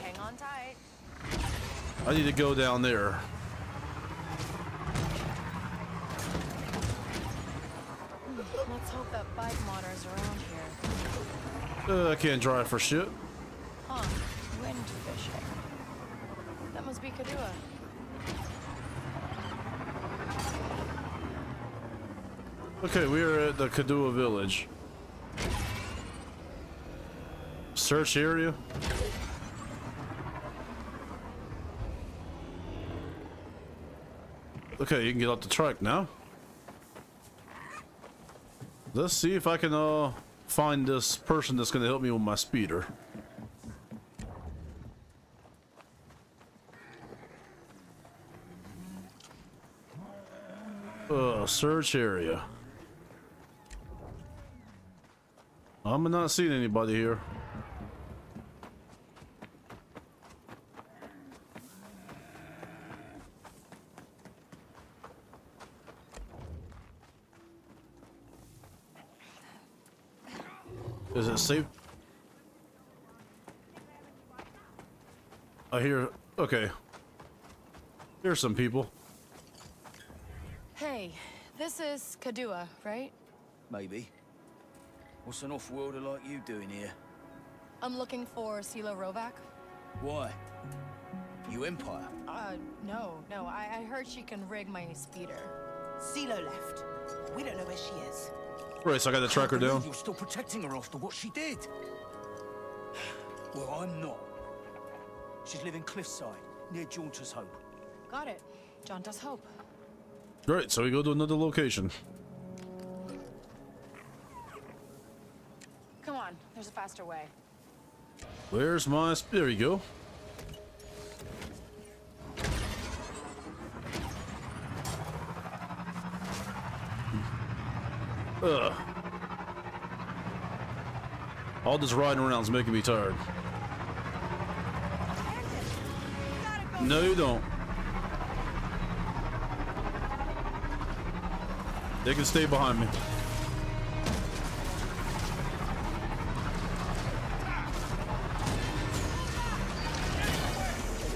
Hang on tight. I need to go down there. Let's hope that bike monitor's around here. Uh, I can't drive for shit. Huh, wind fishing. That must be Kadua. Okay, we are at the Kadua village. Search area. Okay, you can get off the truck now. Let's see if I can uh, find this person that's gonna help me with my speeder. Uh, search area. I'm not seeing anybody here. Is it safe? I hear. Okay. Here's some people. Hey, this is Kadua, right? Maybe. What's an off-worlder like you doing here? I'm looking for Silo Rovac. Why? You Empire? Uh, no, no. I, I heard she can rig my speeder. Silo left. We don't know where she is. Right, so I got to track her down. You're still protecting her after what she did. Well, I'm not. She's living cliffside near Jaunta's Hope. Got it. Jaunta's Hope. Great, so we go to another location. Come on, there's a faster way. Where's my spear? There you go. Ugh. All this riding around is making me tired. No, you don't. They can stay behind me.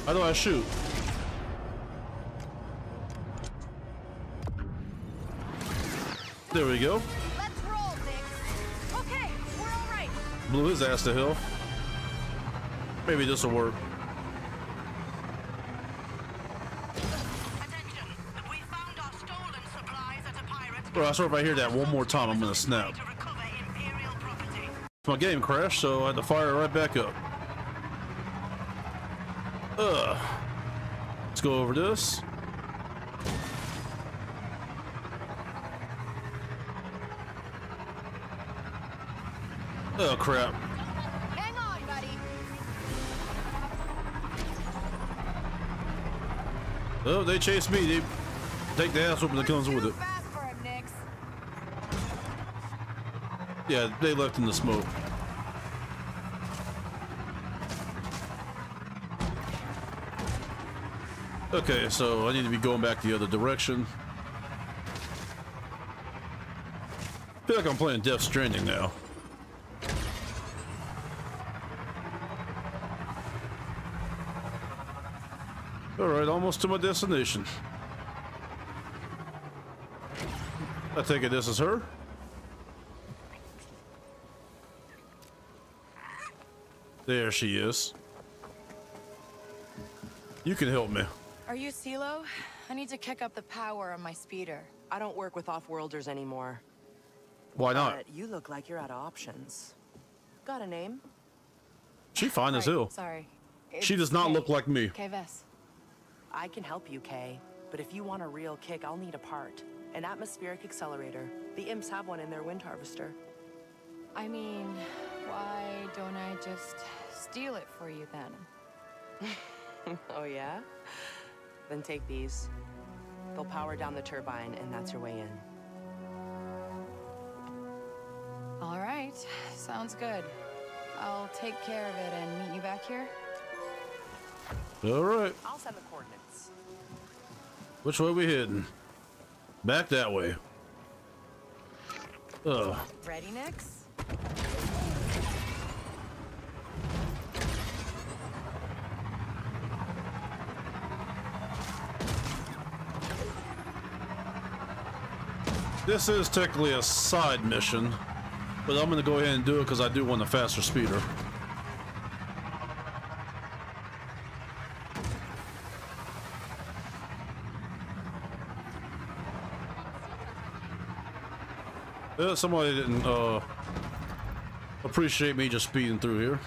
How do I shoot? There we go. Let's roll, Nix. Okay, we're all right. Blew his ass to hell. Maybe this will work. Attention, we found our stolen supplies at a pirate. Bro, I swear if I hear that one more time, I'm gonna snap. To recover Imperial property. My game crashed, so I had to fire it right back up. Ugh. Let's go over this. Oh crap. Hang on, buddy. Oh, they chase me. They take the ass whooping that comes with it. Yeah, they left in the smoke. Okay, so I need to be going back the other direction. I feel like I'm playing Death Stranding now. Alright, almost to my destination. I take it this is her. There she is. You can help me. Are you Silo? I need to kick up the power on my speeder. I don't work with off-worlders anymore. Why not? But you look like you're out of options. Got a name? She fine as hell. Sorry. It's she does not Kay. Look like me. Kay Vess. I can help you, Kay, but if you want a real kick, I'll need a part. an atmospheric accelerator. The imps have one in their wind harvester. I mean, why don't I just steal it for you then? Oh yeah? Then take these. They'll power down the turbine and that's your way in. All right, sounds good. I'll take care of it and meet you back here. All right. I'll send the coordinates. Which way are we heading? Back that way. Oh. Ready, Nix? This is technically a side mission, but I'm gonna go ahead and do it because I do want a faster speeder. Yeah, somebody didn't uh, appreciate me just speeding through here.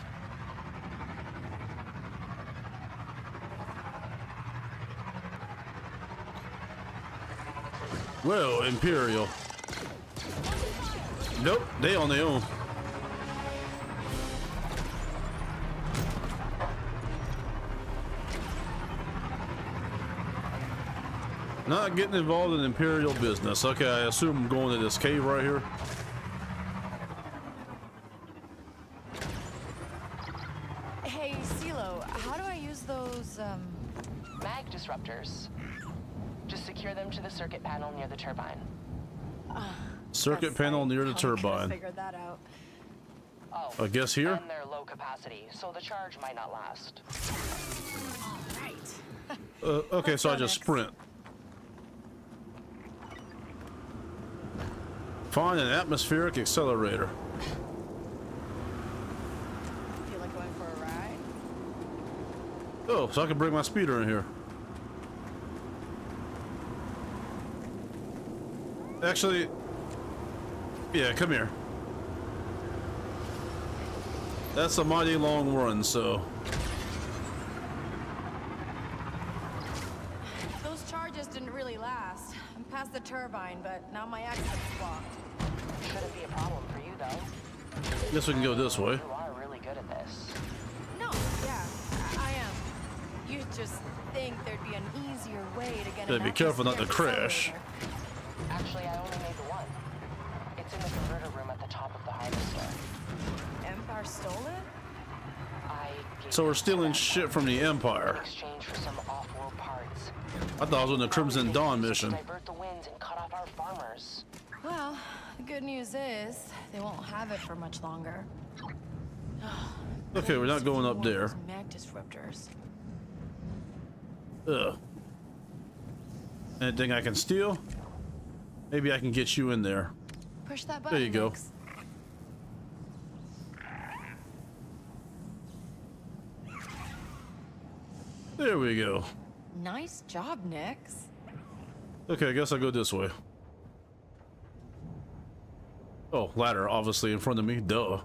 Well, Imperial. Nope, they on their own. Not getting involved in Imperial business. Okay, I assume I'm going to this cave right here. Hey, Silo, how do I use those um... mag disruptors? Just secure them to the circuit panel near the turbine. Uh, circuit panel near the turbine. Figure that out. Oh, I guess here. And they're low capacity, so the charge might not last. All right. uh, okay, so I just sprint. Find an atmospheric accelerator. Feel like going for a ride? Oh, so I can bring my speeder in here. Actually, yeah, come here. That's a mighty long run, so. Those charges didn't really last. I'm past the turbine, but now my access is blocked. Shouldn't be a problem for you, though. Guess we can go this way. You are really good at this. No, yeah, I am. You just think there'd be an easier way to get. Yeah, be careful not to crash. Actually, I only made the one. It's in the converter room at the top of the harvester. Empire stole it? I so we're stealing shit from the Empire. In exchange for some off-world parts. I thought I was on the Crimson Dawn mission. Divert the winds and cut off our farmers. Well, the good news is they won't have it for much longer. Okay, we're not going up there. Mag disruptors. Ugh. Anything I can steal? Maybe I can get you in there. Push that button. There you go. Nix. There we go. Nice job, Nix. Okay, I guess I'll go this way. Oh, ladder, obviously in front of me. Duh.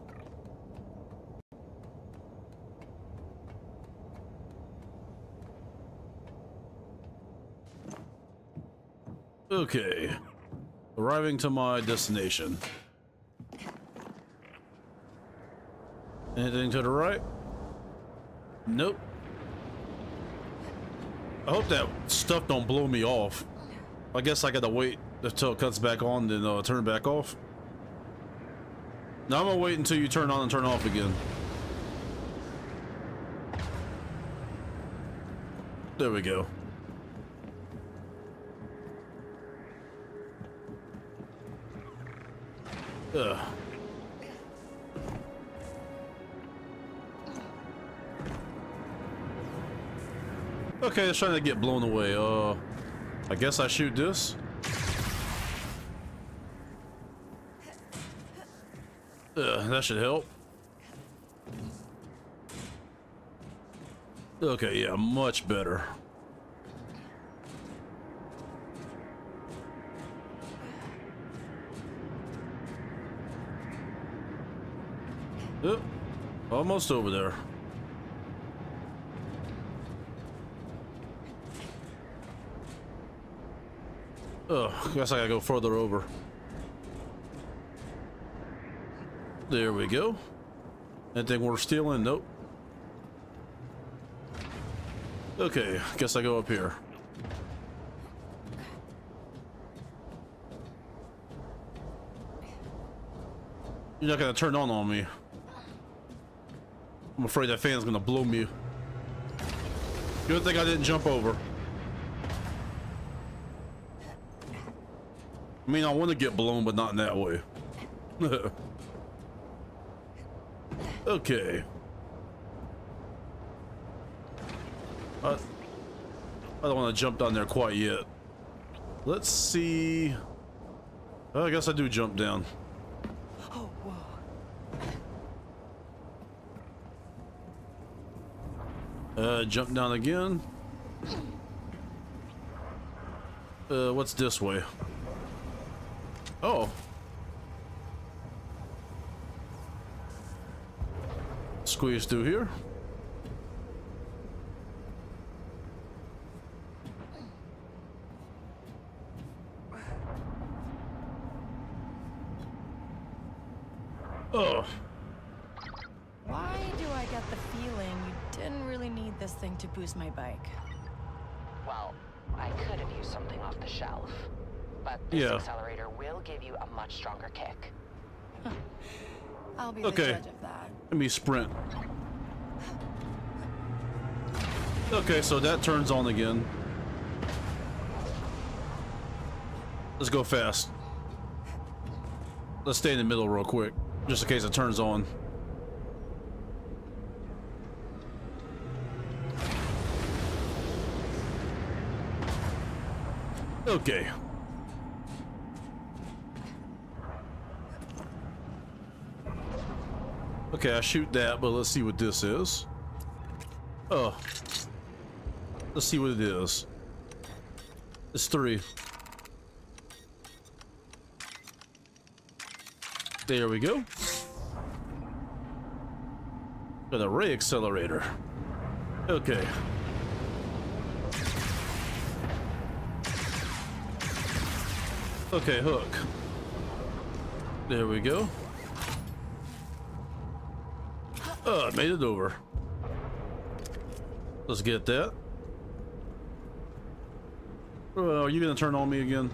Okay. Arriving to my destination. Anything to the right? Nope. I hope that stuff don't blow me off. I guess I gotta wait until it cuts back on, then uh, turn back off. Now I'm gonna wait until you turn on and turn off again. There we go. Ugh. Okay, it's trying to get blown away. Uh, I guess I shoot this. Ugh, that should help. Okay, yeah, much better. Oh, almost over there. Oh, guess I gotta go further over. There we go. I think we're still in. Nope. Okay, guess I go up here. You're not gonna turn on on me. I'm afraid that fan's gonna blow me. Good thing I didn't jump over. I mean, I want to get blown, but not in that way. Okay. I, I don't want to jump down there quite yet. Let's see. Oh, I guess I do jump down. Oh, whoa. Uh, jump down again. Uh, what's this way? Oh. Squeeze through here. Oh. Why do I get the feeling you didn't really need this thing to boost my bike? Well, I could have used something off the shelf. But this yeah. accelerator will give you a much stronger kick. Huh. I'll be okay. the judge of that. Let me sprint. Okay, so that turns on again. Let's go fast. Let's stay in the middle real quick, just in case it turns on. Okay. Okay, I shoot that, but let's see what this is. Oh. Let's see what it is. It's three. There we go. Got a ray accelerator. Okay. Okay, hook. There we go. Uh, made it over. Let's get that. Oh, are you gonna turn on me again?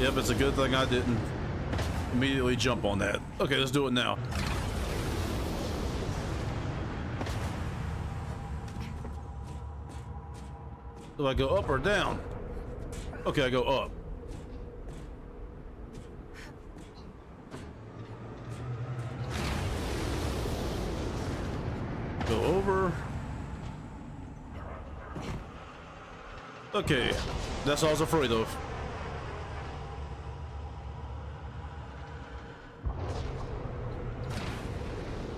Yep, it's a good thing I didn't immediately jump on that. Okay, let's do it now. Do I go up or down? Okay, I go up. Go over. Okay, that's all I was afraid of.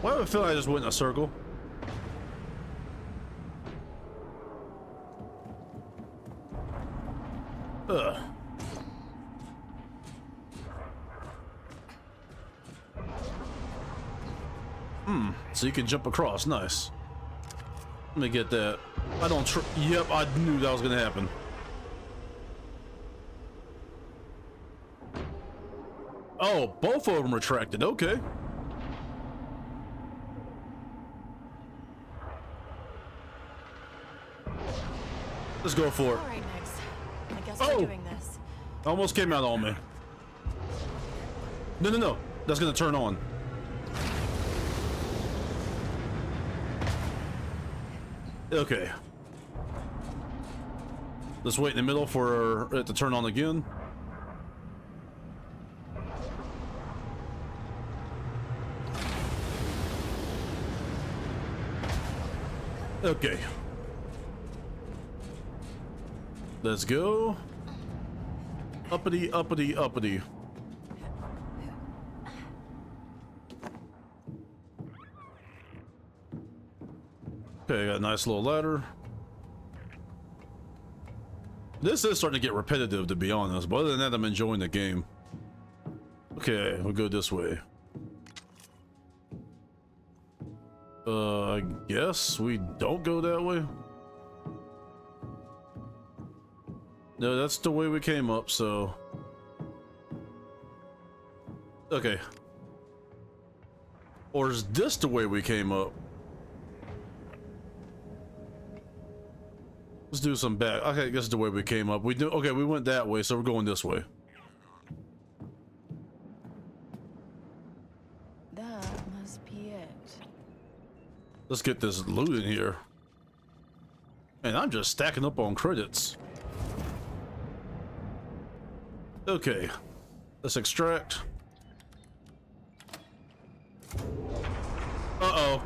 Why do I feel like I just went in a circle? Ugh. Hmm. So you can jump across. Nice. Let me get that. I don't tr- Yep, I knew that was gonna happen. Oh, both of them retracted. Okay. Let's go for it. All right, Nix. I guess oh! we're doing this. Almost came out on me. No, no, no. That's gonna turn on. Okay. Let's wait in the middle for it to turn on again. Okay. Let's go. Uppity, uppity, uppity. Okay, got a nice little ladder. This is starting to get repetitive, to be honest, but other than that, I'm enjoying the game. Okay, we'll go this way. Uh, I guess we don't go that way. No, that's the way we came up, so... Okay. Or is this the way we came up? Let's do some back. Okay, this is the way we came up. We do. Okay, we went that way, so we're going this way. That must be it. Let's get this loot in here. And I'm just stacking up on credits. Okay, let's extract. Uh-oh.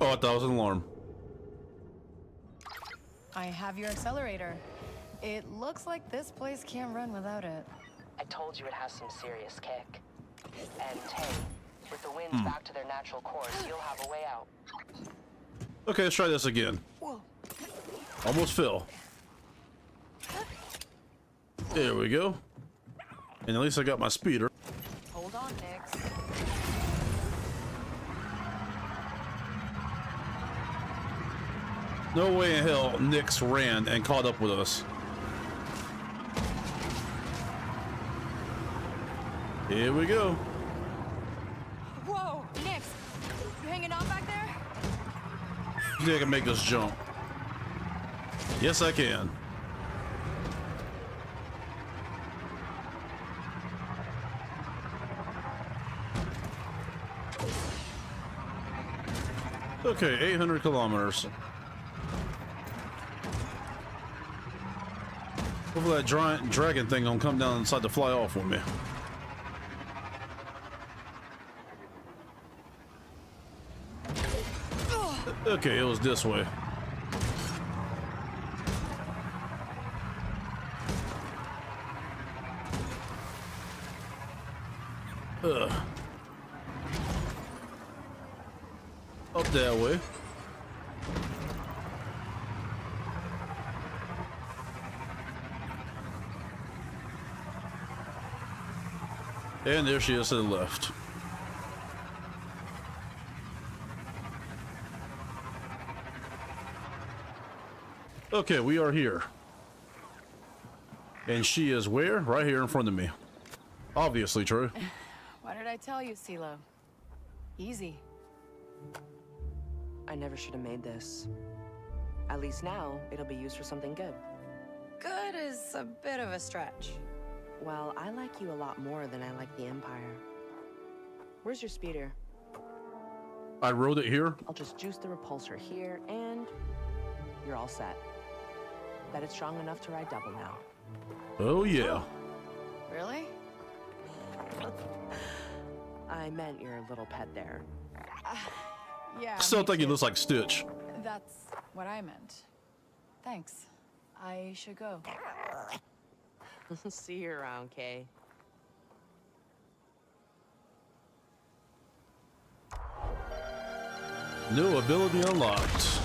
Oh, I thought it was an alarm. I have your accelerator. It looks like this place can't run without it. I told you it has some serious kick. And hey, with the winds mm. back to their natural course, you'll have a way out. Okay, let's try this again. Whoa. Almost fell. There we go. And at least I got my speeder. Hold on, Nix. No way in hell Nix ran and caught up with us. Here we go. Whoa, Nix, you hanging on back there? You think I can make this jump? Yes, I can. Okay, eight hundred kilometers. Hopefully that giant dragon thing don't come down and decide to fly off with me. Okay, it was this way. Ugh. Up that way. And there she is to the left. Okay, we are here. And she is where? Right here in front of me. Obviously, true. Why did I tell you, Silo? Easy. I never should have made this. At least now, it'll be used for something good. Good is a bit of a stretch. Well, I like you a lot more than I like the Empire. Where's your speeder? I rode it here. I'll just juice the repulsor here, and you're all set. Bet it's strong enough to ride double now. Oh, yeah. Really? I meant your little pet there. Uh, yeah. I still think he looks like Stitch. That's what I meant. Thanks. I should go. See you around, Kay. New ability unlocked.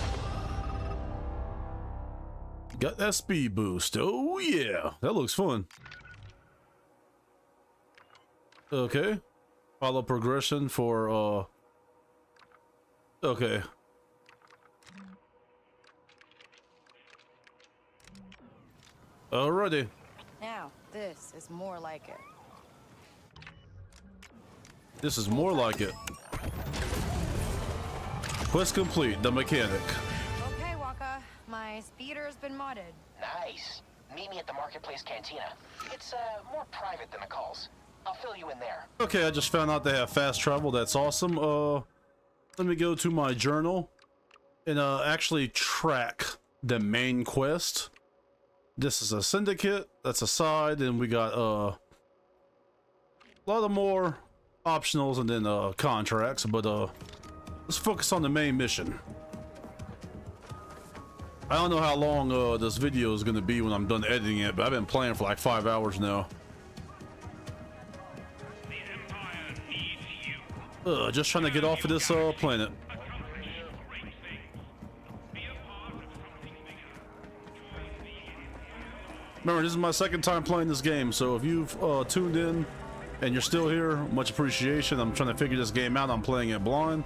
Got that speed boost. Oh yeah, that looks fun. Okay, follow progression for uh okay. Alrighty. Now, this is more like it. This is more like it. Quest complete, the mechanic. Okay, Waka. My speeder's been modded. Nice. Meet me at the marketplace cantina. It's uh, more private than McCall's. I'll fill you in there. Okay, I just found out they have fast travel. That's awesome. Uh, let me go to my journal and uh, actually track the main quest. This is a syndicate, that's a side, and we got uh, a lot of more optionals and then uh, contracts, but uh, let's focus on the main mission. I don't know how long uh, this video is going to be when I'm done editing it, but I've been playing for like five hours now. The Empire needs you. Uh, just trying to get off of this uh, planet. Remember, this is my second time playing this game, so if you've uh, tuned in and you're still here, much appreciation. I'm trying to figure this game out. I'm playing it blind,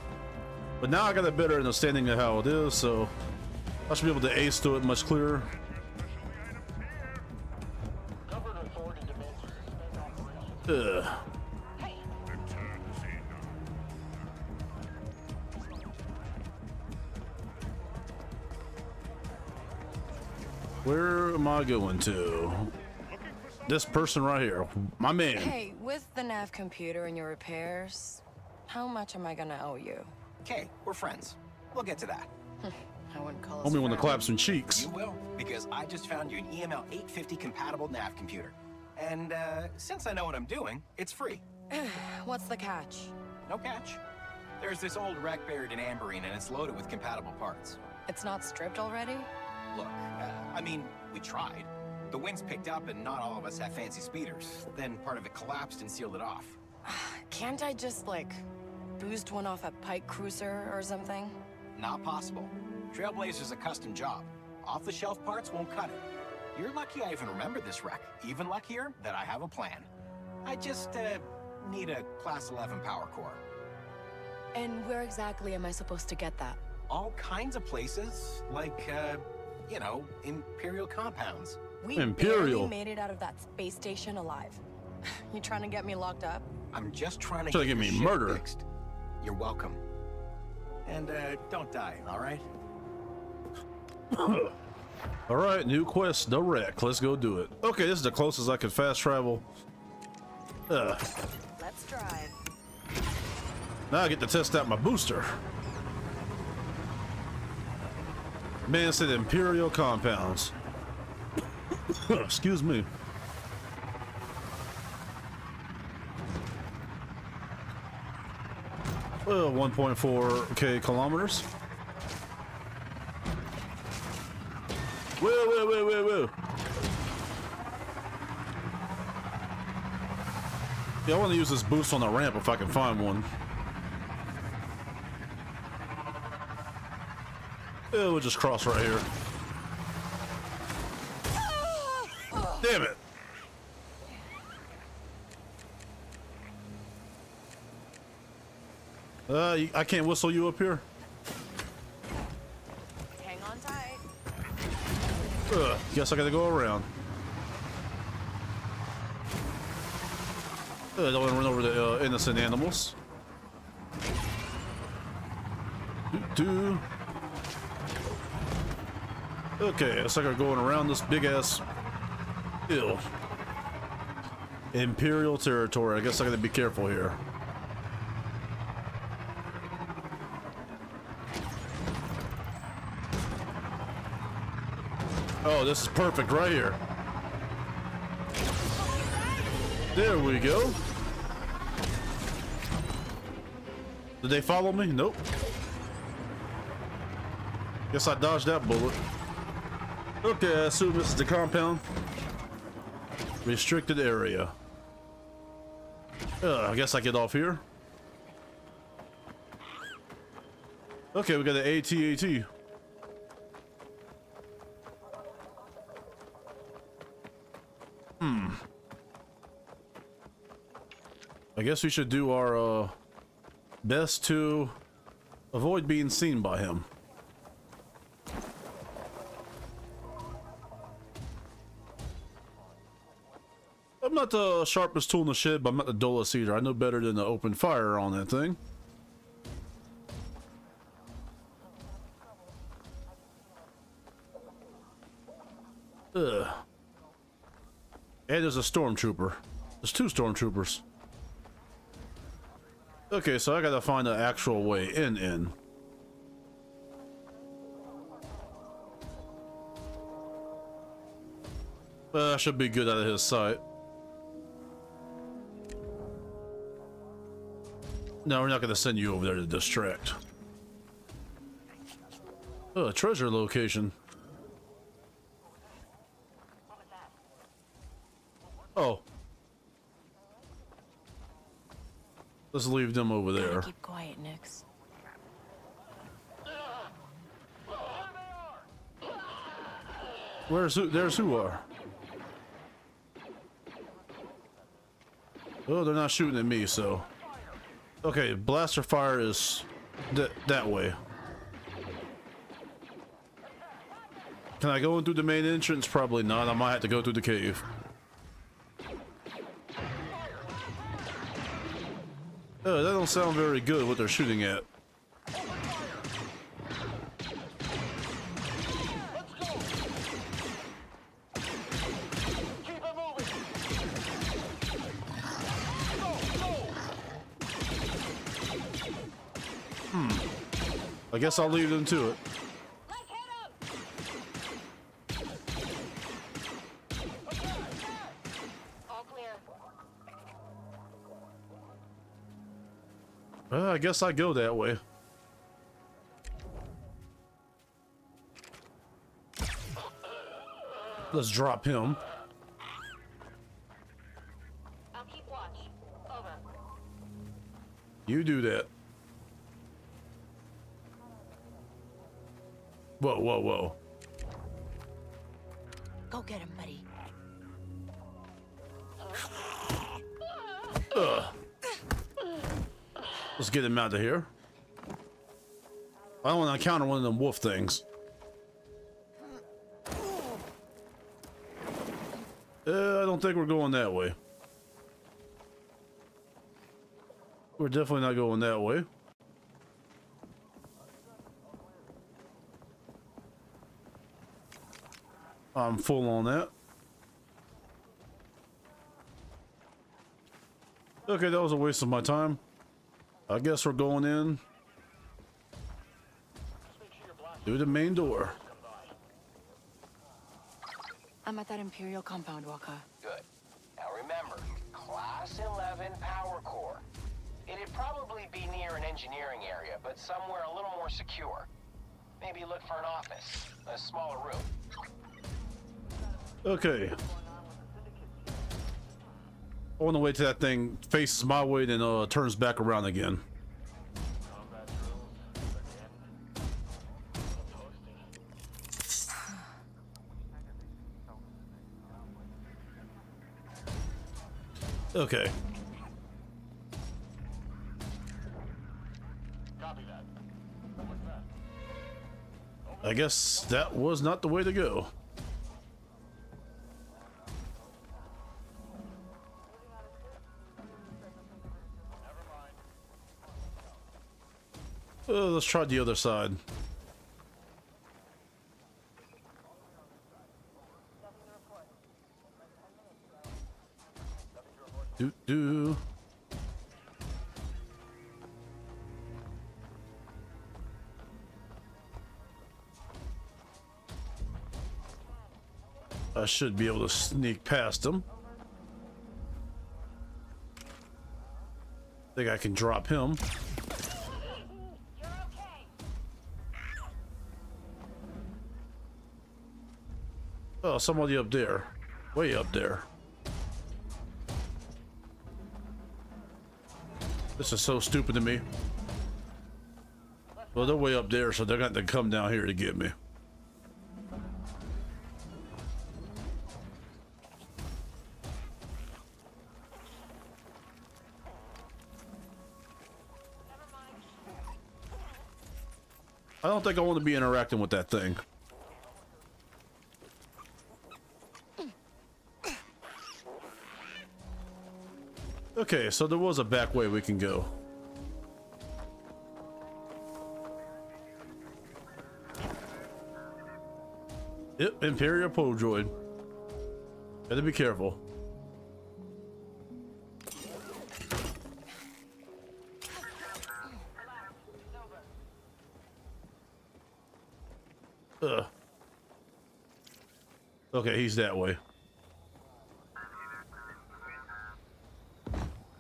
but now I got a better understanding of how it is, so I should be able to ace through it much clearer. Ugh. Where am I going to? This person right here, my man. Hey, with the nav computer and your repairs, how much am I gonna owe you? Okay, we're friends. We'll get to that. I wouldn't call us only when the claps and cheeks. You will, because I just found you an E M L eight fifty compatible nav computer. And uh, since I know what I'm doing, it's free. What's the catch? No catch. There's this old wreck buried in Amberine, and it's loaded with compatible parts. It's not stripped already? Look, uh, I mean, we tried. The winds picked up and not all of us have fancy speeders. Then part of it collapsed and sealed it off. Can't I just, like, boost one off a Pike cruiser or something? Not possible. Trailblazer's a custom job. Off-the-shelf parts won't cut it. You're lucky I even remembered this wreck. Even luckier that I have a plan. I just, uh, need a class eleven power core. And where exactly am I supposed to get that? All kinds of places, like, uh... you know, Imperial compounds. We Imperial. made it out of that space station alive. You trying to get me locked up? I'm just trying to get, get me murdered. Fixed. You're welcome. And uh, don't die, all right? All right, new quest, no wreck. Let's go do it. Okay, this is the closest I can fast travel. Ugh. Let's drive. Now I get to test out my booster. Man said Imperial compounds. Excuse me. Well, one point four K kilometers. Whoa, whoa, whoa, whoa, whoa. Yeah, I want to use this boost on the ramp if I can find one. Yeah, we'll just cross right here. Damn it. Uh, I can't whistle you up here. Hang on tight. Uh, guess I gotta go around. Uh, don't wanna run over the uh, innocent animals. Doo-doo. Okay, it's like I'm going around this big ass hill. Imperial territory. I guess I gotta be careful here. Oh, this is perfect right here. There we go. Did they follow me? Nope. Guess I dodged that bullet. Okay, I assume this is the compound. Restricted area. Uh, I guess I get off here. Okay, we got an AT-AT. Hmm. I guess we should do our uh, best to avoid being seen by him. I'm not the sharpest tool in the shed, but I'm not the dullest either. I know better than to open fire on that thing. Ugh. And there's a stormtrooper. There's two stormtroopers. Okay, so I gotta find the actual way in in. Uh, I should be good out of his sight. No, we're not going to send you over there to distract. Oh, a treasure location. Oh. Let's leave them over there. Keep quiet, Nix. Where's who? There's who are. Oh, they're not shooting at me, so... Okay, blaster fire is th that way. Can I go in through the main entrance? Probably not. I might have to go through the cave. Uh, that don't sound very good, what they're shooting at. I guess I'll leave them to it. Well, I guess I go that way. Let's drop him. I'll keep watch. Over. You do that. Whoa, whoa, whoa. Go get him, buddy. Ugh. Let's get him out of here. I don't want to encounter one of them wolf things. Uh, I don't think we're going that way. We're definitely not going that way. I'm full on that. Okay, that was a waste of my time. I guess we're going in through the main door. I'm at that Imperial compound, Waka. Good. Now remember, Class eleven Power Core. It'd probably be near an engineering area, but somewhere a little more secure. Maybe look for an office, a smaller room. Okay. I want to wait till that thing faces my way, then uh, turns back around again. Okay. I guess that was not the way to go. Uh, let's try the other side. Do do. I should be able to sneak past him. I think I can drop him. Oh, somebody up there. Way up there. This is so stupid to me. Well, they're way up there, so they're going to come down here to get me. I don't think I want to be interacting with that thing. Okay, so there was a back way we can go. Yep, Imperial Pole Droid. Gotta be careful. Ugh. Okay, he's that way.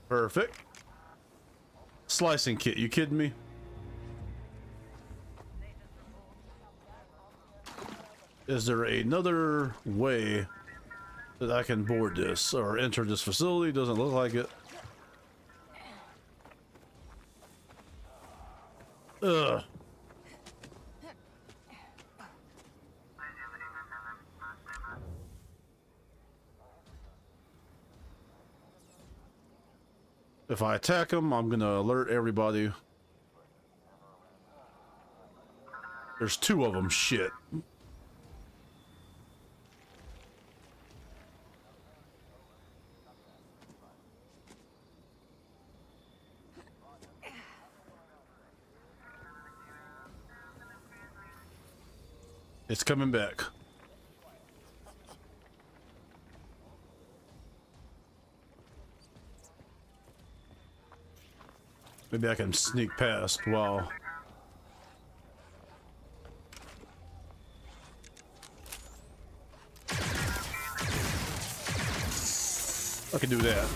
Perfect. Slicing kit, you kidding me? Is there another way that I can board this or enter this facility? Doesn't look like it. Ugh. If I attack him, I'm gonna alert everybody. There's two of them, shit. It's coming back. Maybe I can sneak past while... I can do that.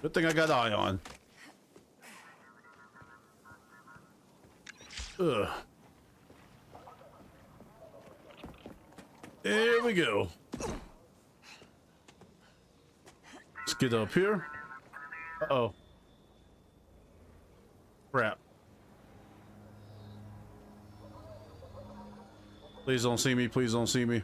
Good thing I got eye on. Ugh. There we go. Let's get up here. Uh oh. Crap. Please don't see me. Please don't see me.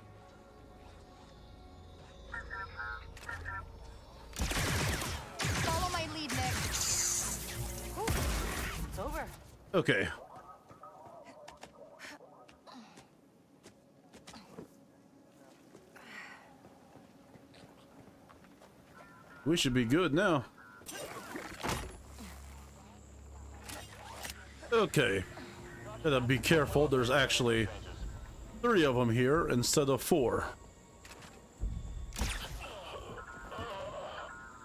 Okay. We should be good now. Okay. Gotta be careful. There's actually three of them here instead of four.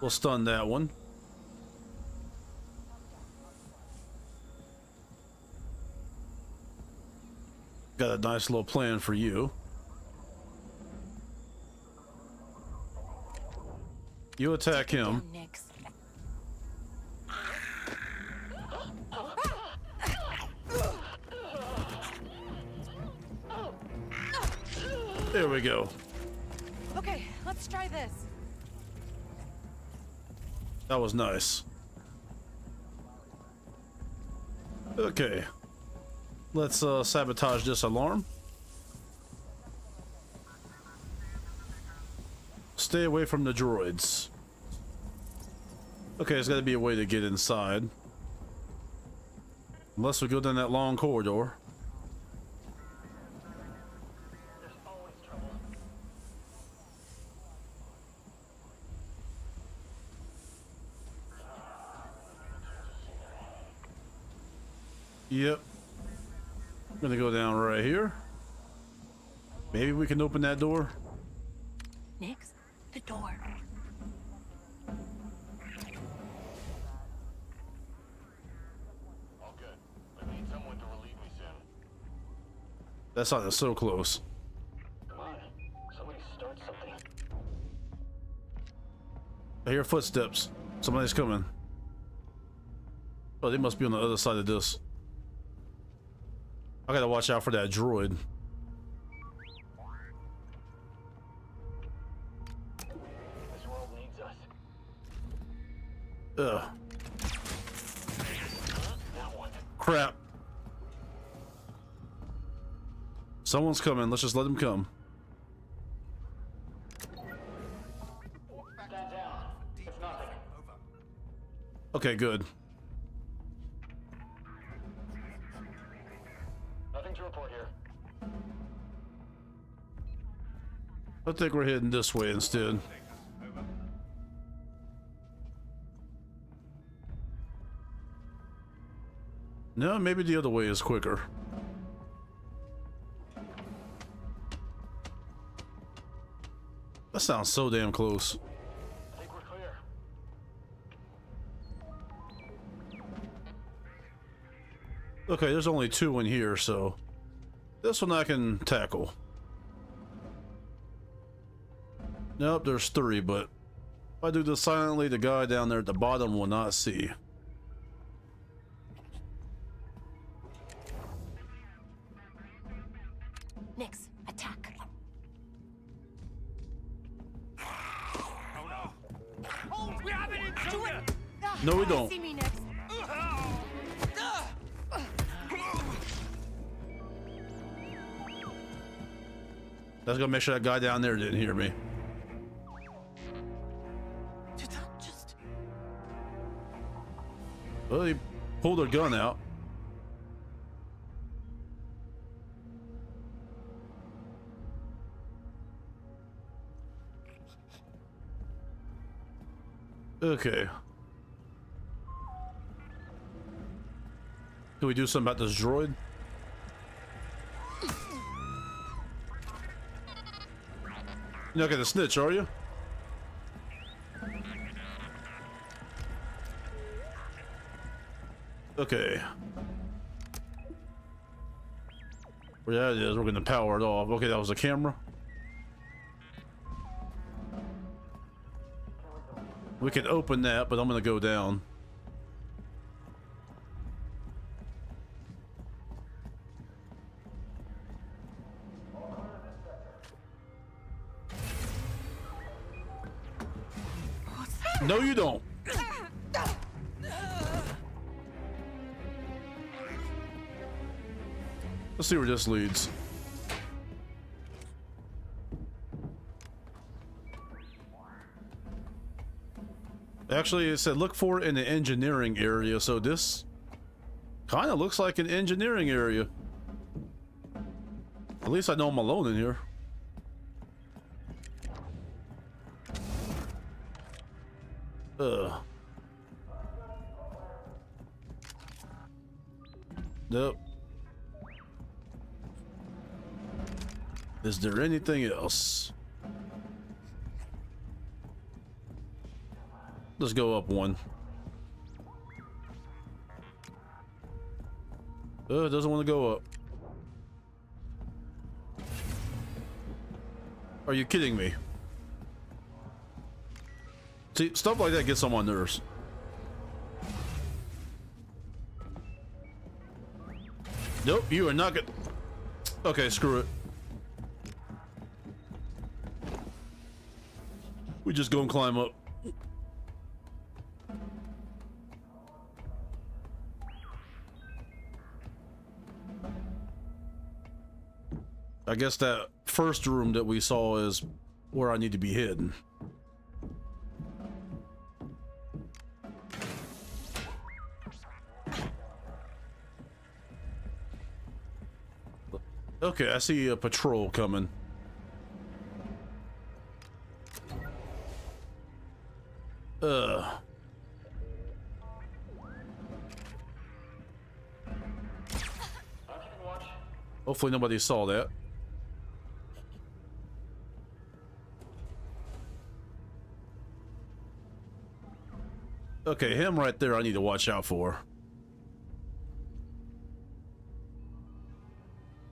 We'll stun that one. Got a nice little plan for you. You attack him. There we go. Okay, let's try this. That was nice. Okay. Let's uh, sabotage this alarm. Stay away from the droids. Okay, there's got to be a way to get inside. Unless we go down that long corridor. Yep. I'm gonna go down right here. Maybe we can open that door. Nix, the door. All good. I need someone to relieve me soon. That sounded so close. Come on. Somebody start something. I hear footsteps. Somebody's coming. Oh, they must be on the other side of this. I gotta watch out for that droid. This world needs us. Ugh. Crap. Someone's coming. Let's just let them come. Stand down. It's nothing. Okay, good. I think we're heading this way instead. No, maybe the other way is quicker. That sounds so damn close. I think we're clear. Okay, there's only two in here, so this one I can tackle. Nope, there's three, but if I do this silently, the guy down there at the bottom will not see. Nix, attack. Oh no. Oh, we have an intruder. No, we don't. See me, Nix. That's gonna make sure that guy down there didn't hear me. Well, they pulled their gun out. Okay. Can we do something about this droid? You're not gonna snitch, are you? Okay. Well, yeah, it is. We're gonna power it off. Okay, that was the camera. We can open that, but I'm gonna go down. No, you don't. Let's see where this leads. Actually, it said look for it in the engineering area, so this kind of looks like an engineering area. At least I know I'm alone in here. Ugh. Nope. Is there anything else? Let's go up one. Oh, it doesn't want to go up. Are you kidding me? See, stuff like that gets on my nerves. Nope, you are not good. Okay, screw it. We just go and climb up. I guess that first room that we saw is where I need to be hidden. Okay, I see a patrol coming. Uh. Hopefully nobody saw that. Okay, him right there I need to watch out for.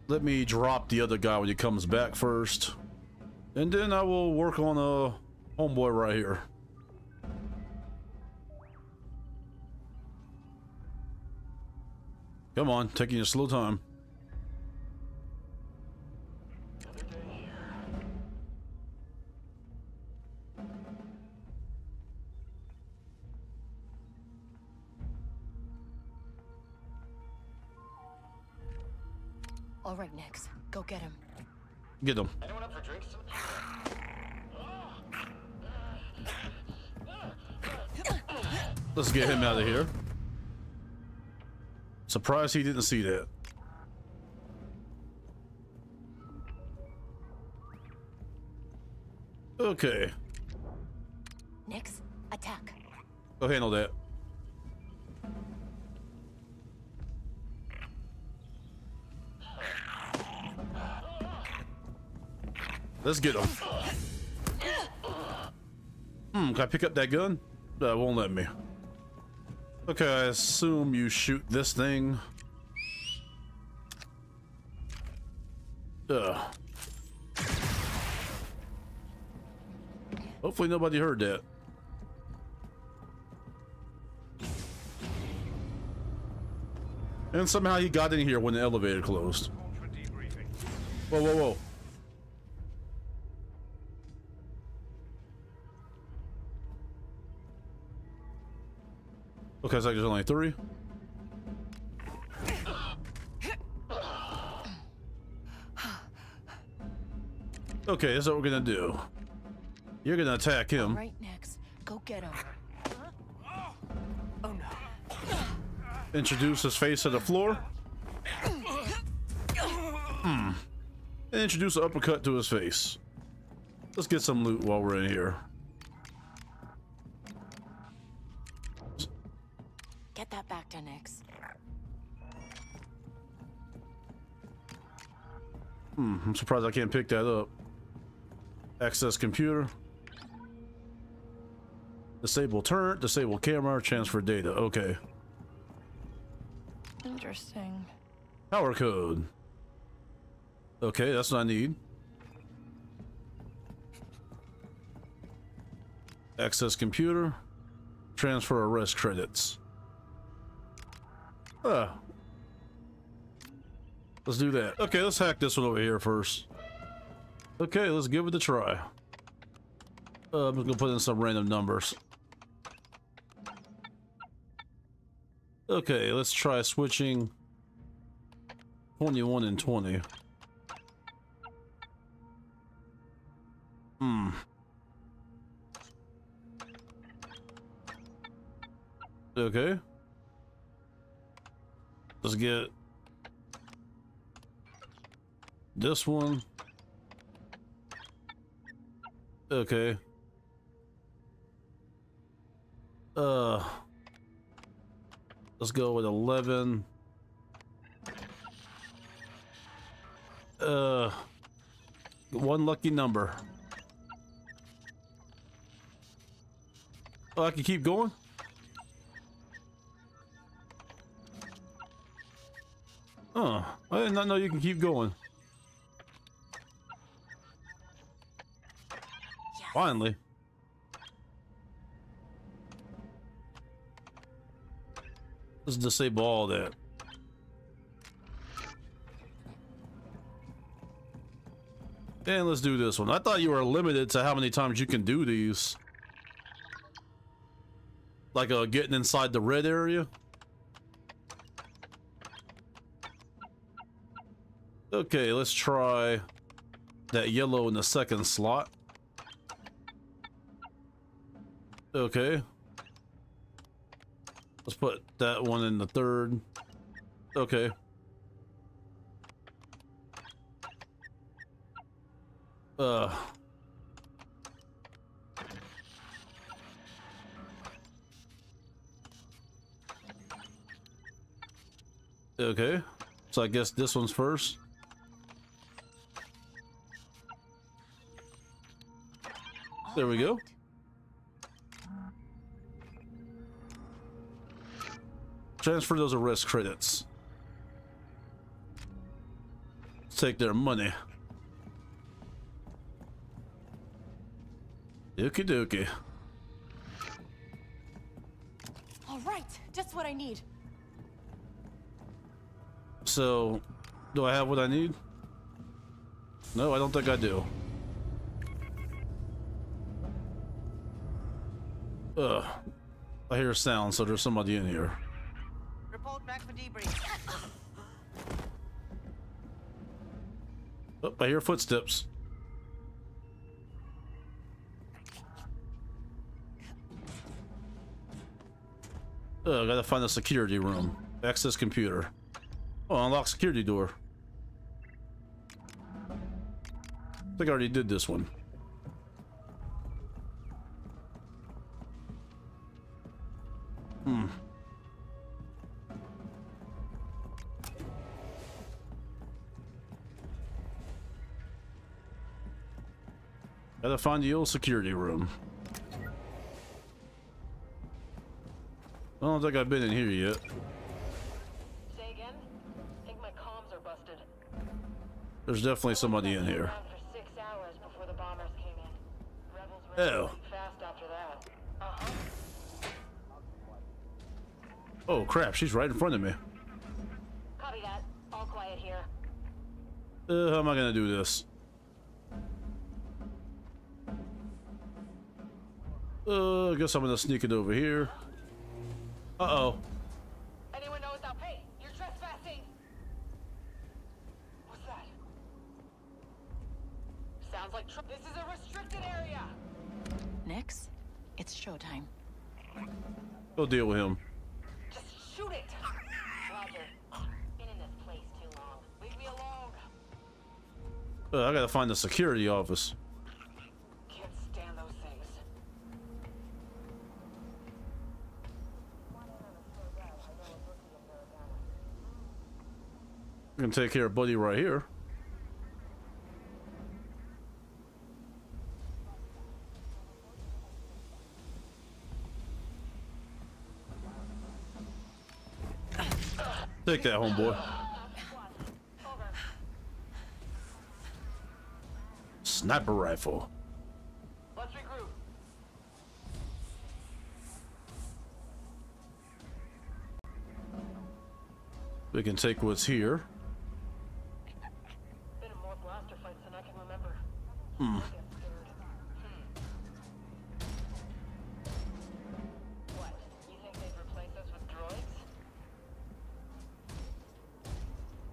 Let me drop the other guy when he comes back first. And then I will work on a homeboy right here. Come on, taking your slow time. All right, Nix, go get him. Get him. Anyone up for drinks? Let's get him out of here. Surprised he didn't see that. Okay. Nix, attack. Go handle that. Let's get him. Hmm, can I pick up that gun? That won't let me. Okay, I assume you shoot this thing. Ugh. Hopefully nobody heard that. And somehow he got in here when the elevator closed. Whoa, whoa, whoa. Okay, so there's only three. Okay, that's what we're gonna do. You're gonna attack him. All right, Nix. Go get him. Oh no. Introduce his face to the floor. Hmm. And introduce an uppercut to his face. Let's get some loot while we're in here. Get that back to Nix. Hmm, I'm surprised I can't pick that up. Access computer. Disable turret, disable camera, transfer data. Okay. Interesting. Power code. Okay, that's what I need. Access computer. Transfer arrest credits. Huh. Let's do that. Okay, let's hack this one over here first. Okay, let's give it a try. Uh, I'm just gonna put in some random numbers. Okay, let's try switching twenty-one and twenty. Hmm. Okay. Let's get this one. Okay. Uh, let's go with eleven. Uh, one lucky number. Oh, I can keep going. Huh. I did not know you can keep going. Yes. Finally. Let's disable all that. And let's do this one. I thought you were limited to how many times you can do these. Like uh, getting inside the red area. Okay, let's try that yellow in the second slot. Okay. Let's put that one in the third. Okay. Uh. Okay. So I guess this one's first. There we go. Transfer those arrest credits. Let's take their money. Okie dokie. All right, just what I need. So, do I have what I need? No, I don't think I do. Ugh. I hear a sound, so there's somebody in here. Oh, I hear footsteps. Oh, I gotta find the security room. Access computer. Oh, unlock security door. I think I already did this one. Hmm. Gotta find the old security room. I don't think I've been in here yet. Say again? I think my comms are busted. There's definitely somebody in here. Oh. Oh crap, she's right in front of me. Copy that. All quiet here. Uh, how am I gonna do this? Uh, I guess I'm gonna sneak it over here. Uh-oh. Anyone know without pay? You're trespassing. What's that? Sounds like tr this is a restricted area. Nix, it's showtime. We'll deal with him. Just shoot it. Roger. Been in this place too long. Leave me alone. Uh, I gotta find the security office. Take care of buddy right here. Take that, homeboy. Sniper rifle. Let's regroup. We can take what's here. Been in more blaster fights than I can remember. Hmm. What? You think they've replaced us with droids?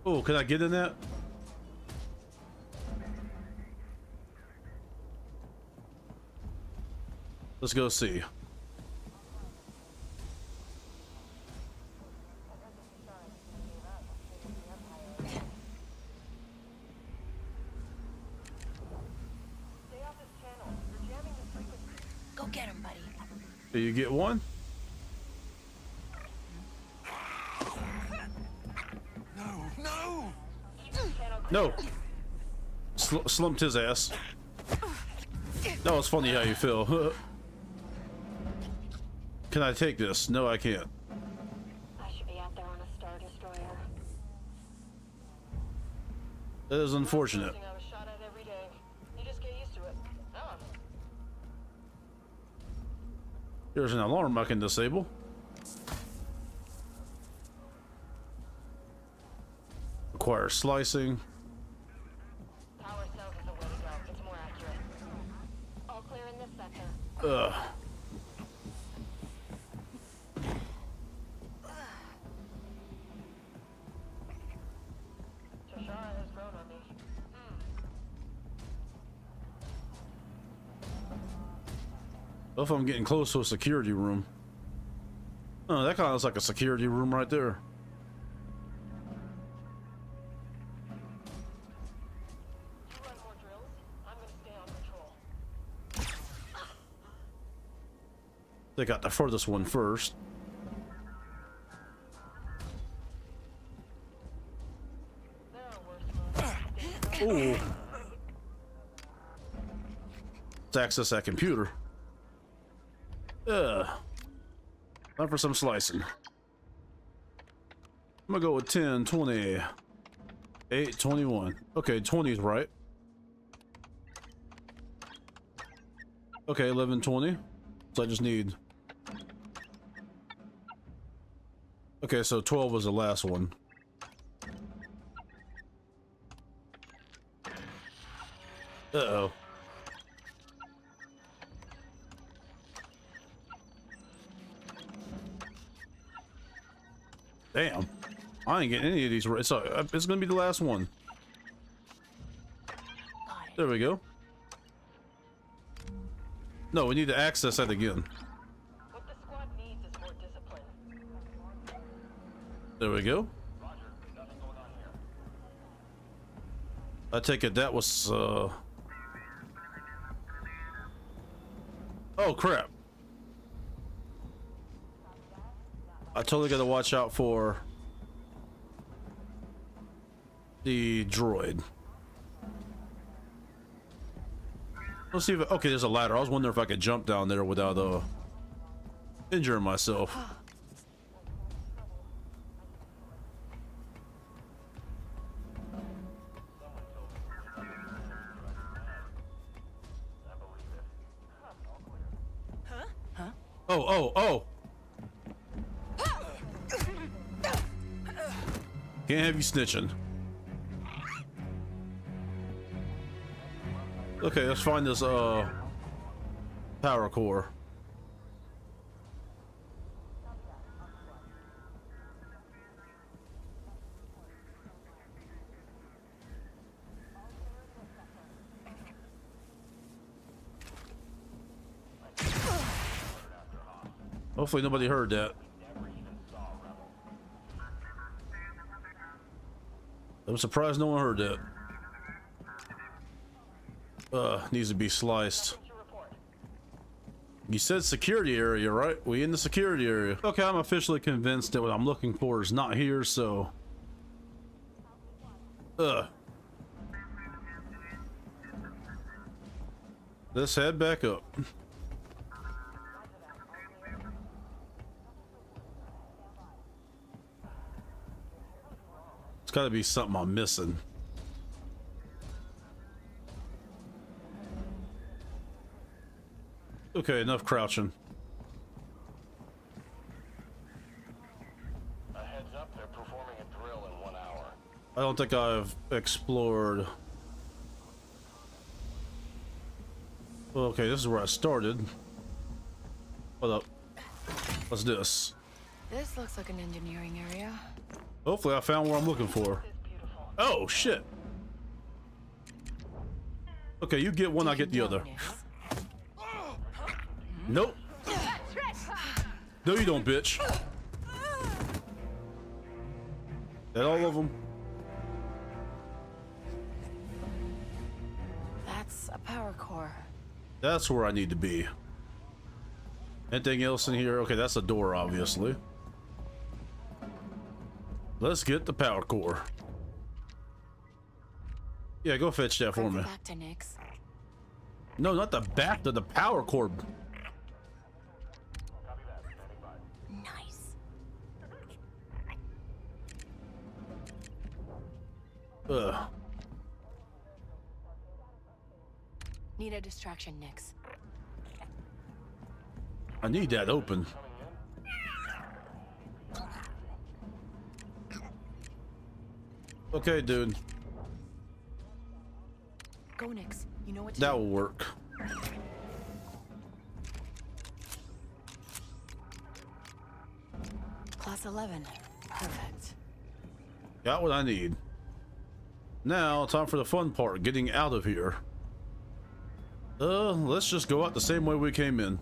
Oh, can I get in that? Let's go see. Go get him, buddy. Do you get one? No, no, no. Sl slumped his ass. That was funny how you feel. Can I take this? No, I can't. I should be out there on a Star Destroyer. That is unfortunate. I was shot at every day. You just get used to it. Oh. There's an alarm I can disable. Require slicing. Power cells is the way to go. It's more accurate. All clear in this sector. Ugh. If I'm getting close to a security room. Oh, that kind of looks like a security room right there. You run more drills, I'm gonna stay on patrol. They got the furthest one first. Ooh. Let's access that computer. Ugh. Time for some slicing. I'm gonna go with ten, twenty, eight, twenty-one. Okay, twenty's right. Okay, eleven, twenty. So I just need. Okay, so twelve was the last one. Uh oh. Damn, I ain't getting any of these right. So it's gonna be the last one. There we go. No, we need to access that again. What the squad needs is more discipline. There we go. Roger. Nothing going on here. I take it that was. Uh... Oh crap. I totally gotta watch out for the droid. Let's see if, okay, there's a ladder. I was wondering if I could jump down there without uh, injuring myself. Huh? Huh? Oh, oh, oh. Can't have you snitching. Okay, let's find this uh power core. Hopefully nobody heard that. I'm surprised no one heard that. Uh, needs to be sliced. You said security area, right? We in the security area. Okay, I'm officially convinced that what I'm looking for is not here, so. Ugh. Let's head back up. gotta be something I'm missing. Okay, enough crouching. A heads up, they're performing a drill in one hour. I don't think I've explored. Okay, this is where I started. Hold up. What's this? This looks like an engineering area. Hopefully I found what I'm looking for. Oh shit. Okay, you get one, I get the other. Nope. No you don't, bitch. That all of them? That's a power core. That's where I need to be. Anything else in here? Okay, that's a door, obviously. Let's get the power core. Yeah, go fetch that for me. Back to Nix. No, not the back to the power core. Nice. Ugh. Need a distraction, Nix. I need that open. Okay, dude. Go, Nix. You know what to do. That will work. Class eleven. Perfect. Got what I need. Now, time for the fun part, getting out of here. Uh, let's just go out the same way we came in.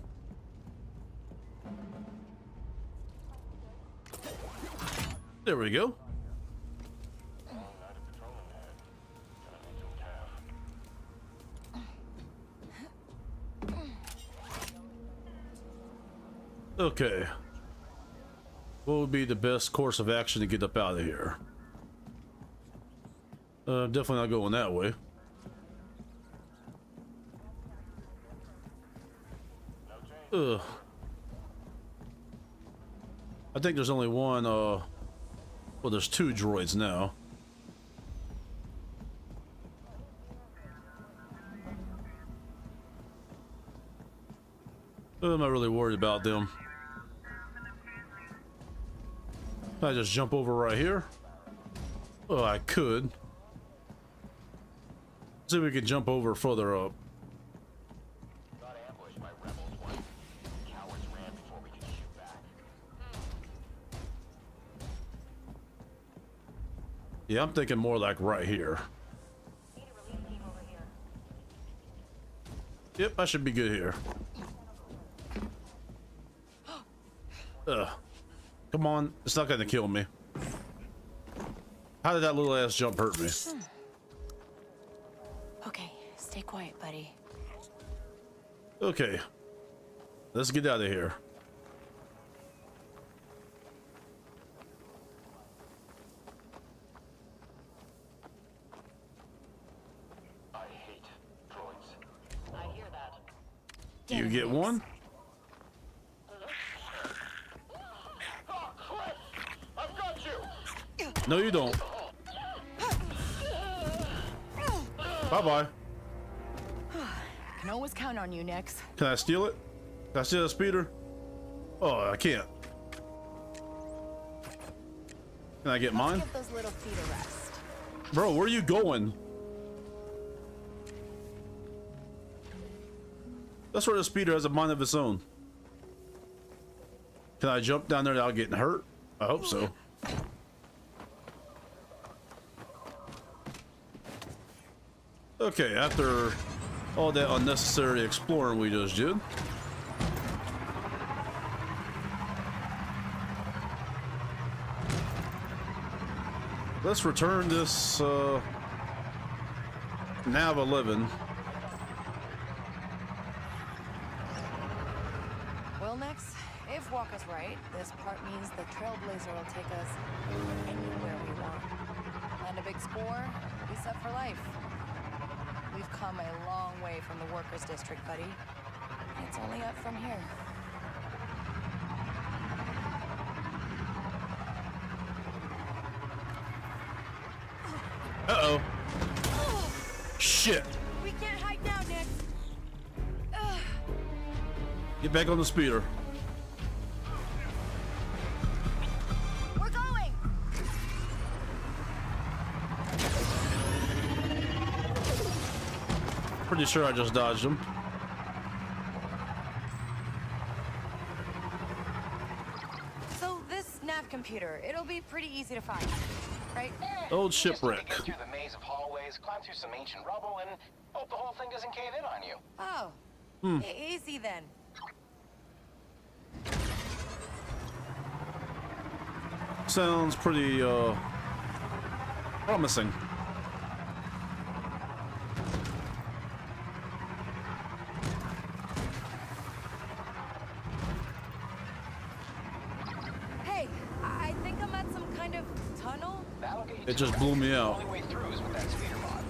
There we go. Okay. What would be the best course of action to get up out of here? Uh, definitely not going that way. Ugh. I think there's only one, uh... well, there's two droids now. I'm not really worried about them. I just jump over right here. Oh, I could. See if we could jump over further up. Got ambushed by rebels once. Cowards ran before we could shoot back. Yeah, I'm thinking more like right here. Need a relief team over here. Yep, I should be good here. Ugh. Come on, it's not gonna kill me. How did that little ass jump hurt me? Okay, stay quiet, buddy. Okay, let's get out of here. I hate droids. I hear that. Do you get one? No, you don't. Bye-bye. Can always count on you, Nix. Can I steal it? Can I steal a speeder? Oh, I can't. Can I get mine? Let's give those little feet a rest. Bro, where are you going? That's where the speeder has a mind of its own. Can I jump down there without getting hurt? I hope so. Okay, after all that unnecessary exploring we just did. Let's return this uh, nav eleven. Well, Nix, if Waka's right, this part means the Trailblazer will take us anywhere we want. Land a big score, be set for life. We've come a long way from the workers' district, buddy. It's only up from here. Uh-oh. Oh. Shit. We can't hide now, Nix. Ugh. Get back on the speeder. We're going. Pretty sure I just dodged him. So this nav computer, it'll be pretty easy to find. Right. Old shipwreck. Get through the maze of hallways, climb through some ancient rubble, and hope the whole thing doesn't cave in on you. Oh, hmm. Easy then. Sounds pretty uh, promising. It just blew me out. The only way through is with that speeder mod.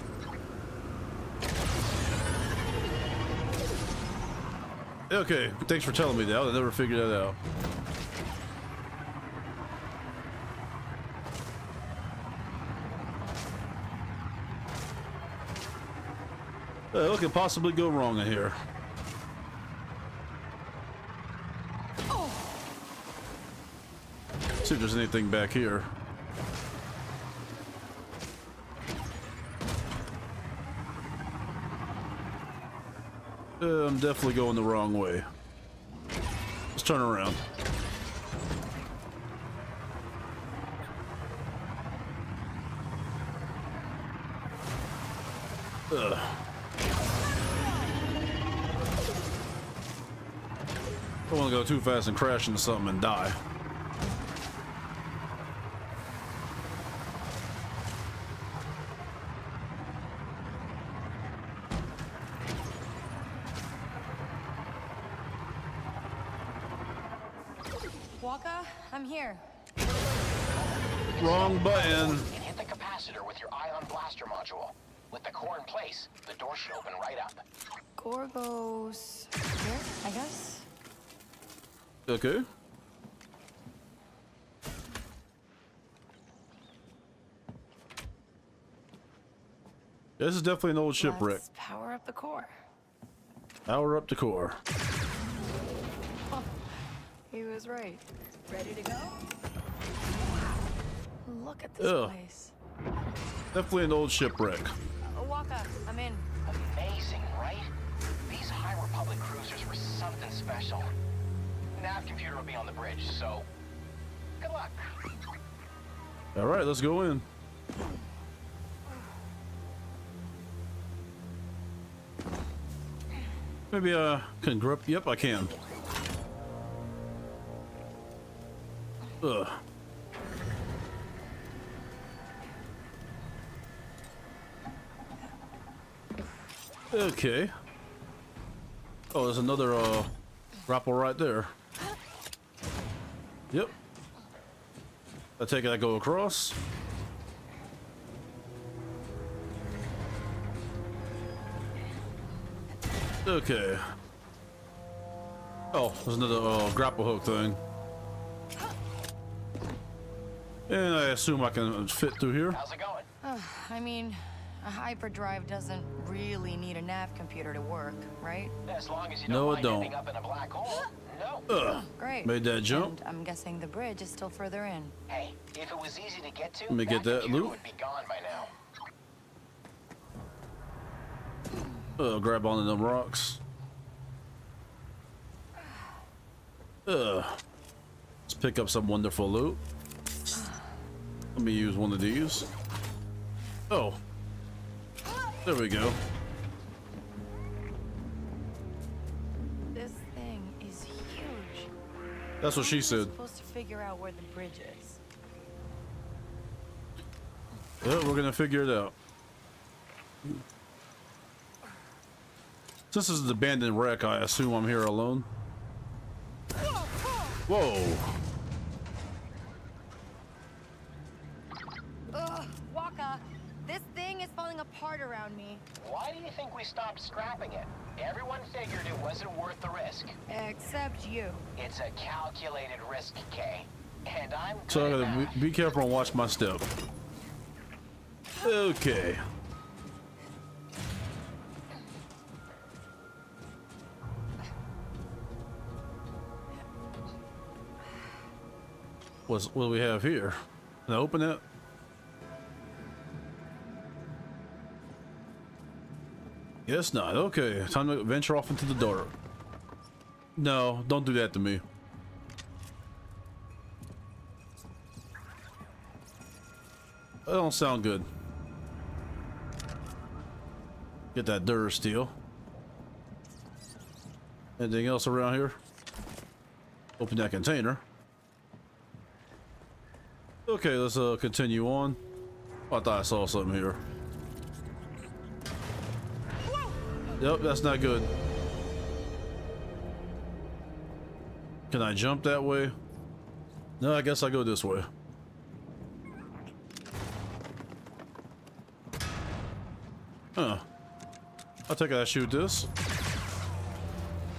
Okay, thanks for telling me that. I never figured that out. Hey, what could possibly go wrong in here? Oh. See if there's anything back here. Uh, I'm definitely going the wrong way. Let's turn around. Ugh. I don't want to go too fast and crash into something and die. Waka, I'm here. Wrong button. And hit the capacitor with your ion blaster module. With the core in place, the door should open right up. Core goes here, I guess. Okay. This is definitely an old shipwreck. Let's power up the core. Power up the core. He was right. Ready to go? Wow. Look at this Ugh. place. Definitely an old shipwreck. Uh, Waka, I'm in. Amazing, right? These High Republic cruisers were something special. Nav computer will be on the bridge, so good luck. All right, let's go in. Maybe I uh, can grip. Yep, I can. Ugh. Okay. Oh, there's another uh, grapple right there. Yep. I take it I go across. Okay. Oh, there's another uh, grapple hook thing. And I assume I can fit through here. How's it going? Uh, I mean, a hyperdrive doesn't really need a nav computer to work, right? As long as you don't no, mind don't. ending up in a black hole. No. Ugh. Great. Made that jump. And I'm guessing the bridge is still further in. Hey, if it was easy to get to, let me get that loot. Would be gone by now. Uh, grab onto them rocks. Ugh. Let's pick up some wonderful loot. Let me use one of these. Oh. There we go. This thing is huge. That's what she said. Supposed to figure out where the bridge is. Yeah, we're gonna figure it out. Since this is an abandoned wreck, I assume I'm here alone. Whoa. Around me. Why do you think we stopped scrapping it? Everyone figured it wasn't worth the risk. Except you. It's a calculated risk, Kay. And I'm so I gotta be, be careful and watch my step. Okay. What's, what do we have here? Can I open it? Yes, not. Okay, time to venture off into the dark. No, don't do that to me. That don't sound good. Get that Durasteel. Anything else around here? Open that container. Okay, let's uh, continue on. Oh, I thought I saw something here. Yep, that's not good. Can I jump that way? No, I guess I go this way. Huh. I take it I shoot this.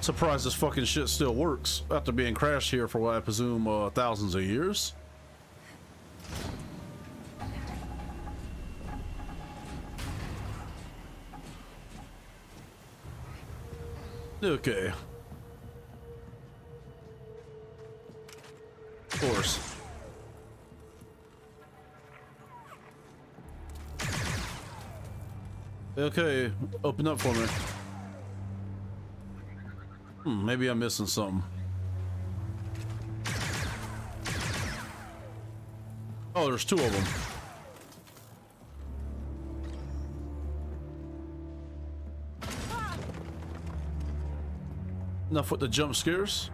Surprised this fucking shit still works after being crashed here for what I presume uh, thousands of years. Okay. Of course. Okay, open up for me. Hmm, maybe I'm missing something. Oh, there's two of them. Enough with the jump scares.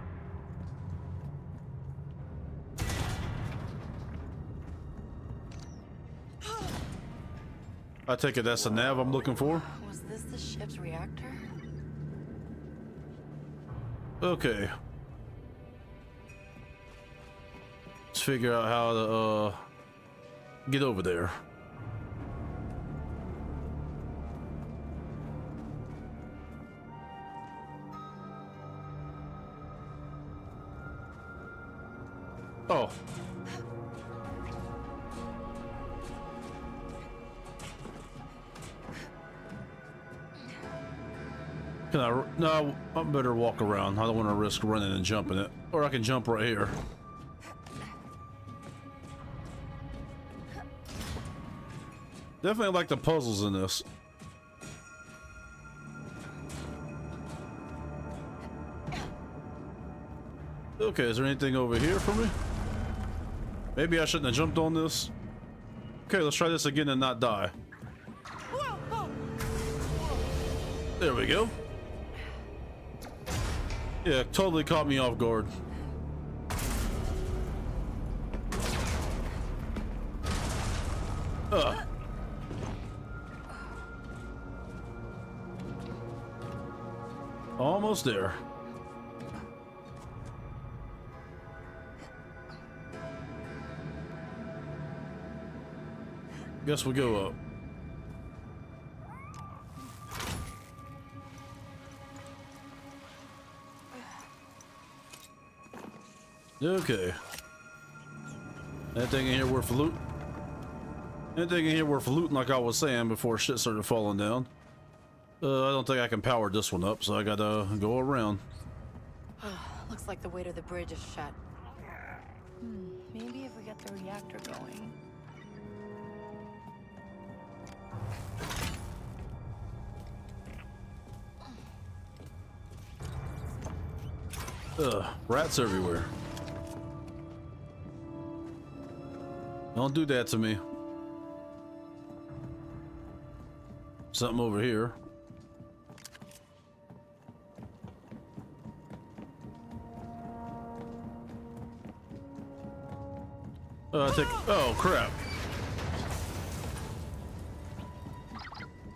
I take it that's the nav I'm looking for. Was this the ship's reactor? Okay. Let's figure out how to uh, get over there. Oh. Can I? No, I better walk around. I don't want to risk running and jumping it. Or I can jump right here. Definitely like the puzzles in this. Okay, is there anything over here for me? Maybe I shouldn't have jumped on this. Okay, let's try this again and not die. There we go. Yeah, totally caught me off guard. Ugh. Almost there. Guess we'll go up. Okay. Anything in here worth loot? Anything in here worth looting, like I was saying before shit started falling down? Uh, I don't think I can power this one up, so I gotta go around. Looks like the weight of the bridge is shut. Hmm, maybe if we get the reactor going. Ugh, rats everywhere. Don't do that to me. Something over here. Oh, I think. Oh, crap.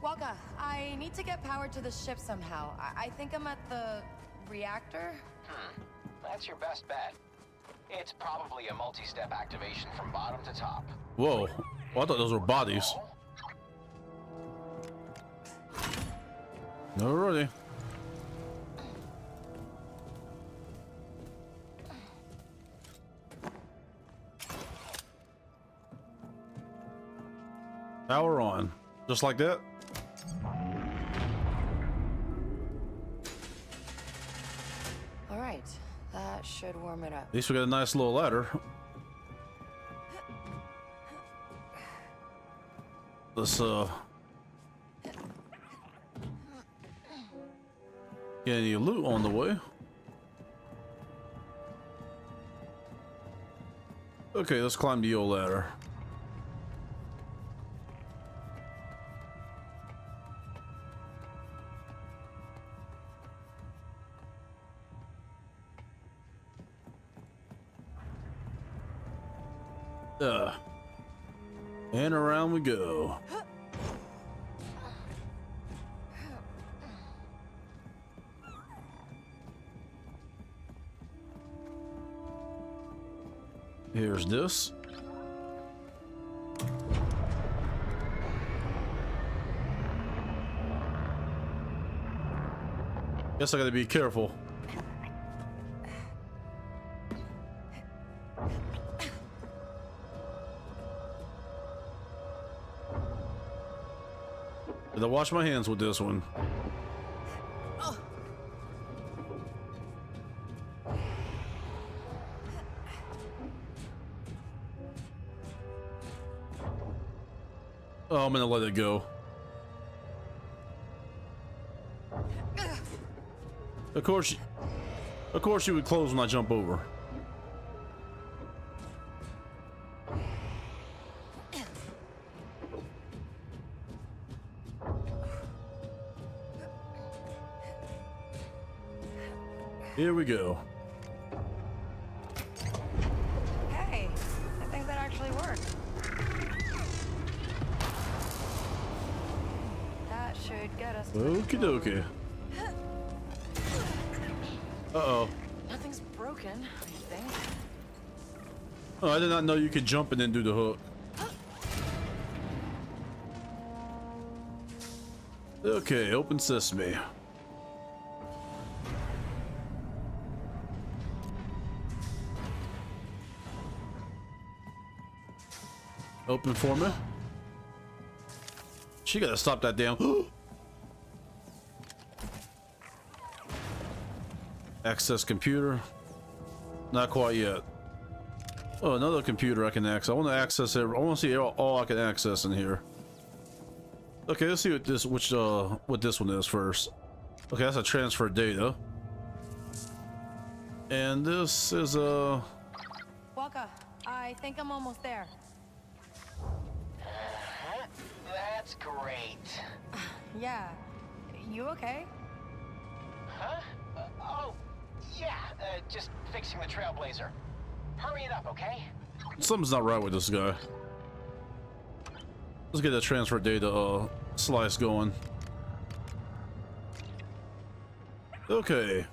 Waka, I need to get power to the ship somehow. I, I think I'm at the reactor. Hmm. That's your best bet. It's probably a multi-step activation from bottom to top. Whoa. Well, I thought those were bodies. Alrighty. Power on. Just like that. All right. That should warm it up. At least we got a nice little ladder. Let's, uh... get any loot on the way. Okay, let's climb the old ladder. Uh, and around we go. Here's this. Guess I gotta be careful. I wash my hands with this one. Oh. oh, I'm gonna let it go. Of course, of course, you would close when I jump over. Here we go. Hey, I think that actually worked. That should get us. Okie dokie. Uh oh. Nothing's broken, I think. Oh, I did not know you could jump and then do the hook. Okay, open sesame. Open for me. She gotta stop that damn. Access computer. Not quite yet. Oh, another computer I can access. I want to access it. I want to see all, all I can access in here. Okay, let's see what this, which uh, what this one is first. Okay, that's a transfer data. And this is a. Uh... Waka, I think I'm almost there. That's great. Yeah. You okay? Huh? Uh, oh, yeah. Uh, just fixing the Trailblazer. Hurry it up, okay? Something's not right with this guy. Let's get the transfer data uh, slice going. Okay.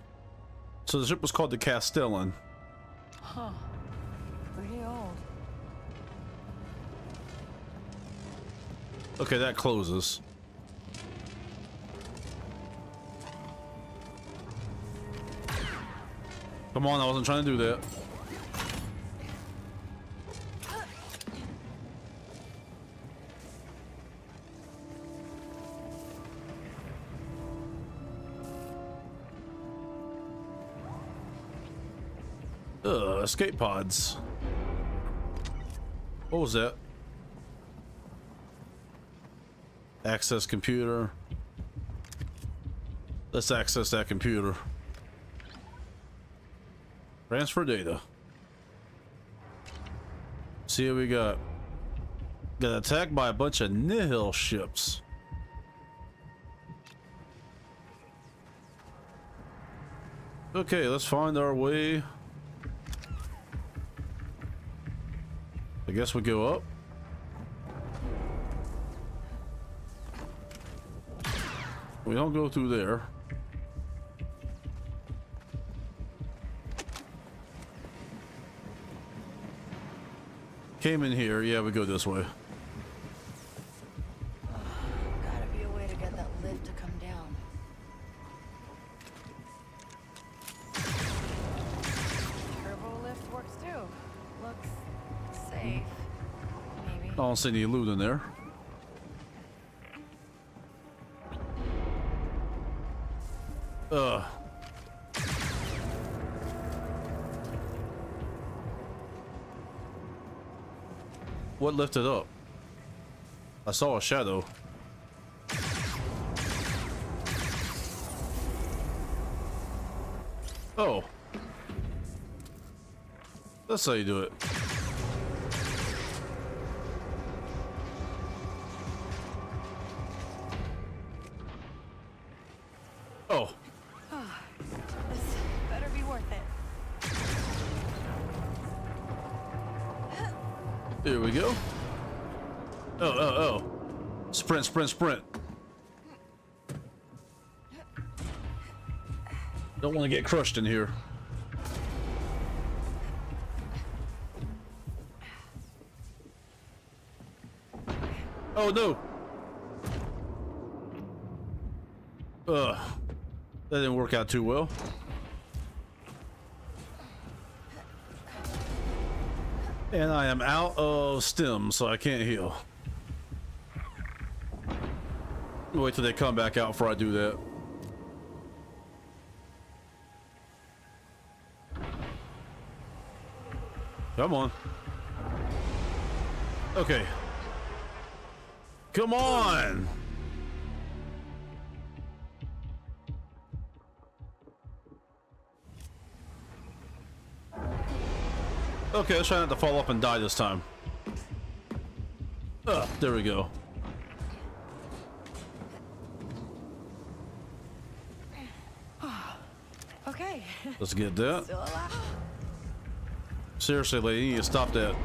So the ship was called the Castellan. Huh. Pretty old. Okay, that closes. Come on, I wasn't trying to do that. Ugh, escape pods. What was that? Access computer. Let's access that computer. Transfer data. See what we got. Got attacked by a bunch of Nihil ships. Okay, let's find our way. I guess we go up. We don't go through there. Came in here. Yeah, we go this way. Oh, gotta be a way to get that lid to come down. Turbo lift works too. Looks safe. Maybe. I don't see any loot in there. Ugh. What lifted up? I saw a shadow. Oh. That's how you do it. Oh. Oh, this better be worth it. Here we go. Oh, oh, oh. Sprint, sprint, sprint. Don't want to get crushed in here. Oh, no. Ugh. That didn't work out too well. And I am out of stim, so I can't heal. Wait till they come back out before I do that. Come on. Okay. Come on. Okay, let's try not to fall up and die this time. Ugh, there we go. Okay. Let's get that. Still alive. Seriously, lady, you need to stop that.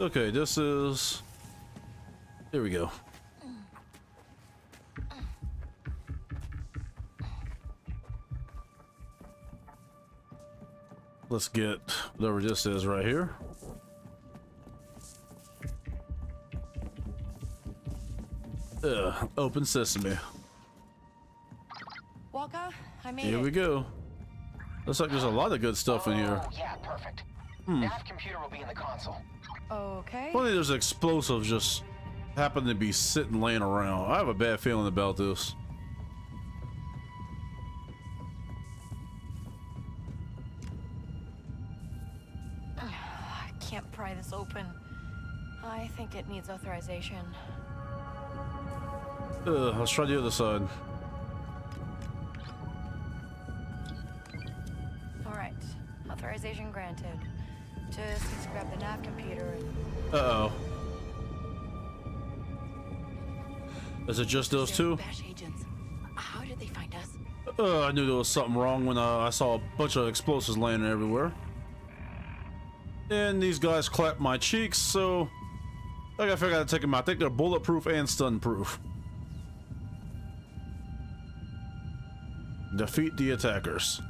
Okay, this is... Here we go. Let's get whatever this is right here. Ugh, open sesame. Waka, I made it. Here we go. Looks like there's a lot of good stuff in here. Oh, yeah, perfect. Hmm. Nav computer will be in the console. Okay. Funny, there's explosives just happen to be sitting laying around. I have a bad feeling about this. I can't pry this open. I think it needs authorization. Ugh, let's try the other side. Authorization granted. Just grab the nav computer and... Uh-oh. Is it just those two? Bash agents. How did they find us? Uh, I knew there was something wrong when uh, I saw a bunch of explosives laying everywhere. And these guys clapped my cheeks, so... I gotta figure out how to take them out. I think they're bulletproof and stunproof. Defeat the attackers.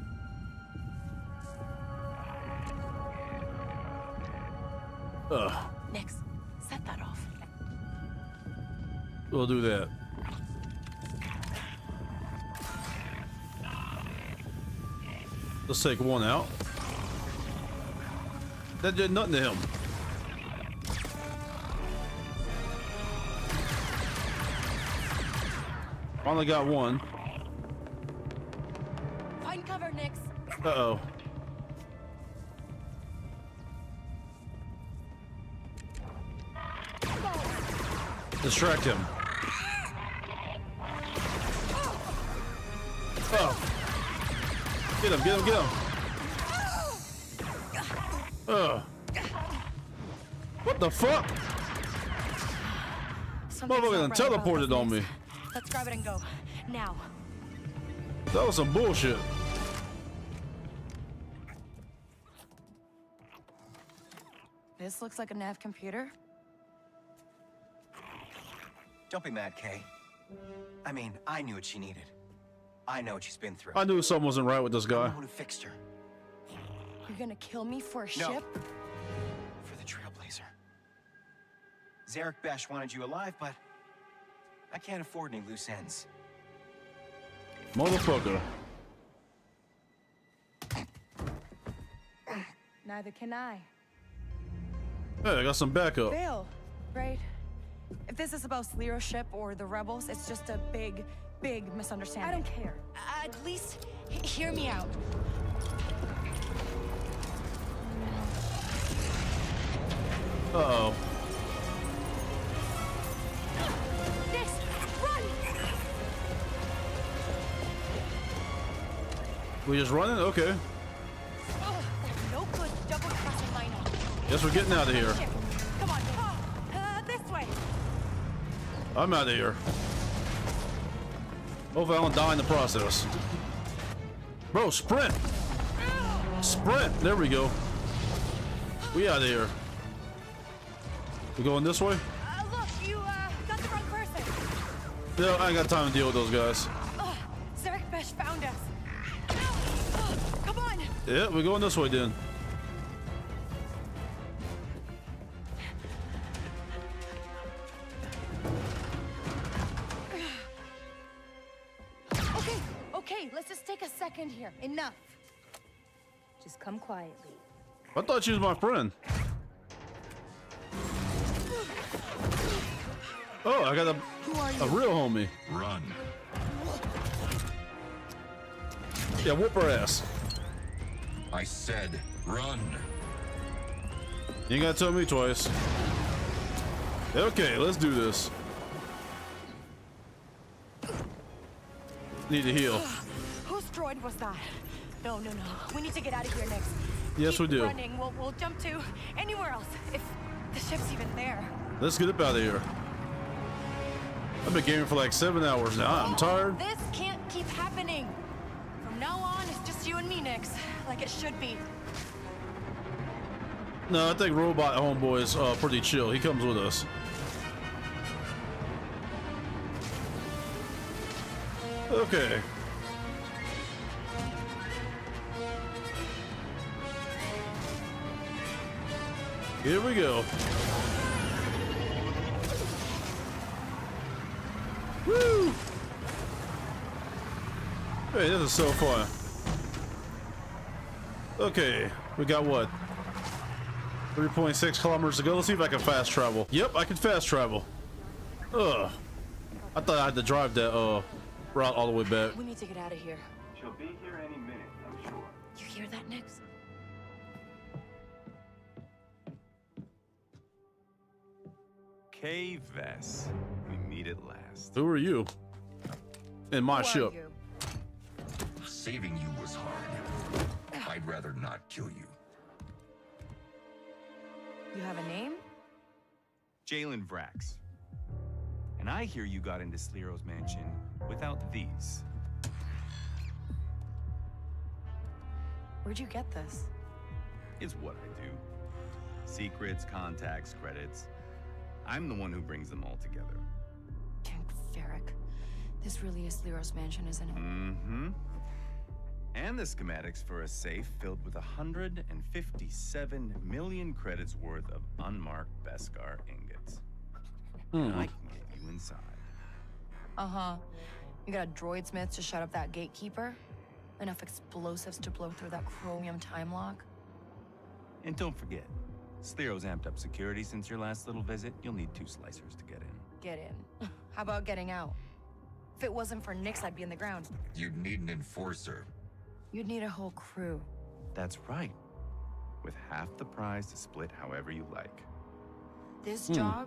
Ugh. Nix, set that off. We'll do that. Let's take one out. That did nothing to him. Finally got one. Find cover, Nix. Uh-oh. Distract him. Oh. Get him, get him, get him. Ugh. What the fuck? Motherfucker teleported on me. Let's grab it and go. Now. That was some bullshit. This looks like a nav computer. Don't be mad, Kay. I mean, I knew what she needed. I know what she's been through. I knew something wasn't right with this guy. I would have fixed her. You're gonna kill me for a no. ship? For the Trailblazer. Zarek Besh wanted you alive, but I can't afford any loose ends. Motherfucker. Neither can I. Hey, I got some backup. Fail, right? If this is about Sliro's ship or the rebels, it's just a big big misunderstanding. I don't care. Uh, at least h hear me out. Uh-oh. Nix, run! We just running? Okay. Oh, they're no good double-crossing mine. Guess we're getting out of here. Come on. Uh, this way. I'm out of here. Hopefully I don't die in the process. Bro, sprint! Sprint! There we go. We out of here. We going this way? Uh, look, you uh, got the wrong person. No, I ain't got time to deal with those guys. Uh, Zarek Besh found us. No. Uh, come on. Yeah, we're going this way then. Okay, okay, let's just take a second here. Enough. Just come quietly. I thought she was my friend. Oh, I got a, a real homie. Run. Yeah, whoop her ass. I said, run. You ain't got to tell me twice. Okay, let's do this. Need to heal. Uh, whose droid was that? No, no, no. We need to get out of here next. Yes, Keep we do. Running. We'll, we'll jump to anywhere else if the ship's even there. Let's get up out of here. I've been gaming for like seven hours now. I'm tired. This can't keep happening. From now on, it's just you and me, Nix, like it should be. No, I think Robot Homeboy's uh, pretty chill. He comes with us. Okay. Here we go. Woo! Hey, this is so fun. Okay, we got what? three point six kilometers to go. Let's see if I can fast travel. Yep, I can fast travel. Ugh. I thought I had to drive that uh route all the way back. We need to get out of here. She'll be here any minute, I'm sure. You hear that, Nix? Kay Vess. We meet at last. Who are you? In my ship. Saving you was hard. I'd rather not kill you. You have a name? Jalen Vrax. And I hear you got into Sliro's mansion without these. Where'd you get this? It's what I do. Secrets, contacts, credits. I'm the one who brings them all together. Varick. This really is Sliro's mansion, isn't it? Mm-hmm. And the schematics for a safe filled with one hundred fifty-seven million credits worth of unmarked Beskar ingots. Mm. And I can get you inside. Uh-huh. You got a droid smith to shut up that gatekeeper? Enough explosives to blow through that chromium time lock? And don't forget, Sliro's amped up security since your last little visit. You'll need two slicers to get in. Get in. How about getting out? If it wasn't for Nix, I'd be in the ground. You'd need an enforcer. You'd need a whole crew. That's right. With half the prize to split however you like. This mm. job,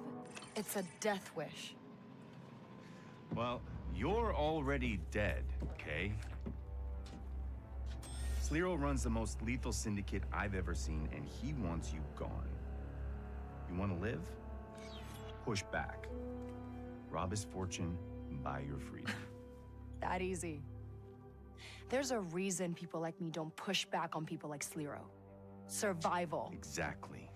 it's a death wish. Well, you're already dead, okay? Sliro runs the most lethal syndicate I've ever seen, and he wants you gone. You want to live? Push back. Rob his fortune, buy your freedom. That easy. There's a reason people like me don't push back on people like Sliro. Survival. Exactly.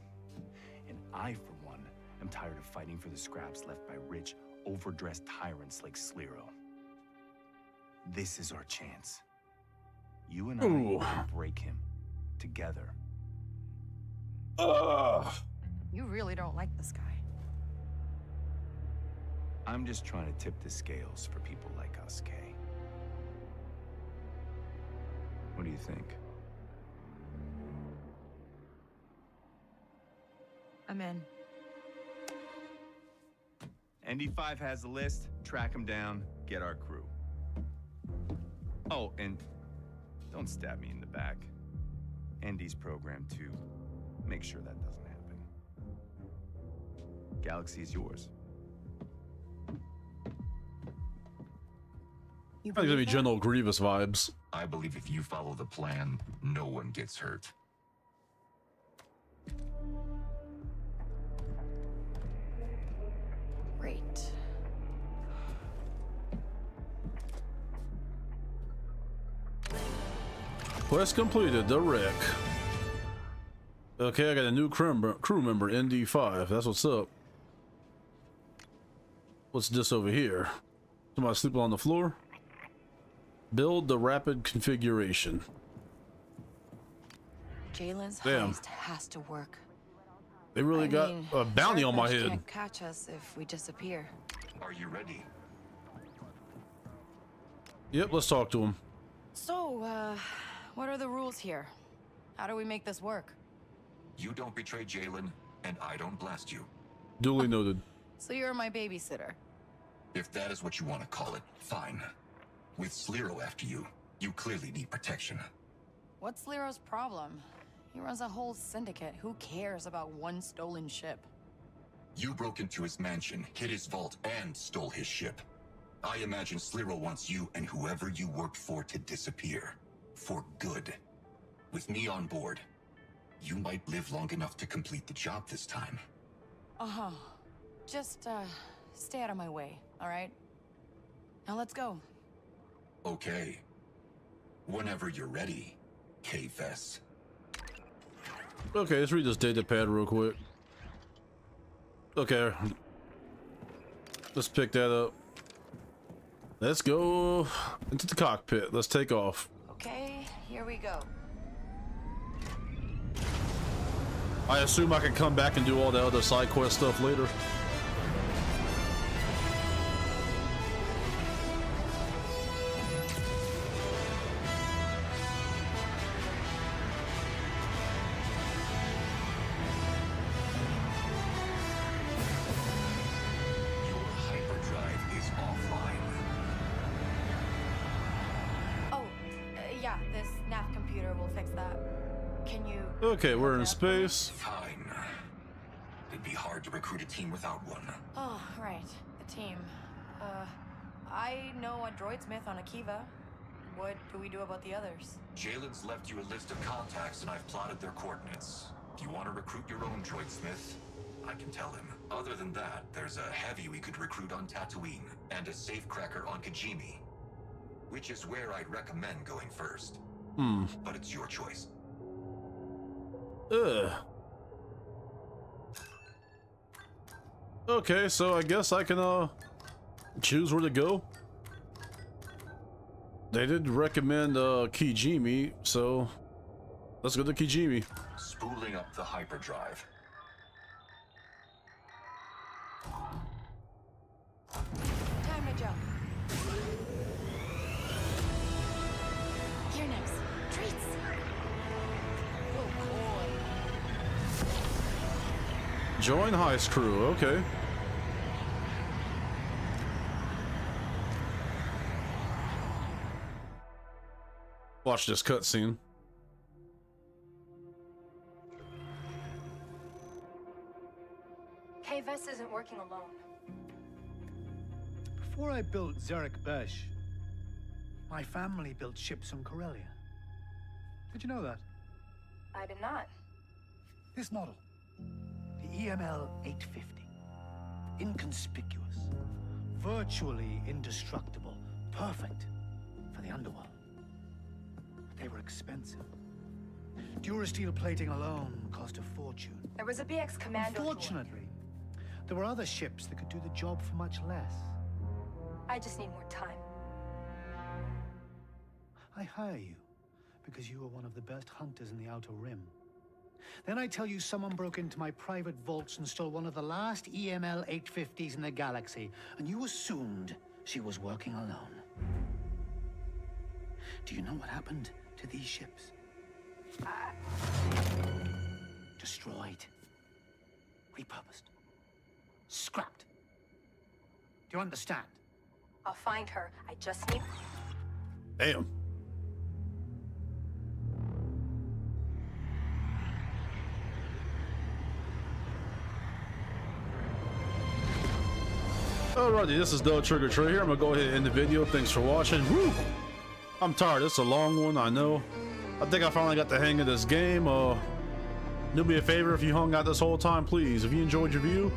And I, for one, am tired of fighting for the scraps left by rich, overdressed tyrants like Sliro. This is our chance. You and I Ooh. Can break him. Together. Ugh. You really don't like this guy. I'm just trying to tip the scales for people like us, Kay. What do you think? I'm in. N D five has the list. Track them down. Get our crew. Oh, and don't stab me in the back. Andy's programmed to make sure that doesn't happen. Galaxy's yours. You probably give me General Grievous vibes. I believe if you follow the plan, no one gets hurt. Great. Quest completed. The wreck. Okay, I got a new crew member, N D five. That's what's up. What's this over here? Somebody sleeping on the floor? Build the rapid configuration. Jalen's heist has to work. They really I got mean, a bounty on my head. Can't catch us if we disappear. Are you ready? Yep, let's talk to him. So, uh, what are the rules here? How do we make this work? You don't betray Jalen, and I don't blast you. Duly noted. So you're my babysitter. If that is what you want to call it, fine. With Sliro after you, you clearly need protection. What's Sliro's problem? He runs a whole syndicate. Who cares about one stolen ship? You broke into his mansion, hid his vault, and stole his ship. I imagine Sliro wants you and whoever you worked for to disappear. For good. With me on board, you might live long enough to complete the job this time. Uh-huh. Just, uh, stay out of my way, all right? Now let's go. Okay. Whenever you're ready, Kay Vess. Okay, let's read this data pad real quick. Okay. Let's pick that up. Let's go into the cockpit. Let's take off. Okay, here we go. I assume I can come back and do all the other side quest stuff later. Okay, we're in space. Fine. It'd be hard to recruit a team without one. Oh, right. The team. Uh, I know a droid smith on Akiva. What do we do about the others? Jalen's left you a list of contacts and I've plotted their coordinates. If you want to recruit your own droid smith, I can tell him. Other than that, there's a heavy we could recruit on Tatooine and a safecracker on Kijimi, which is where I'd recommend going first. Hmm. But it's your choice. Ugh. Okay, so I guess I can uh choose where to go. They did recommend uh Kijimi, so let's go to Kijimi. Spooling up the hyperdrive. Time to jump. Here, Nix. Treats. Join heist crew, okay. Watch this cutscene. Kay Vess isn't working alone. Before I built Zarek Besh, my family built ships on Corellia. Did you know that? I did not. This model. E M L eight fifty. Inconspicuous. Virtually indestructible. Perfect for the underworld. But they were expensive. Durasteel plating alone cost a fortune. There was a B X Commando. Fortunately, there were other ships that could do the job for much less. I just need more time. I hire you because you are one of the best hunters in the Outer Rim. Then I tell you someone broke into my private vaults and stole one of the last E M L eight fifties in the galaxy, and you assumed she was working alone. Do you know what happened to these ships? Ah. Destroyed. Repurposed. Scrapped. Do you understand? I'll find her. I just need... Damn. Alrighty, this is the Trigger Trey here. I'm gonna go ahead and end the video. Thanks for watching. Woo! I'm tired. It's a long one, I know. I think I finally got the hang of this game. Uh, do me a favor if you hung out this whole time, please. If you enjoyed your view,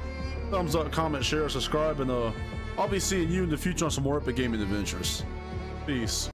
thumbs up, comment, share, subscribe, and uh, I'll be seeing you in the future on some more epic gaming adventures. Peace.